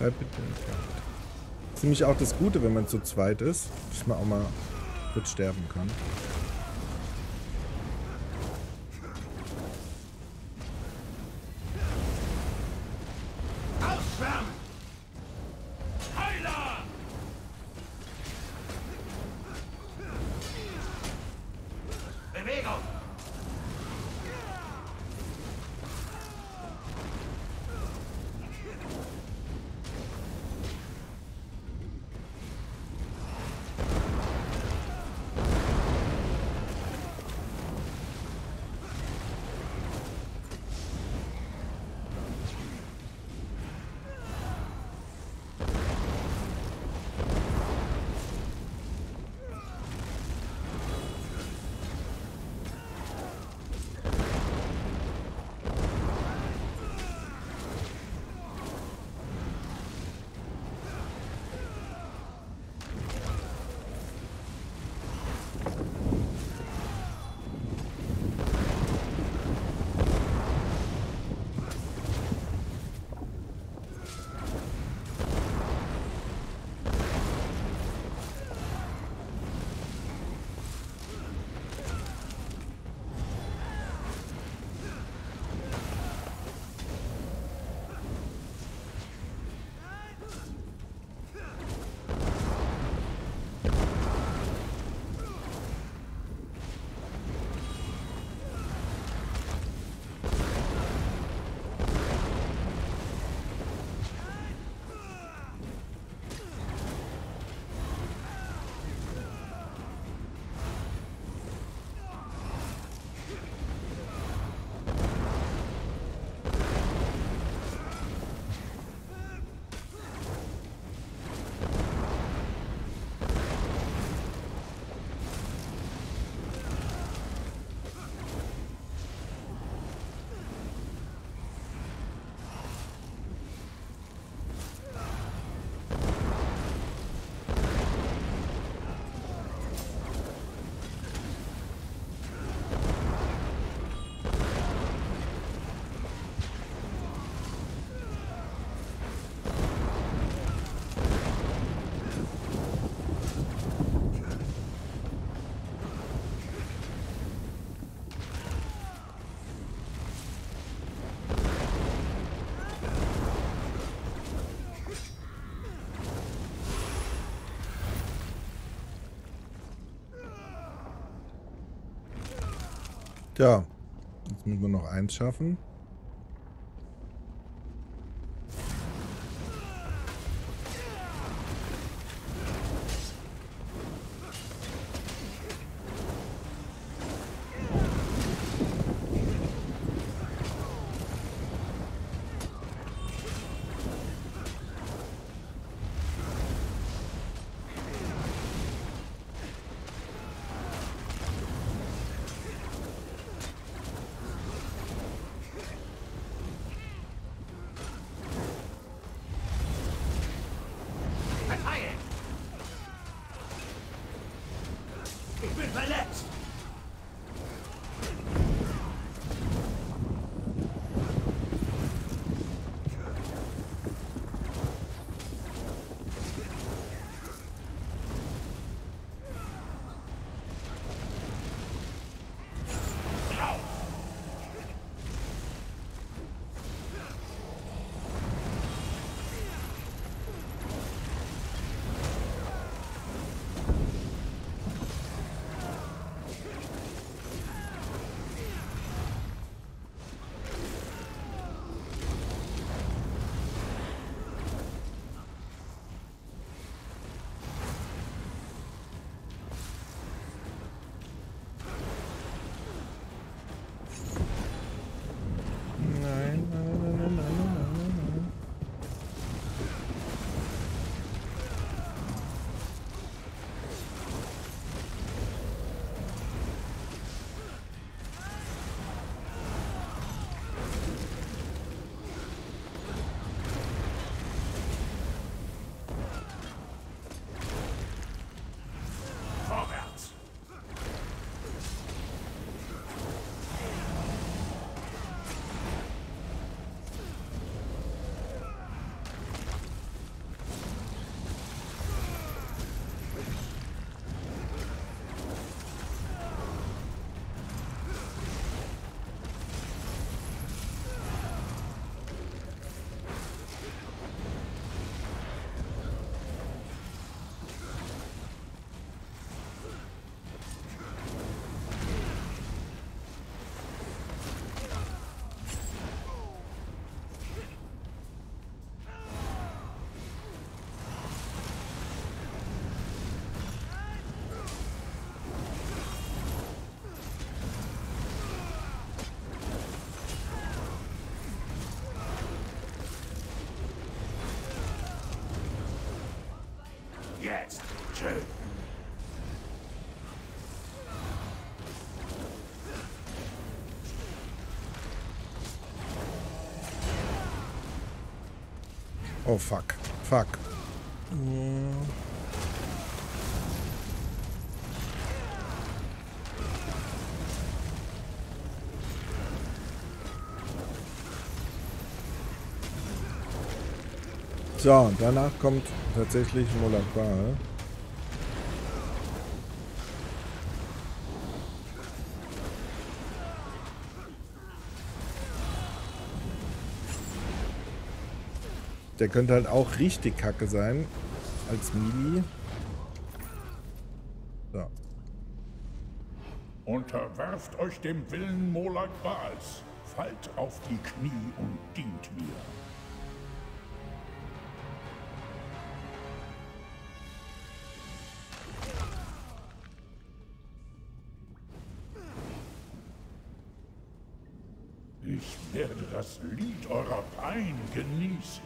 Bleib bitte nicht weit. Das ist nämlich auch das Gute, wenn man zu zweit ist, dass man auch mal gut sterben kann. Tja, jetzt müssen wir noch eins schaffen. jetzt. Schön. Oh, fuck. Fuck. Mm. So, und danach kommt tatsächlich Molag Bal. Der könnte halt auch richtig kacke sein. Als Mili. So. Unterwerft euch dem Willen Molag Bals. Fallt auf die Knie und dient mir. Ich werde das Lied eurer Pein genießen.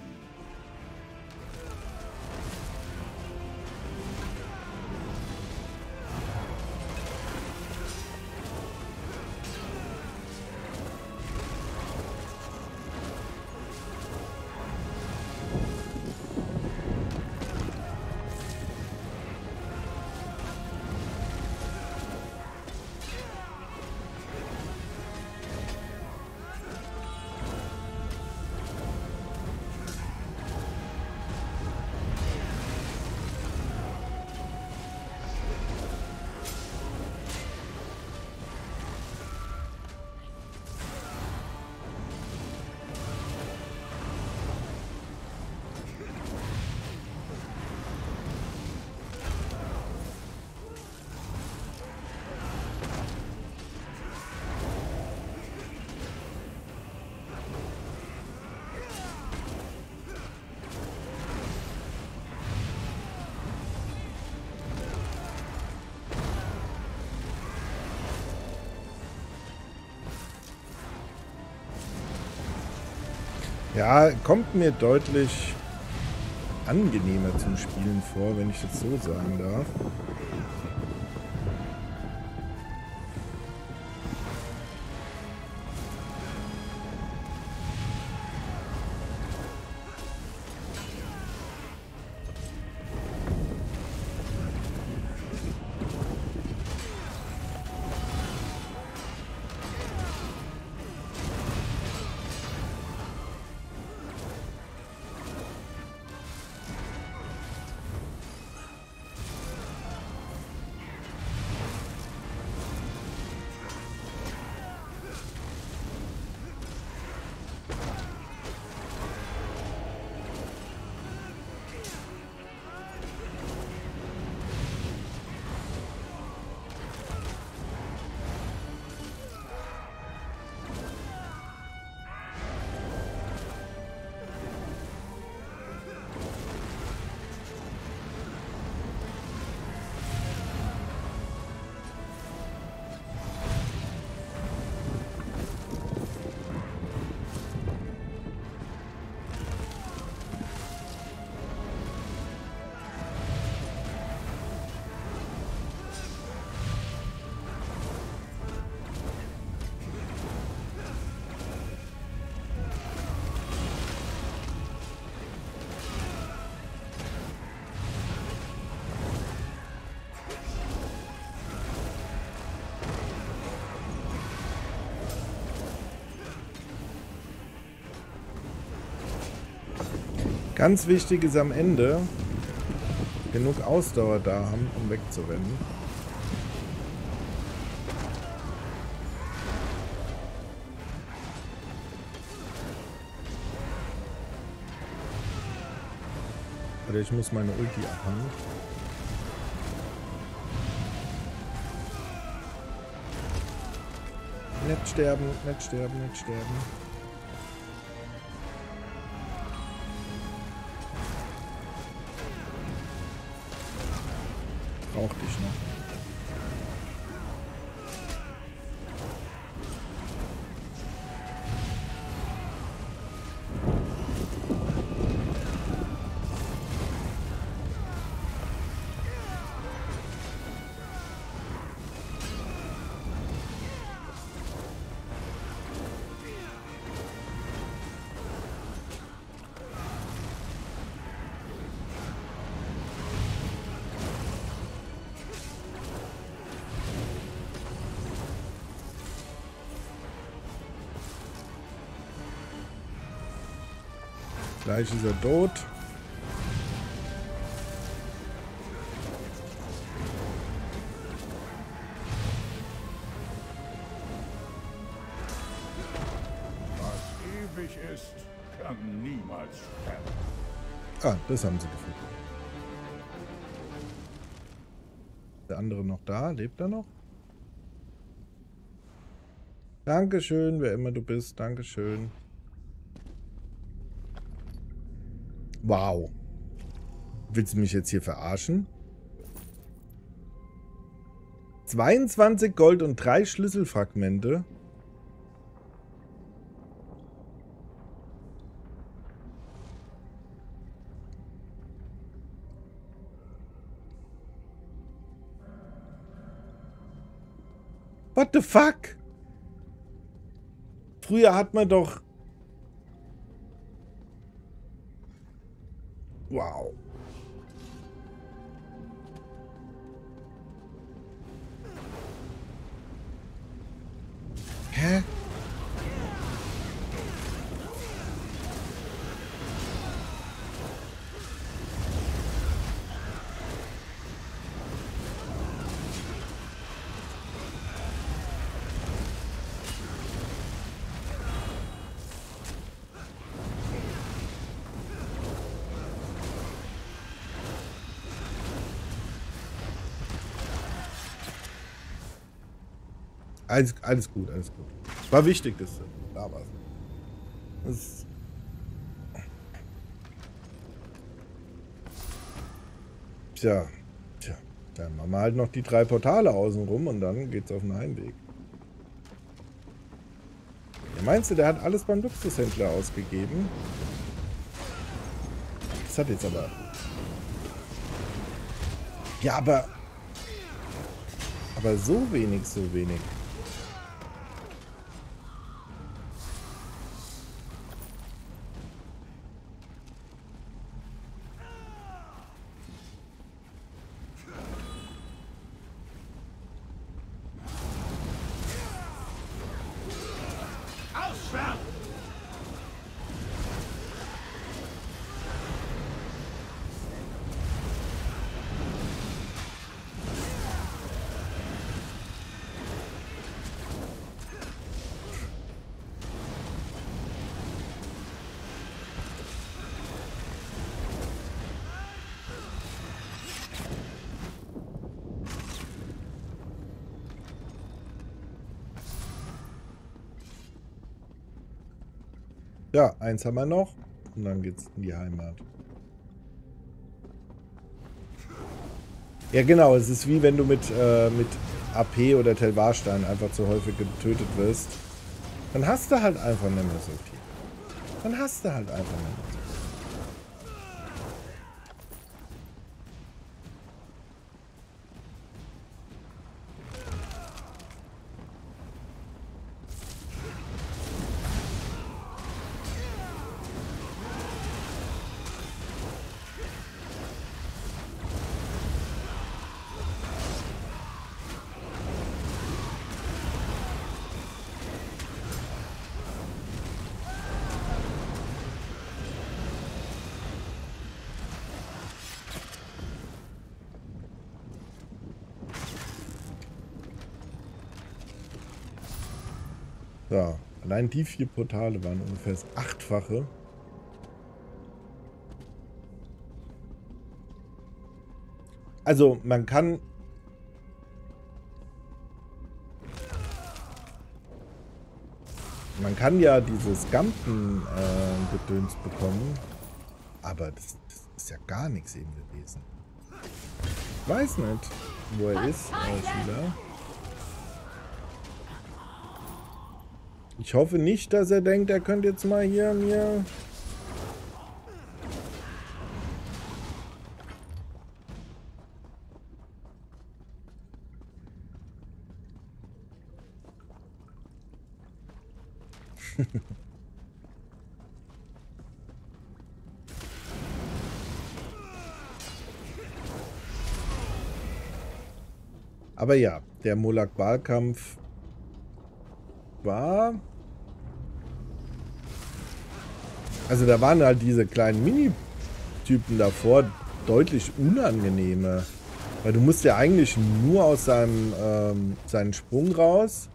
Ja, kommt mir deutlich angenehmer zum Spielen vor, wenn ich das so sagen darf. Ganz wichtig ist am Ende, genug Ausdauer da haben, um wegzurennen. Oder ich muss meine Ulti abhauen. Nicht sterben, nicht sterben, nicht sterben. Brauchte ich noch. Gleich ist er tot. Was ewig ist, kann niemals sterben. Ah, das haben sie gefunden. Der andere noch da? Lebt er noch? Dankeschön, wer immer du bist. Dankeschön. Wow. Willst du mich jetzt hier verarschen? zweiundzwanzig Gold und drei Schlüsselfragmente. What the fuck? Früher hat man doch... Wow. Hä? Alles, alles gut, alles gut. War wichtig, dass du da warst. Das tja, tja. Dann machen wir halt noch die drei Portale außenrum und dann geht's auf den Heimweg. Ja, meinst du, der hat alles beim Luxushändler ausgegeben? Das hat jetzt aber... Ja, aber... Aber so wenig, so wenig. Ja, eins haben wir noch und dann geht's in die Heimat. Ja genau, es ist wie wenn du mit, äh, mit A P oder Telvarstein einfach zu häufig getötet wirst. Dann hast du halt einfach nicht mehr so viel. Dann hast du halt einfach nicht mehr so viel. So, allein die vier Portale waren ungefähr das Achtfache. Also, man kann... Man kann ja dieses Gampen-Gedöns äh, bekommen, aber das, das ist ja gar nichts eben gewesen. Ich weiß nicht, wo er ist, Schüler. Ich hoffe nicht, dass er denkt, er könnte jetzt mal hier mir... Aber ja, der Molag Bal-Kampf war... Also da waren halt diese kleinen Mini-Typen davor deutlich unangenehmer. Weil du musst ja eigentlich nur aus seinem ähm, seinen Sprung raus.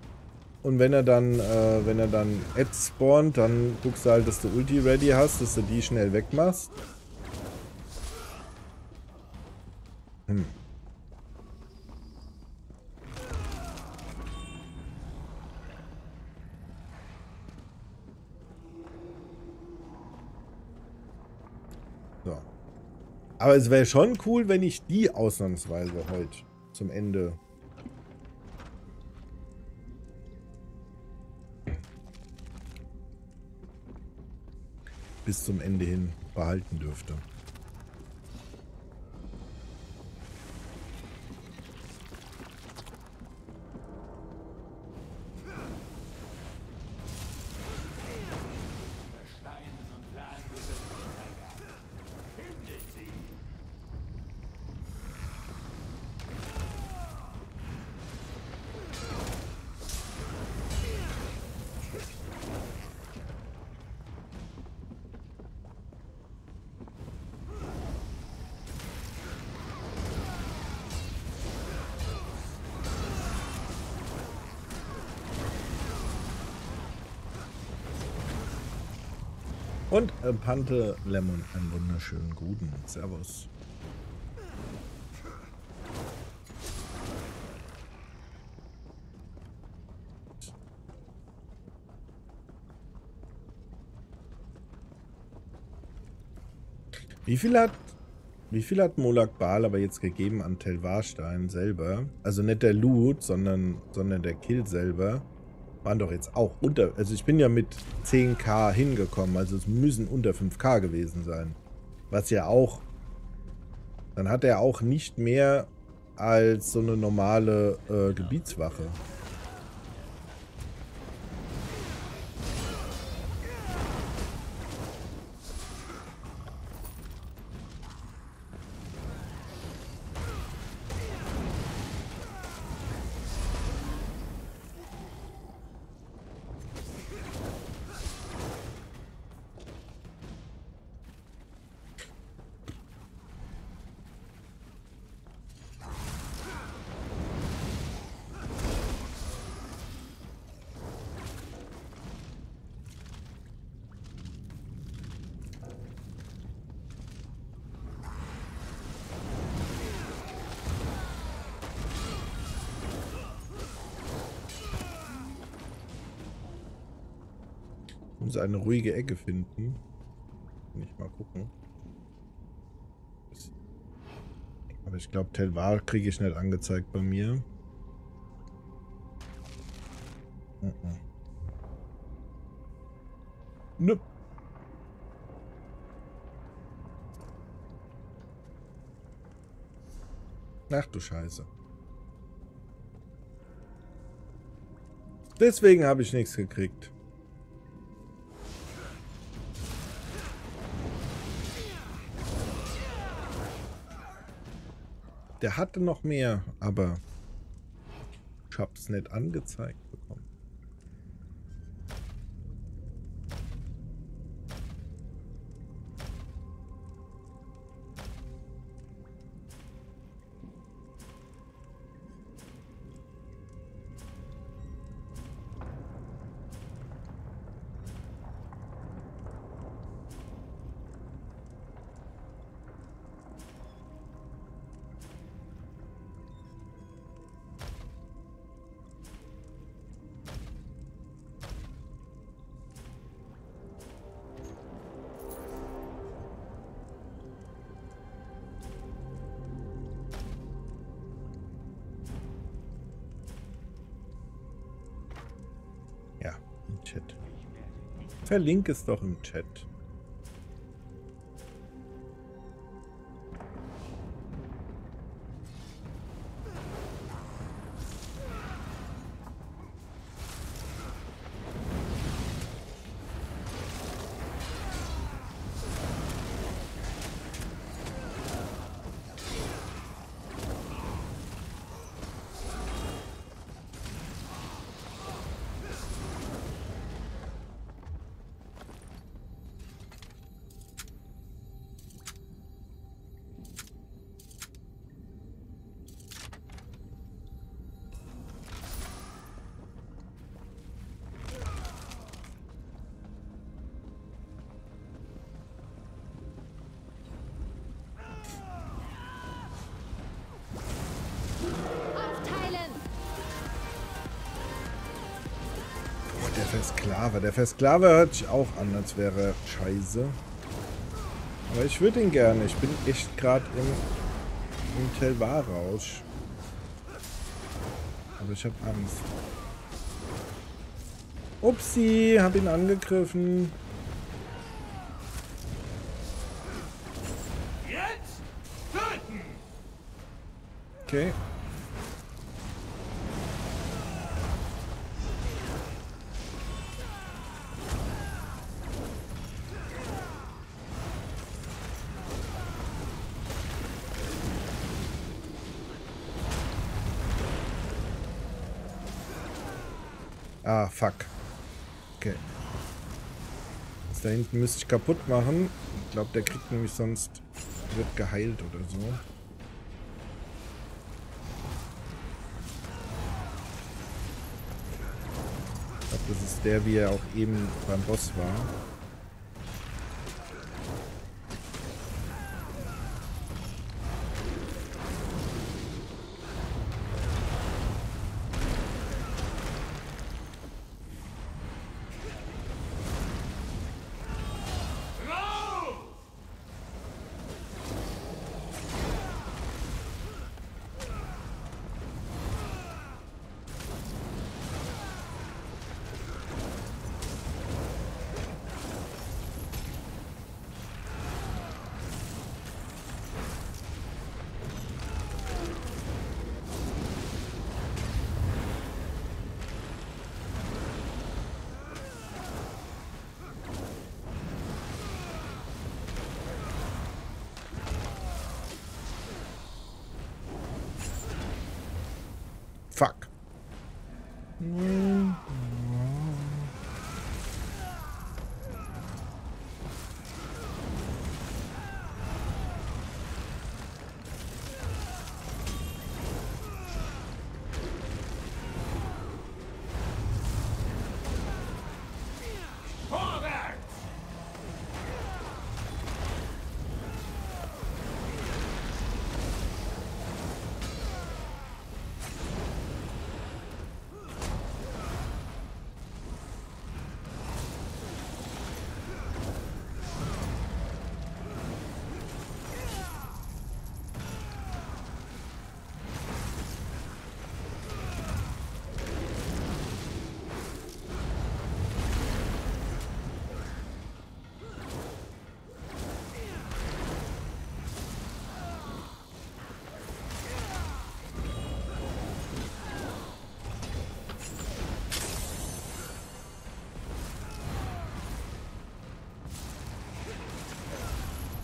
Und wenn er dann, äh, wenn er dann Ads spawnt, dann guckst du halt, dass du Ulti ready hast, dass du die schnell wegmachst. Hm. So. Aber es wäre schon cool, wenn ich die ausnahmsweise heute zum Ende... bis zum Ende hin behalten dürfte. Und äh, Pante Lemon, einen wunderschönen guten. Servus. Wie viel hat, wie viel hat Molag Bal aber jetzt gegeben an Telvarstein selber? Also nicht der Loot, sondern, sondern der Kill selber. Waren doch jetzt auch unter... Also ich bin ja mit zehn K hingekommen. Also es müssen unter fünf K gewesen sein. Was ja auch... Dann hat er auch nicht mehr als so eine normale äh, Gebietswache. Eine ruhige Ecke finden. Nicht mal gucken. Aber ich glaube, Telvar kriege ich nicht angezeigt bei mir. Uh-uh. Nö. Ach du Scheiße. Deswegen habe ich nichts gekriegt. Der hatte noch mehr, aber ich hab's nicht angezeigt bekommen. Verlink es doch im Chat. Versklave. Der Versklave hört sich auch an, als wäre scheiße. Aber ich würde ihn gerne. Ich bin echt gerade im, im Telvar-Rausch. Aber ich habe Angst. Upsi, hab ihn angegriffen. Jetzt töten! Okay. Ah, fuck. Okay. Das da hinten müsste ich kaputt machen. Ich glaube, der kriegt nämlich sonst... wird geheilt oder so. Ich glaube, das ist der, wie er auch eben beim Boss war. Fuck.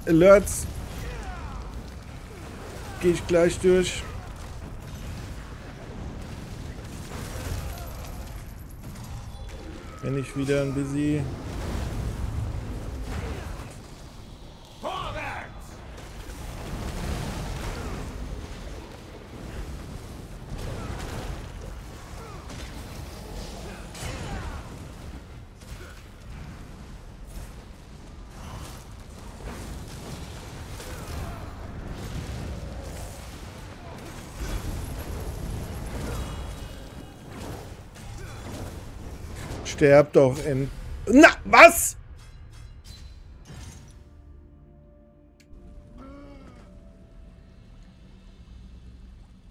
Alerts. Gehe ich gleich durch. Wenn ich wieder ein bisschen... Sterb doch in... Na, was?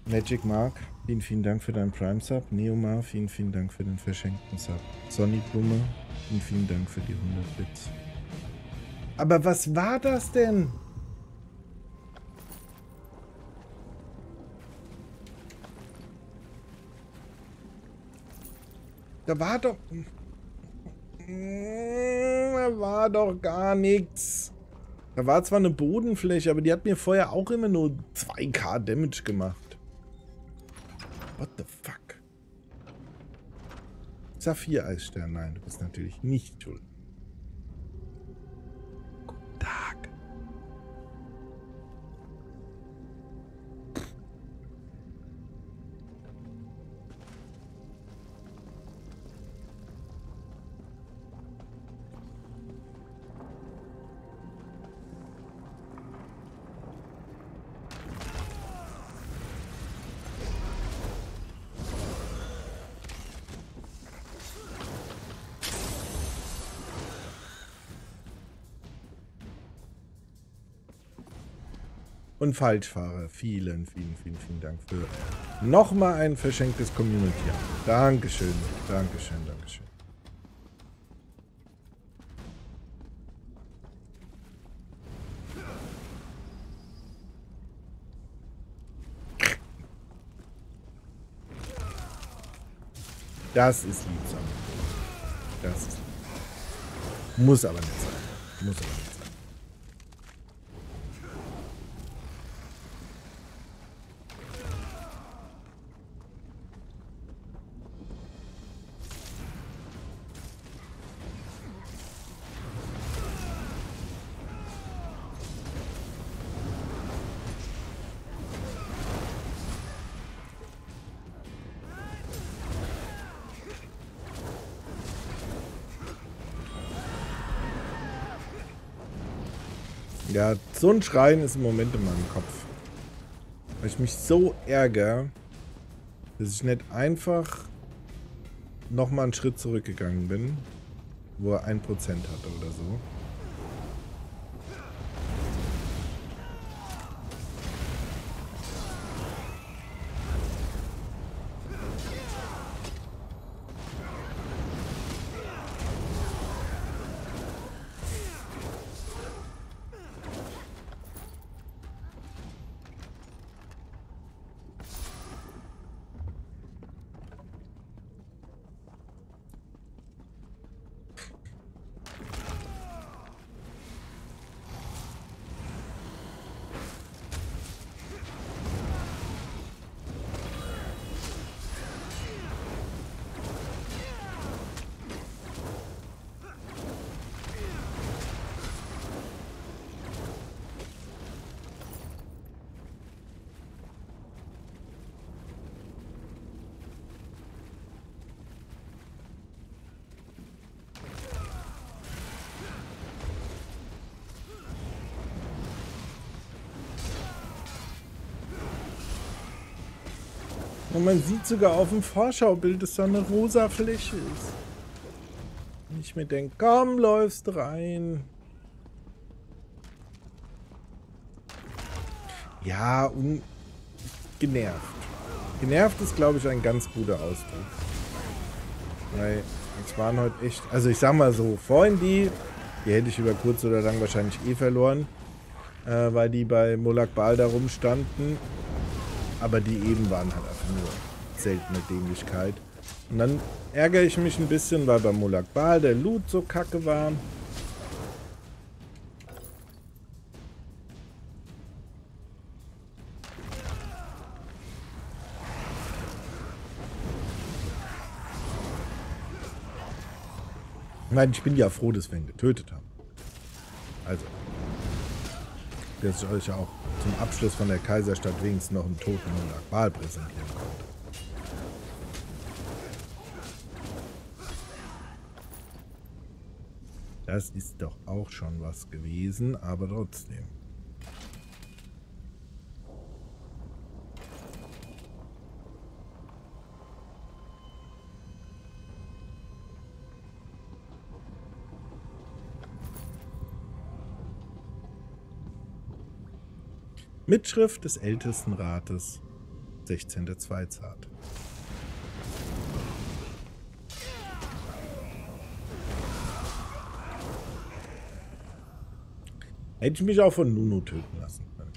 Magic Mark, vielen, vielen Dank für deinen Prime Sub. Neomar, vielen, vielen Dank für den verschenkten Sub. Sonny Blume, vielen, vielen Dank für die hundert Bits. Aber was war das denn? Da war doch... Da war doch gar nichts. Da war zwar eine Bodenfläche, aber die hat mir vorher auch immer nur zwei K Damage gemacht. What the fuck? Saphir-Eisstern, nein, du bist natürlich nicht schuld. Guten Tag. und Falschfahrer. Vielen, vielen, vielen, vielen Dank für nochmal ein verschenktes Community-Jahr. Dankeschön, Dankeschön, Dankeschön. Das ist liebsam. Das ist liebsam. Muss aber nicht sein. Muss aber nicht sein. Ja, so ein Schreien ist im Moment in meinem Kopf. Weil ich mich so ärgere, dass ich nicht einfach nochmal einen Schritt zurückgegangen bin, wo er ein Prozent hatte oder so. Und man sieht sogar auf dem Vorschaubild, dass da eine rosa Fläche ist. Und ich mir denke, komm, läufst rein. Ja, und genervt. Genervt ist, glaube ich, ein ganz guter Ausdruck. Weil es waren heute echt... Also ich sag mal so, vorhin die, die hätte ich über kurz oder lang wahrscheinlich eh verloren, äh, weil die bei Molag Bal da rumstanden. Aber die eben waren halt einfach nur seltene Dänglichkeit. Und dann ärgere ich mich ein bisschen, weil bei Molag Bal der Loot so kacke war. Nein, ich bin ja froh, dass wir ihn getötet haben. Also, dass ich euch auch zum Abschluss von der Kaiserstadt wenigstens noch einen toten Molag Bal präsentieren konnte. Das ist doch auch schon was gewesen, aber trotzdem. Mitschrift des Ältestenrates, sechzehnter zweiter Zart. Hätte ich mich auch von Nuno töten lassen können.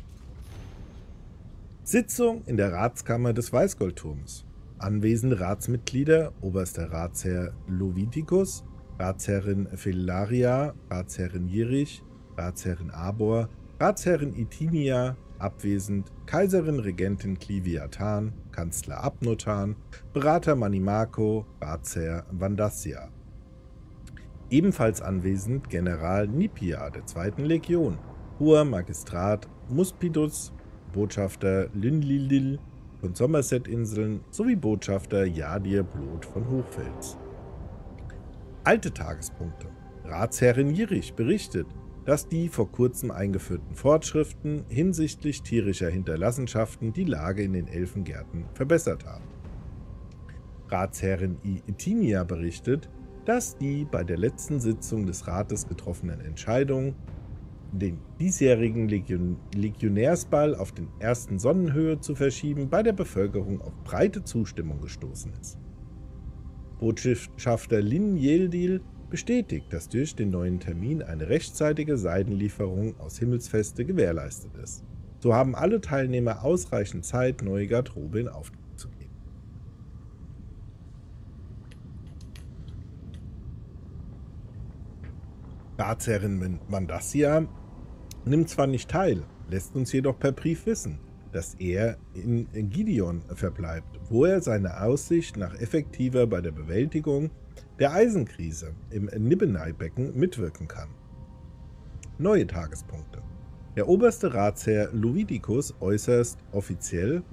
Sitzung in der Ratskammer des Weißgoldturms. Anwesende Ratsmitglieder, Oberster Ratsherr Luvidicus, Ratsherrin Felaria, Ratsherrin Jirich, Ratsherrin Abor, Ratsherrin Itinia, abwesend, Kaiserin Regentin Kliviatan, Kanzler Abnotan, Berater Manimarco, Ratsherr Vandassia. Ebenfalls anwesend General Nippia der zweiten Legion, hoher Magistrat Muspidus, Botschafter Lynlilil von Somerset-Inseln sowie Botschafter Jadir Bloth von Hochfels. Alte Tagespunkte. Ratsherrin Jirich berichtet, dass die vor kurzem eingeführten Fortschriften hinsichtlich tierischer Hinterlassenschaften die Lage in den Elfengärten verbessert haben. Ratsherrin Itinia berichtet, dass die bei der letzten Sitzung des Rates getroffenen Entscheidungen den diesjährigen Legion Legionärsball auf den ersten Sonnenhöhe zu verschieben, bei der Bevölkerung auf breite Zustimmung gestoßen ist. Botschafter Lin Yeldil bestätigt, dass durch den neuen Termin eine rechtzeitige Seidenlieferung aus Himmelsfeste gewährleistet ist. So haben alle Teilnehmer ausreichend Zeit, neue Garderobe in Auftrag zu geben. Ratsherrin Mandassia nimmt zwar nicht teil, lässt uns jedoch per Brief wissen, dass er in Gideon verbleibt, wo er seine Aussicht nach effektiver bei der Bewältigung der Eisenkrise im Nibbenai-Becken mitwirken kann. Neue Tagespunkte. Der oberste Ratsherr Luvidicus äußerst offiziell,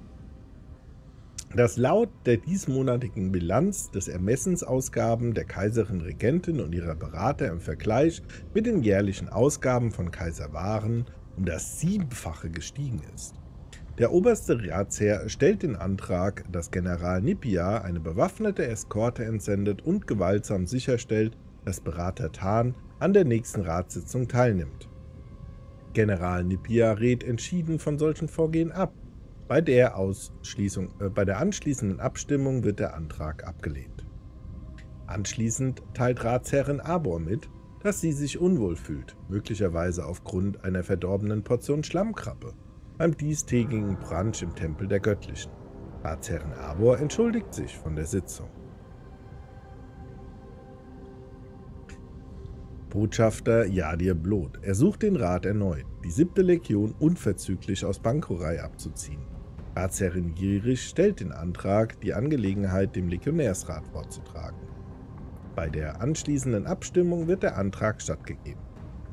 dass laut der diesmonatigen Bilanz des Ermessensausgaben der Kaiserin Regentin und ihrer Berater im Vergleich mit den jährlichen Ausgaben von Kaiser Waren um das Siebenfache gestiegen ist. Der oberste Ratsherr stellt den Antrag, dass General Nippia eine bewaffnete Eskorte entsendet und gewaltsam sicherstellt, dass Berater Tan an der nächsten Ratssitzung teilnimmt. General Nippia rät entschieden von solchen Vorgehen ab. Bei der, Ausschließung, äh, bei der anschließenden Abstimmung wird der Antrag abgelehnt. Anschließend teilt Ratsherrin Arbor mit, dass sie sich unwohl fühlt, möglicherweise aufgrund einer verdorbenen Portion Schlammkrabbe, beim diestägigen Brunch im Tempel der Göttlichen. Ratsherrin Arbor entschuldigt sich von der Sitzung. Botschafter Jadir Bloth ersucht den Rat erneut, die siebte Legion unverzüglich aus Bankorei abzuziehen. Ratsherrin Jirich stellt den Antrag, die Angelegenheit dem Legionärsrat vorzutragen. Bei der anschließenden Abstimmung wird der Antrag stattgegeben.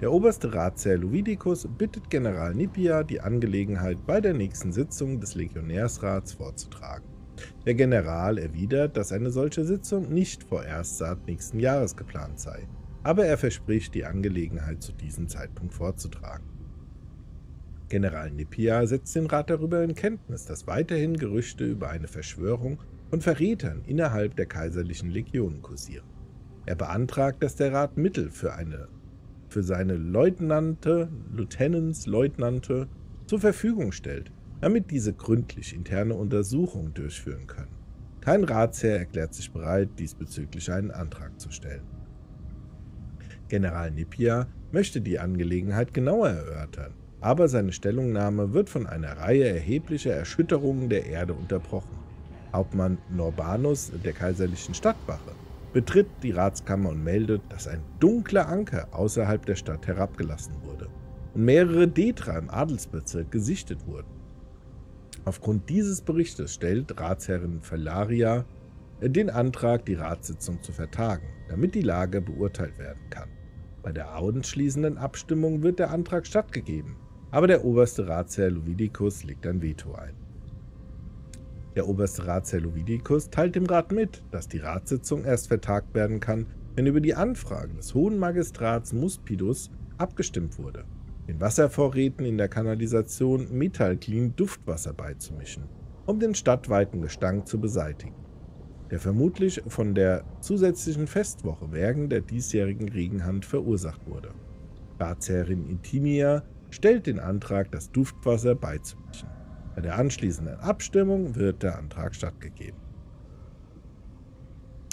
Der oberste Ratsherr Luvidicus bittet General Nippia, die Angelegenheit bei der nächsten Sitzung des Legionärsrats vorzutragen. Der General erwidert, dass eine solche Sitzung nicht vorerst seit nächsten Jahres geplant sei, aber er verspricht, die Angelegenheit zu diesem Zeitpunkt vorzutragen. General Nippia setzt den Rat darüber in Kenntnis, dass weiterhin Gerüchte über eine Verschwörung von Verrätern innerhalb der kaiserlichen Legionen kursieren. Er beantragt, dass der Rat Mittel für eine für seine Leutnante, Lieutenants, Leutnante zur Verfügung stellt, damit diese gründlich interne Untersuchungen durchführen können. Kein Ratsherr erklärt sich bereit, diesbezüglich einen Antrag zu stellen. General Nippia möchte die Angelegenheit genauer erörtern, aber seine Stellungnahme wird von einer Reihe erheblicher Erschütterungen der Erde unterbrochen. Hauptmann Norbanus der kaiserlichen Stadtwache betritt die Ratskammer und meldet, dass ein dunkler Anker außerhalb der Stadt herabgelassen wurde und mehrere Detra im Adelsbezirk gesichtet wurden. Aufgrund dieses Berichtes stellt Ratsherrin Felaria den Antrag, die Ratssitzung zu vertagen, damit die Lage beurteilt werden kann. Bei der anschließenden Abstimmung wird der Antrag stattgegeben, aber der oberste Ratsherr Luvidicus legt ein Veto ein. Der oberste Ratsherr Luvidicus teilt dem Rat mit, dass die Ratssitzung erst vertagt werden kann, wenn über die Anfrage des hohen Magistrats Muspidus abgestimmt wurde, den Wasservorräten in der Kanalisation Metallclean-Duftwasser beizumischen, um den stadtweiten Gestank zu beseitigen, der vermutlich von der zusätzlichen Festwoche wegen der diesjährigen Regenhand verursacht wurde. Ratsherrin Itinia stellt den Antrag, das Duftwasser beizumischen. Bei der anschließenden Abstimmung wird der Antrag stattgegeben.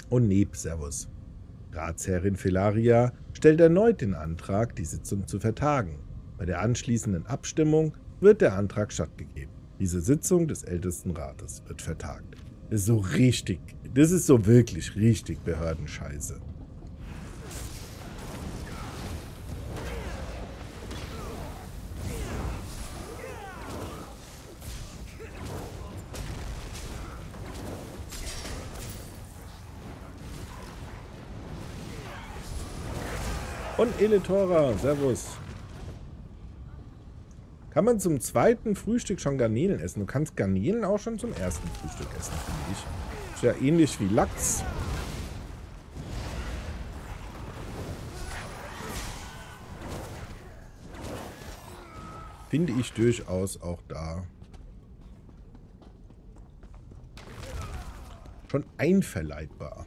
Und Neb, Servus. Ratsherrin Felaria stellt erneut den Antrag, die Sitzung zu vertagen. Bei der anschließenden Abstimmung wird der Antrag stattgegeben. Diese Sitzung des Ältestenrates wird vertagt. Das ist so richtig, das ist so wirklich richtig Behördenscheiße. Und Eletora, servus. Kann man zum zweiten Frühstück schon Garnelen essen? Du kannst Garnelen auch schon zum ersten Frühstück essen, finde ich. Ist ja ähnlich wie Lachs. Finde ich durchaus auch da schon einverleibbar.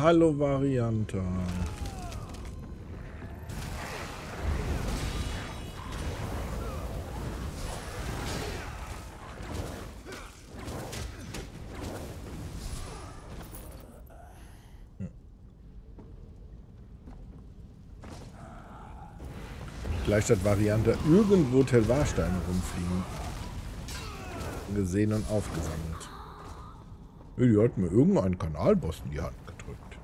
Hallo Variante. Vielleicht hat Variante irgendwo Telvarsteine rumfliegen. Gesehen und aufgesammelt. Die hat mir irgendeinen Kanalboss in die Hand gedrückt.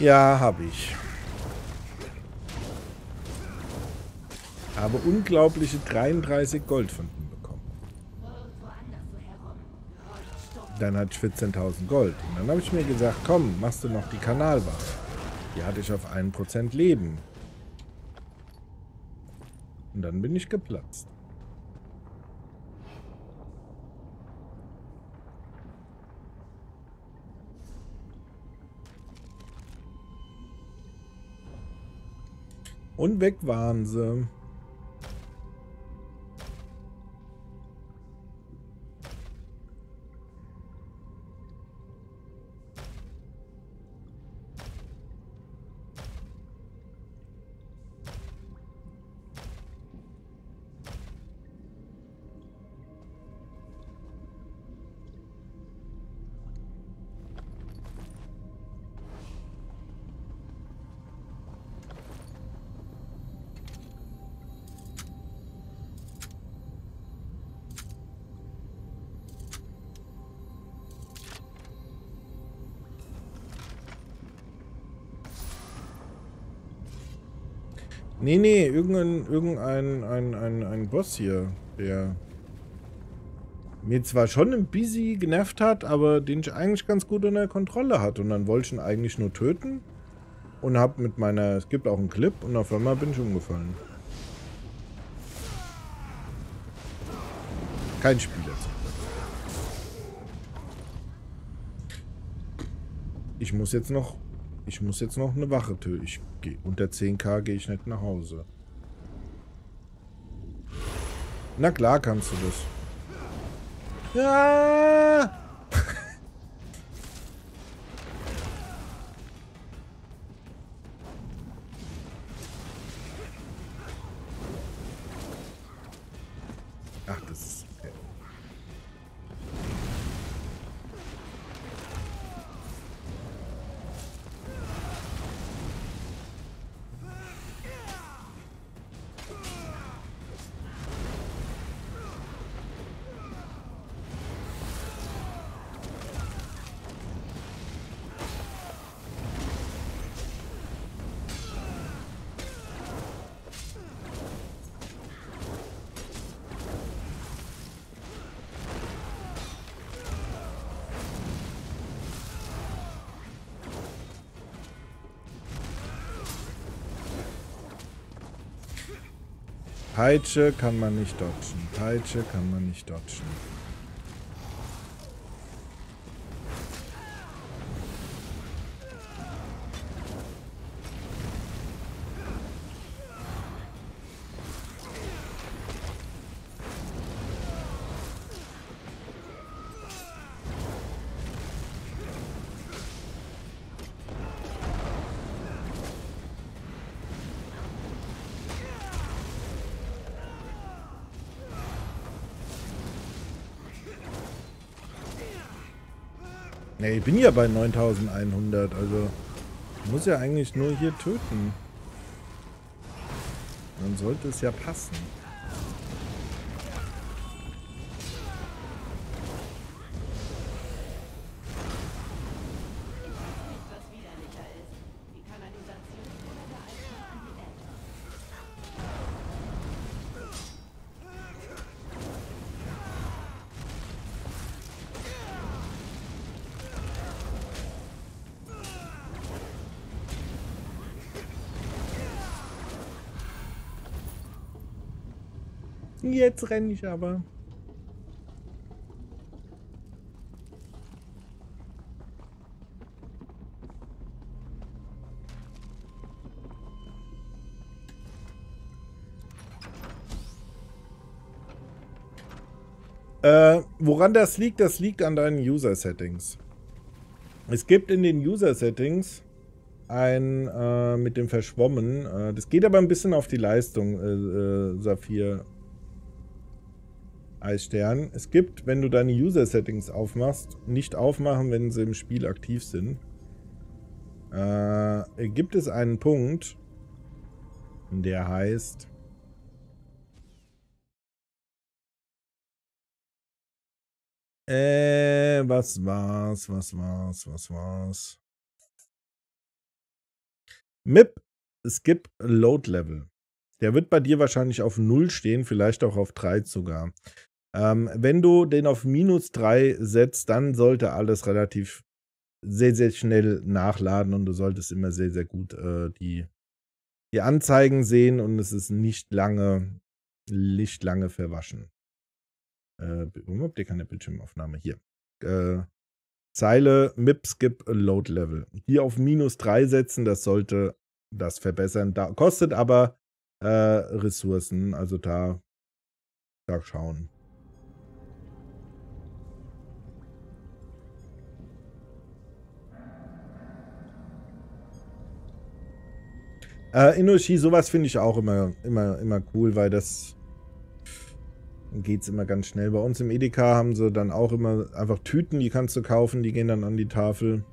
Ja, habe ich. Habe unglaubliche dreiunddreißig Gold von ihm bekommen. Dann hatte ich vierzehntausend Gold. Und dann habe ich mir gesagt, komm, machst du noch die Kanalwache. Die hatte ich auf ein Prozent Leben. Und dann bin ich geplatzt. Und weg waren sie. Nee, nee, irgendein, irgendein ein, ein, ein Boss hier, der mir zwar schon ein bisschen genervt hat, aber den ich eigentlich ganz gut unter Kontrolle hatte. Und dann wollte ich ihn eigentlich nur töten und hab mit meiner, es gibt auch einen Clip, und auf einmal bin ich umgefallen. Kein Spieler. Ich muss jetzt noch... Ich muss jetzt noch eine Wache töten. Ich gehe unter zehn K gehe ich nicht nach Hause. Na klar kannst du das. Ja! Ach, das ist... Peitsche kann man nicht dodgen. Peitsche kann man nicht dodgen. Ich bin ja bei neuntausendeinhundert, also ich muss ja eigentlich nur hier töten. Dann sollte es ja passen. Jetzt renne ich aber. Äh, woran das liegt? Das liegt an deinen User-Settings. Es gibt in den User-Settings ein äh, mit dem Verschwommen. Äh, das geht aber ein bisschen auf die Leistung, äh, äh, Saphir Eisstern. Es gibt, wenn du deine User-Settings aufmachst, nicht aufmachen, wenn sie im Spiel aktiv sind. Äh, gibt es einen Punkt, der heißt... Äh, was war's, was war's, was war's? M I P, Skip Load Level. Der wird bei dir wahrscheinlich auf null stehen, vielleicht auch auf drei sogar. Ähm, wenn du den auf minus drei setzt, dann sollte alles relativ sehr, sehr schnell nachladen und du solltest immer sehr, sehr gut äh, die, die Anzeigen sehen und es ist nicht lange, nicht lange verwaschen. Äh, warum habt ihr keine Bildschirmaufnahme? Hier. Äh, Zeile M I P Skip Load Level. Hier auf minus drei setzen, das sollte das verbessern. Da, kostet aber äh, Ressourcen, also da, da schauen. Äh, Inoshi, sowas finde ich auch immer, immer, immer cool, weil das... geht es immer ganz schnell. Bei uns im Edeka haben sie dann auch immer einfach Tüten, die kannst du kaufen, die gehen dann an die Tafel.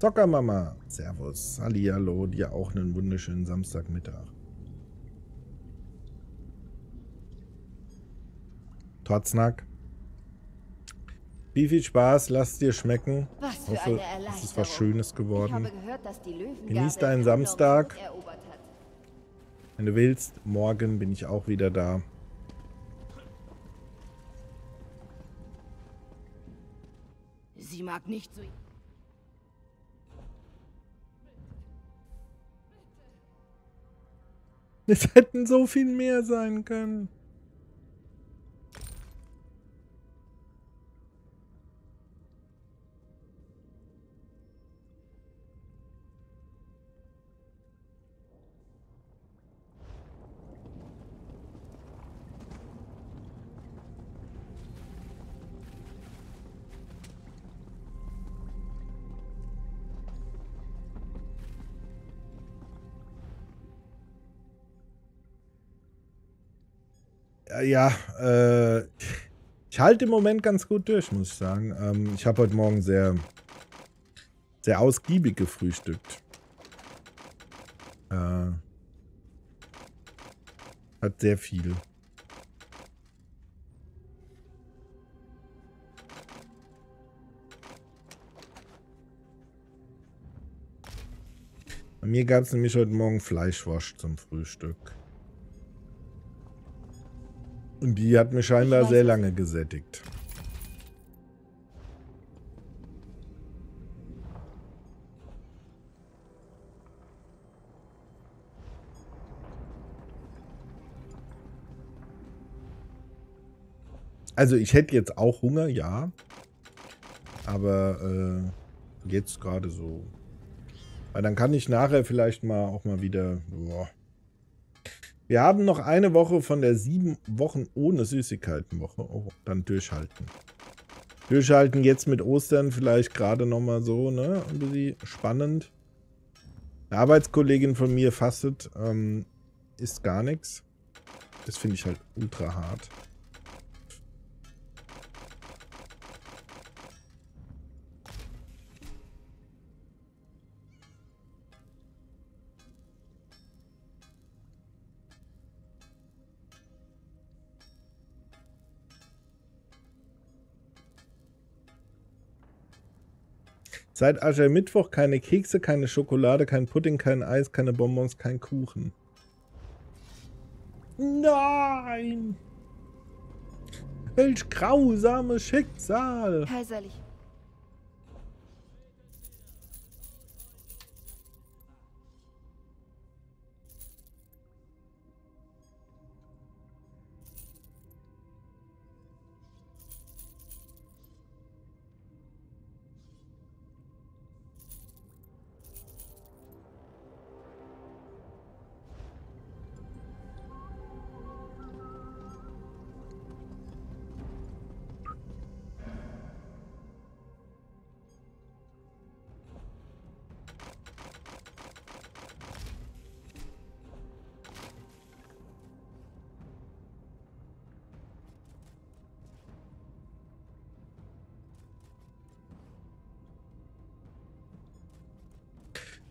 Zockermama, servus, hallihallo, dir auch einen wunderschönen Samstagmittag. Torznack. Wie viel Spaß, lass dir schmecken. Was für eine Erleichterung. Es ist was Schönes geworden. Genieß deinen Samstag. Wenn du willst, morgen bin ich auch wieder da. Sie mag nicht so. Es hätten so viel mehr sein können. Ja, äh, ich halte im Moment ganz gut durch, muss ich sagen. Ähm, ich habe heute Morgen sehr, sehr ausgiebig gefrühstückt. Äh, hat sehr viel. Bei mir gab es nämlich heute Morgen Fleischwurst zum Frühstück. Und die hat mir scheinbar sehr lange gesättigt. Also ich hätte jetzt auch Hunger, ja. Aber äh, jetzt gerade so. Weil dann kann ich nachher vielleicht mal auch mal wieder... Boah. Wir haben noch eine Woche von der sieben Wochen ohne Süßigkeitenwoche. Oh, dann durchhalten. Durchhalten jetzt mit Ostern vielleicht gerade nochmal so, ne? Ein bisschen spannend. Eine Arbeitskollegin von mir fastet, ähm, isst gar nichts. Das finde ich halt ultra hart. Seit Aschermittwoch keine Kekse, keine Schokolade, kein Pudding, kein Eis, keine Bonbons, kein Kuchen. Nein! Welch grausames Schicksal! Kaiserlich.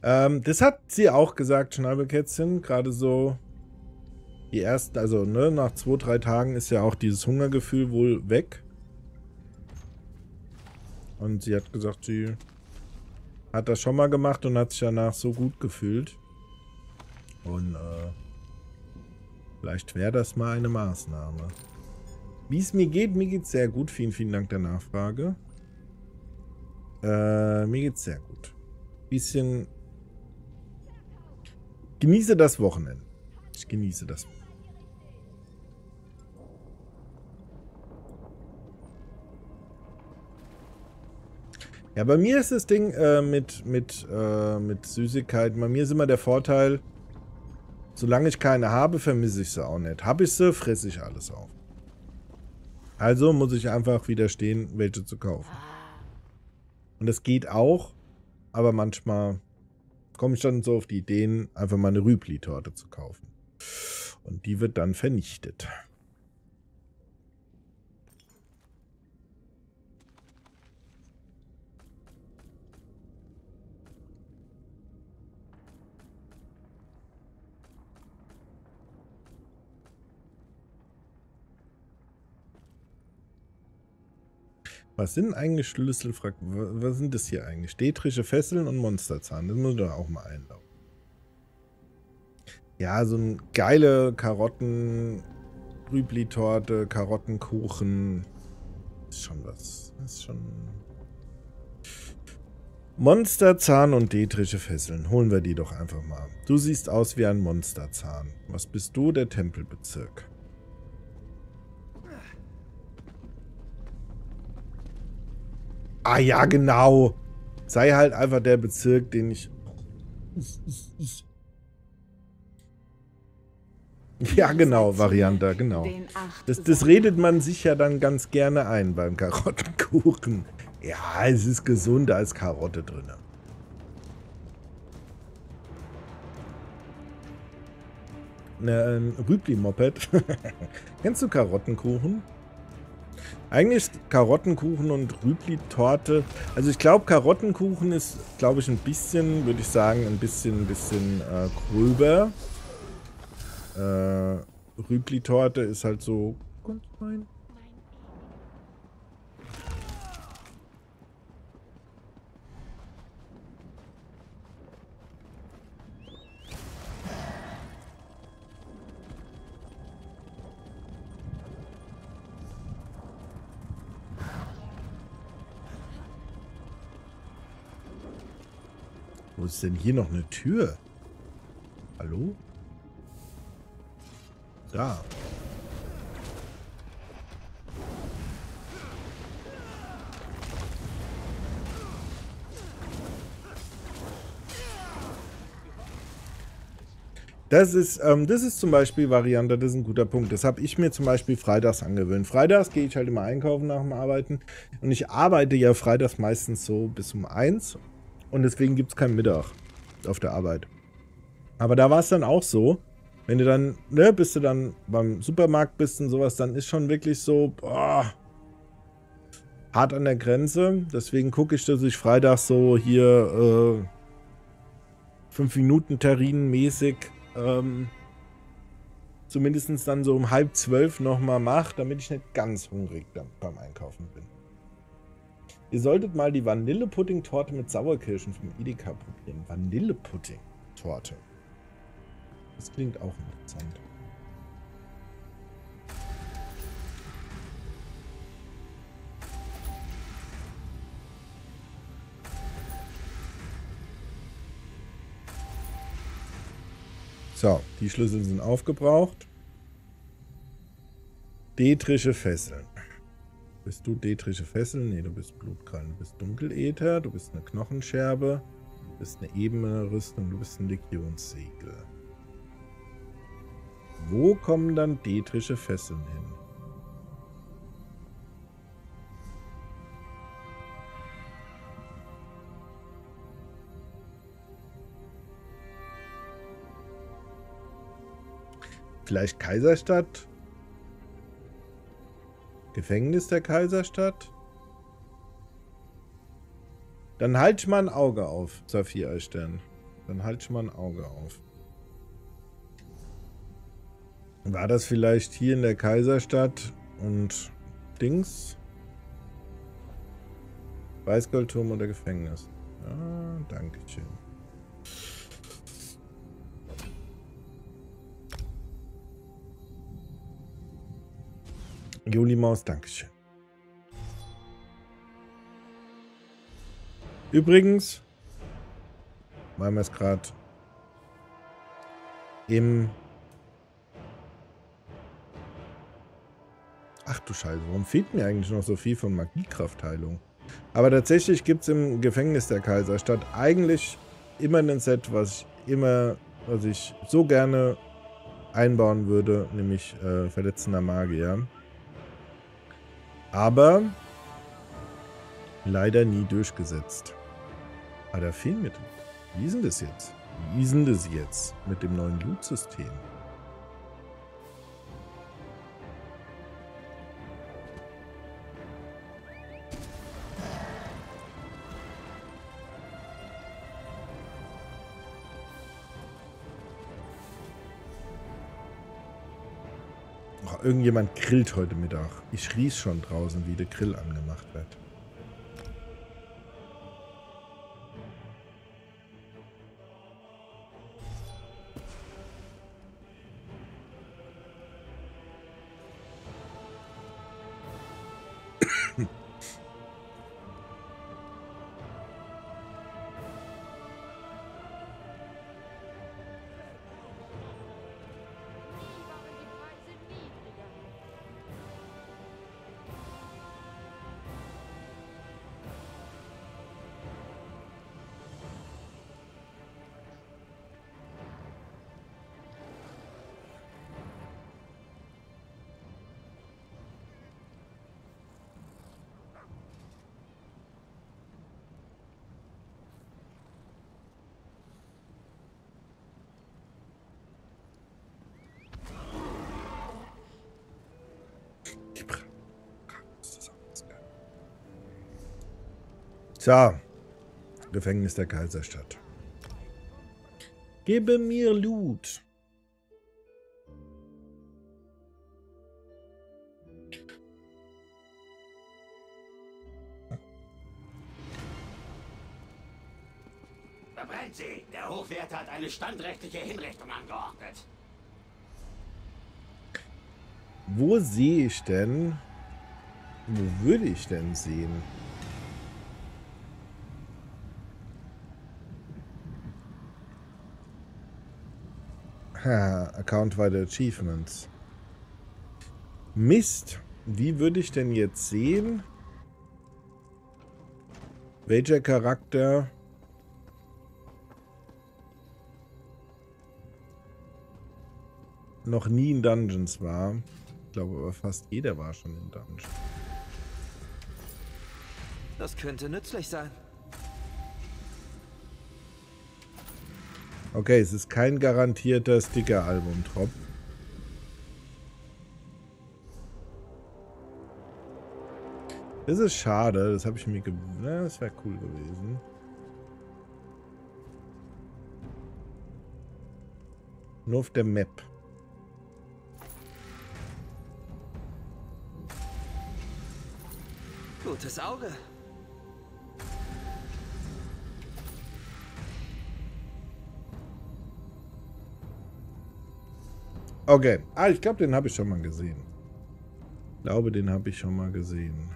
Ähm, das hat sie auch gesagt, Schnabelkätzchen, gerade so die ersten, also ne, nach zwei, drei Tagen ist ja auch dieses Hungergefühl wohl weg. Und sie hat gesagt, sie hat das schon mal gemacht und hat sich danach so gut gefühlt. Und äh, vielleicht wäre das mal eine Maßnahme. Wie es mir geht, mir geht es sehr gut. Vielen, vielen Dank der Nachfrage. Äh, mir geht's sehr gut. Bisschen genieße das Wochenende. Ich genieße das. Ja, bei mir ist das Ding äh, mit, mit, äh, mit Süßigkeiten. Bei mir ist immer der Vorteil, solange ich keine habe, vermisse ich sie auch nicht. Habe ich sie, fresse ich alles auf. Also muss ich einfach widerstehen, welche zu kaufen. Und das geht auch, aber manchmal komme ich dann so auf die Ideen, einfach mal eine Rübli-Torte zu kaufen. Und die wird dann vernichtet. Was sind eigentlich Schlüsselfragmente? Was sind das hier eigentlich? Städtrische Fesseln und Monsterzahn. Das muss ich doch auch mal einlaufen. Ja, so eine geile Karotten, Rübli-Torte, Karottenkuchen. Ist schon was. Ist schon. Monsterzahn und städtrische Fesseln. Holen wir die doch einfach mal. Du siehst aus wie ein Monsterzahn. Was bist du? Der Tempelbezirk. Ah ja, genau. Sei halt einfach der Bezirk, den ich... Ja, genau, Variante, genau. Das, das redet man sich ja dann ganz gerne ein beim Karottenkuchen. Ja, es ist gesund, da ist Karotte drin. Ein Rübli-Moped. Kennst du Karottenkuchen? Eigentlich Karottenkuchen und Rübli-Torte. Also ich glaube, Karottenkuchen ist, glaube ich, ein bisschen, würde ich sagen, ein bisschen, ein bisschen äh, gröber. Äh, Rübli-Torte ist halt so... Kommt rein. Wo ist denn hier noch eine Tür? Hallo? Da. Das ist, ähm, das ist zum Beispiel Variante, das ist ein guter Punkt. Das habe ich mir zum Beispiel freitags angewöhnt. Freitags gehe ich halt immer einkaufen nach dem Arbeiten. Und ich arbeite ja freitags meistens so bis um eins. Und deswegen gibt es keinen Mittag auf der Arbeit. Aber da war es dann auch so, wenn du dann, ne, bis du dann beim Supermarkt bist und sowas, dann ist schon wirklich so, boah, hart an der Grenze. Deswegen gucke ich, dass ich Freitag so hier äh, fünf Minuten Terrinen mäßig ähm, zumindest dann so um halb zwölf nochmal mache, damit ich nicht ganz hungrig dann beim Einkaufen bin. Ihr solltet mal die Vanillepudding-Torte mit Sauerkirschen vom Edeka probieren. Vanillepudding-Torte. Das klingt auch interessant. So, die Schlüssel sind aufgebraucht. Detrische Fesseln. Bist du detrische Fesseln? Nee, du bist Blutkrallen. Du bist Dunkeläther, du bist eine Knochenscherbe, du bist eine ebene Rüstung, du bist ein Legionssegel. Wo kommen dann detrische Fesseln hin? Vielleicht Kaiserstadt? Gefängnis der Kaiserstadt. Dann halt ich mal ein Auge auf, Saphir-Eistern. Dann halt schon mal ein Auge auf. War das vielleicht hier in der Kaiserstadt und Dings? Weißgoldturm oder Gefängnis? Ah, danke schön. Julimaus, danke schön. Übrigens, machen wir es gerade im... Ach du Scheiße, warum fehlt mir eigentlich noch so viel von Magiekraftheilung? Aber tatsächlich gibt es im Gefängnis der Kaiserstadt eigentlich immer ein Set, was ich immer, was ich so gerne einbauen würde, nämlich äh, verletzender Magier. Aber leider nie durchgesetzt. Ah, da fehlen mir. Wie ist denn das jetzt? Wie ist denn das jetzt mit dem neuen Loot-System? Irgendjemand grillt heute Mittag. Ich riech's schon draußen, wie der Grill angemacht wird. So, Gefängnis der Kaiserstadt. Gebe mir Loot. Verbrennt sie! Der Hochwärter hat eine standrechtliche Hinrichtung angeordnet. Wo sehe ich denn? Wo würde ich denn sehen? Account weiter Achievements. Mist. Wie würde ich denn jetzt sehen, welcher Charakter noch nie in Dungeons war? Ich glaube aber fast jeder war schon in Dungeons. Das könnte nützlich sein. Okay, es ist kein garantierter Sticker-Album-Drop. Das ist schade, das habe ich mir ge... Na, das wäre cool gewesen. Nur auf der Map. Gutes Auge. Okay. Ah, ich glaube, den habe ich schon mal gesehen. Ich glaube, den habe ich schon mal gesehen.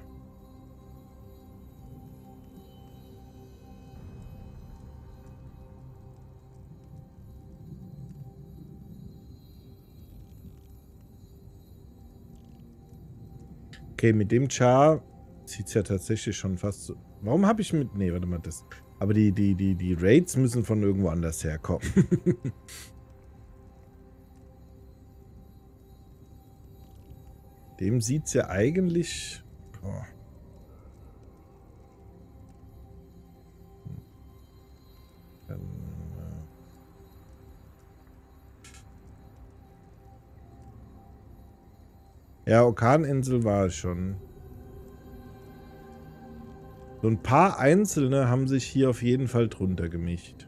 Okay, mit dem Char sieht es ja tatsächlich schon fast so... Warum habe ich mit... Nee, warte mal, das... Aber die, die, die, die Raids müssen von irgendwo anders herkommen. Dem sieht es ja eigentlich... Oh. Dann, äh ja, Orkaninsel war es schon. So ein paar Einzelne haben sich hier auf jeden Fall drunter gemischt.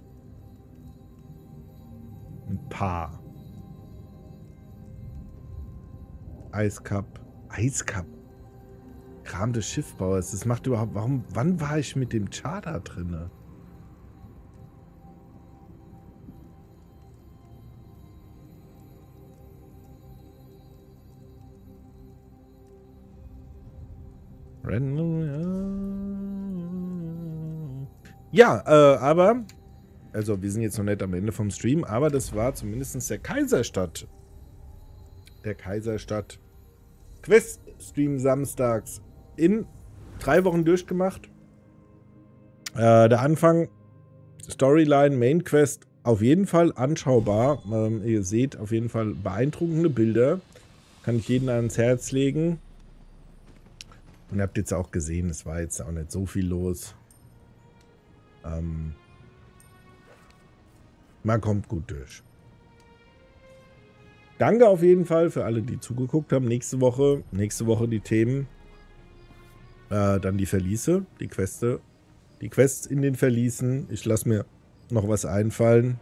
Ein paar. Eiskapp. Eiskapp. Kram des Schiffbauers. Das macht überhaupt... Warum? Wann war ich mit dem Charter drinne? Random, ja. Ja, äh, aber... Also, wir sind jetzt noch nicht am Ende vom Stream, aber das war zumindest der Kaiserstadt. Der Kaiserstadt Quest-Stream samstags. In drei Wochen durchgemacht. Äh, der Anfang, Storyline, Main Quest, auf jeden Fall anschaubar. Ähm, ihr seht auf jeden Fall beeindruckende Bilder. Kann ich jedem ans Herz legen. Und ihr habt jetzt auch gesehen, es war jetzt auch nicht so viel los. Ähm, man kommt gut durch. Danke auf jeden Fall für alle, die zugeguckt haben. Nächste Woche, nächste Woche die Themen. Äh, dann die Verliese, die Queste, die Quests in den Verliesen. Ich lasse mir noch was einfallen.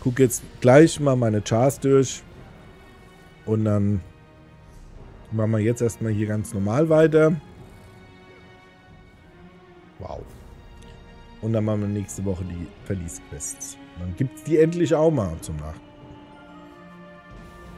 Guck jetzt gleich mal meine Charts durch. Und dann machen wir jetzt erstmal hier ganz normal weiter. Wow. Und dann machen wir nächste Woche die Verlies-Quests. Dann gibt es die endlich auch mal zum Nachdenken.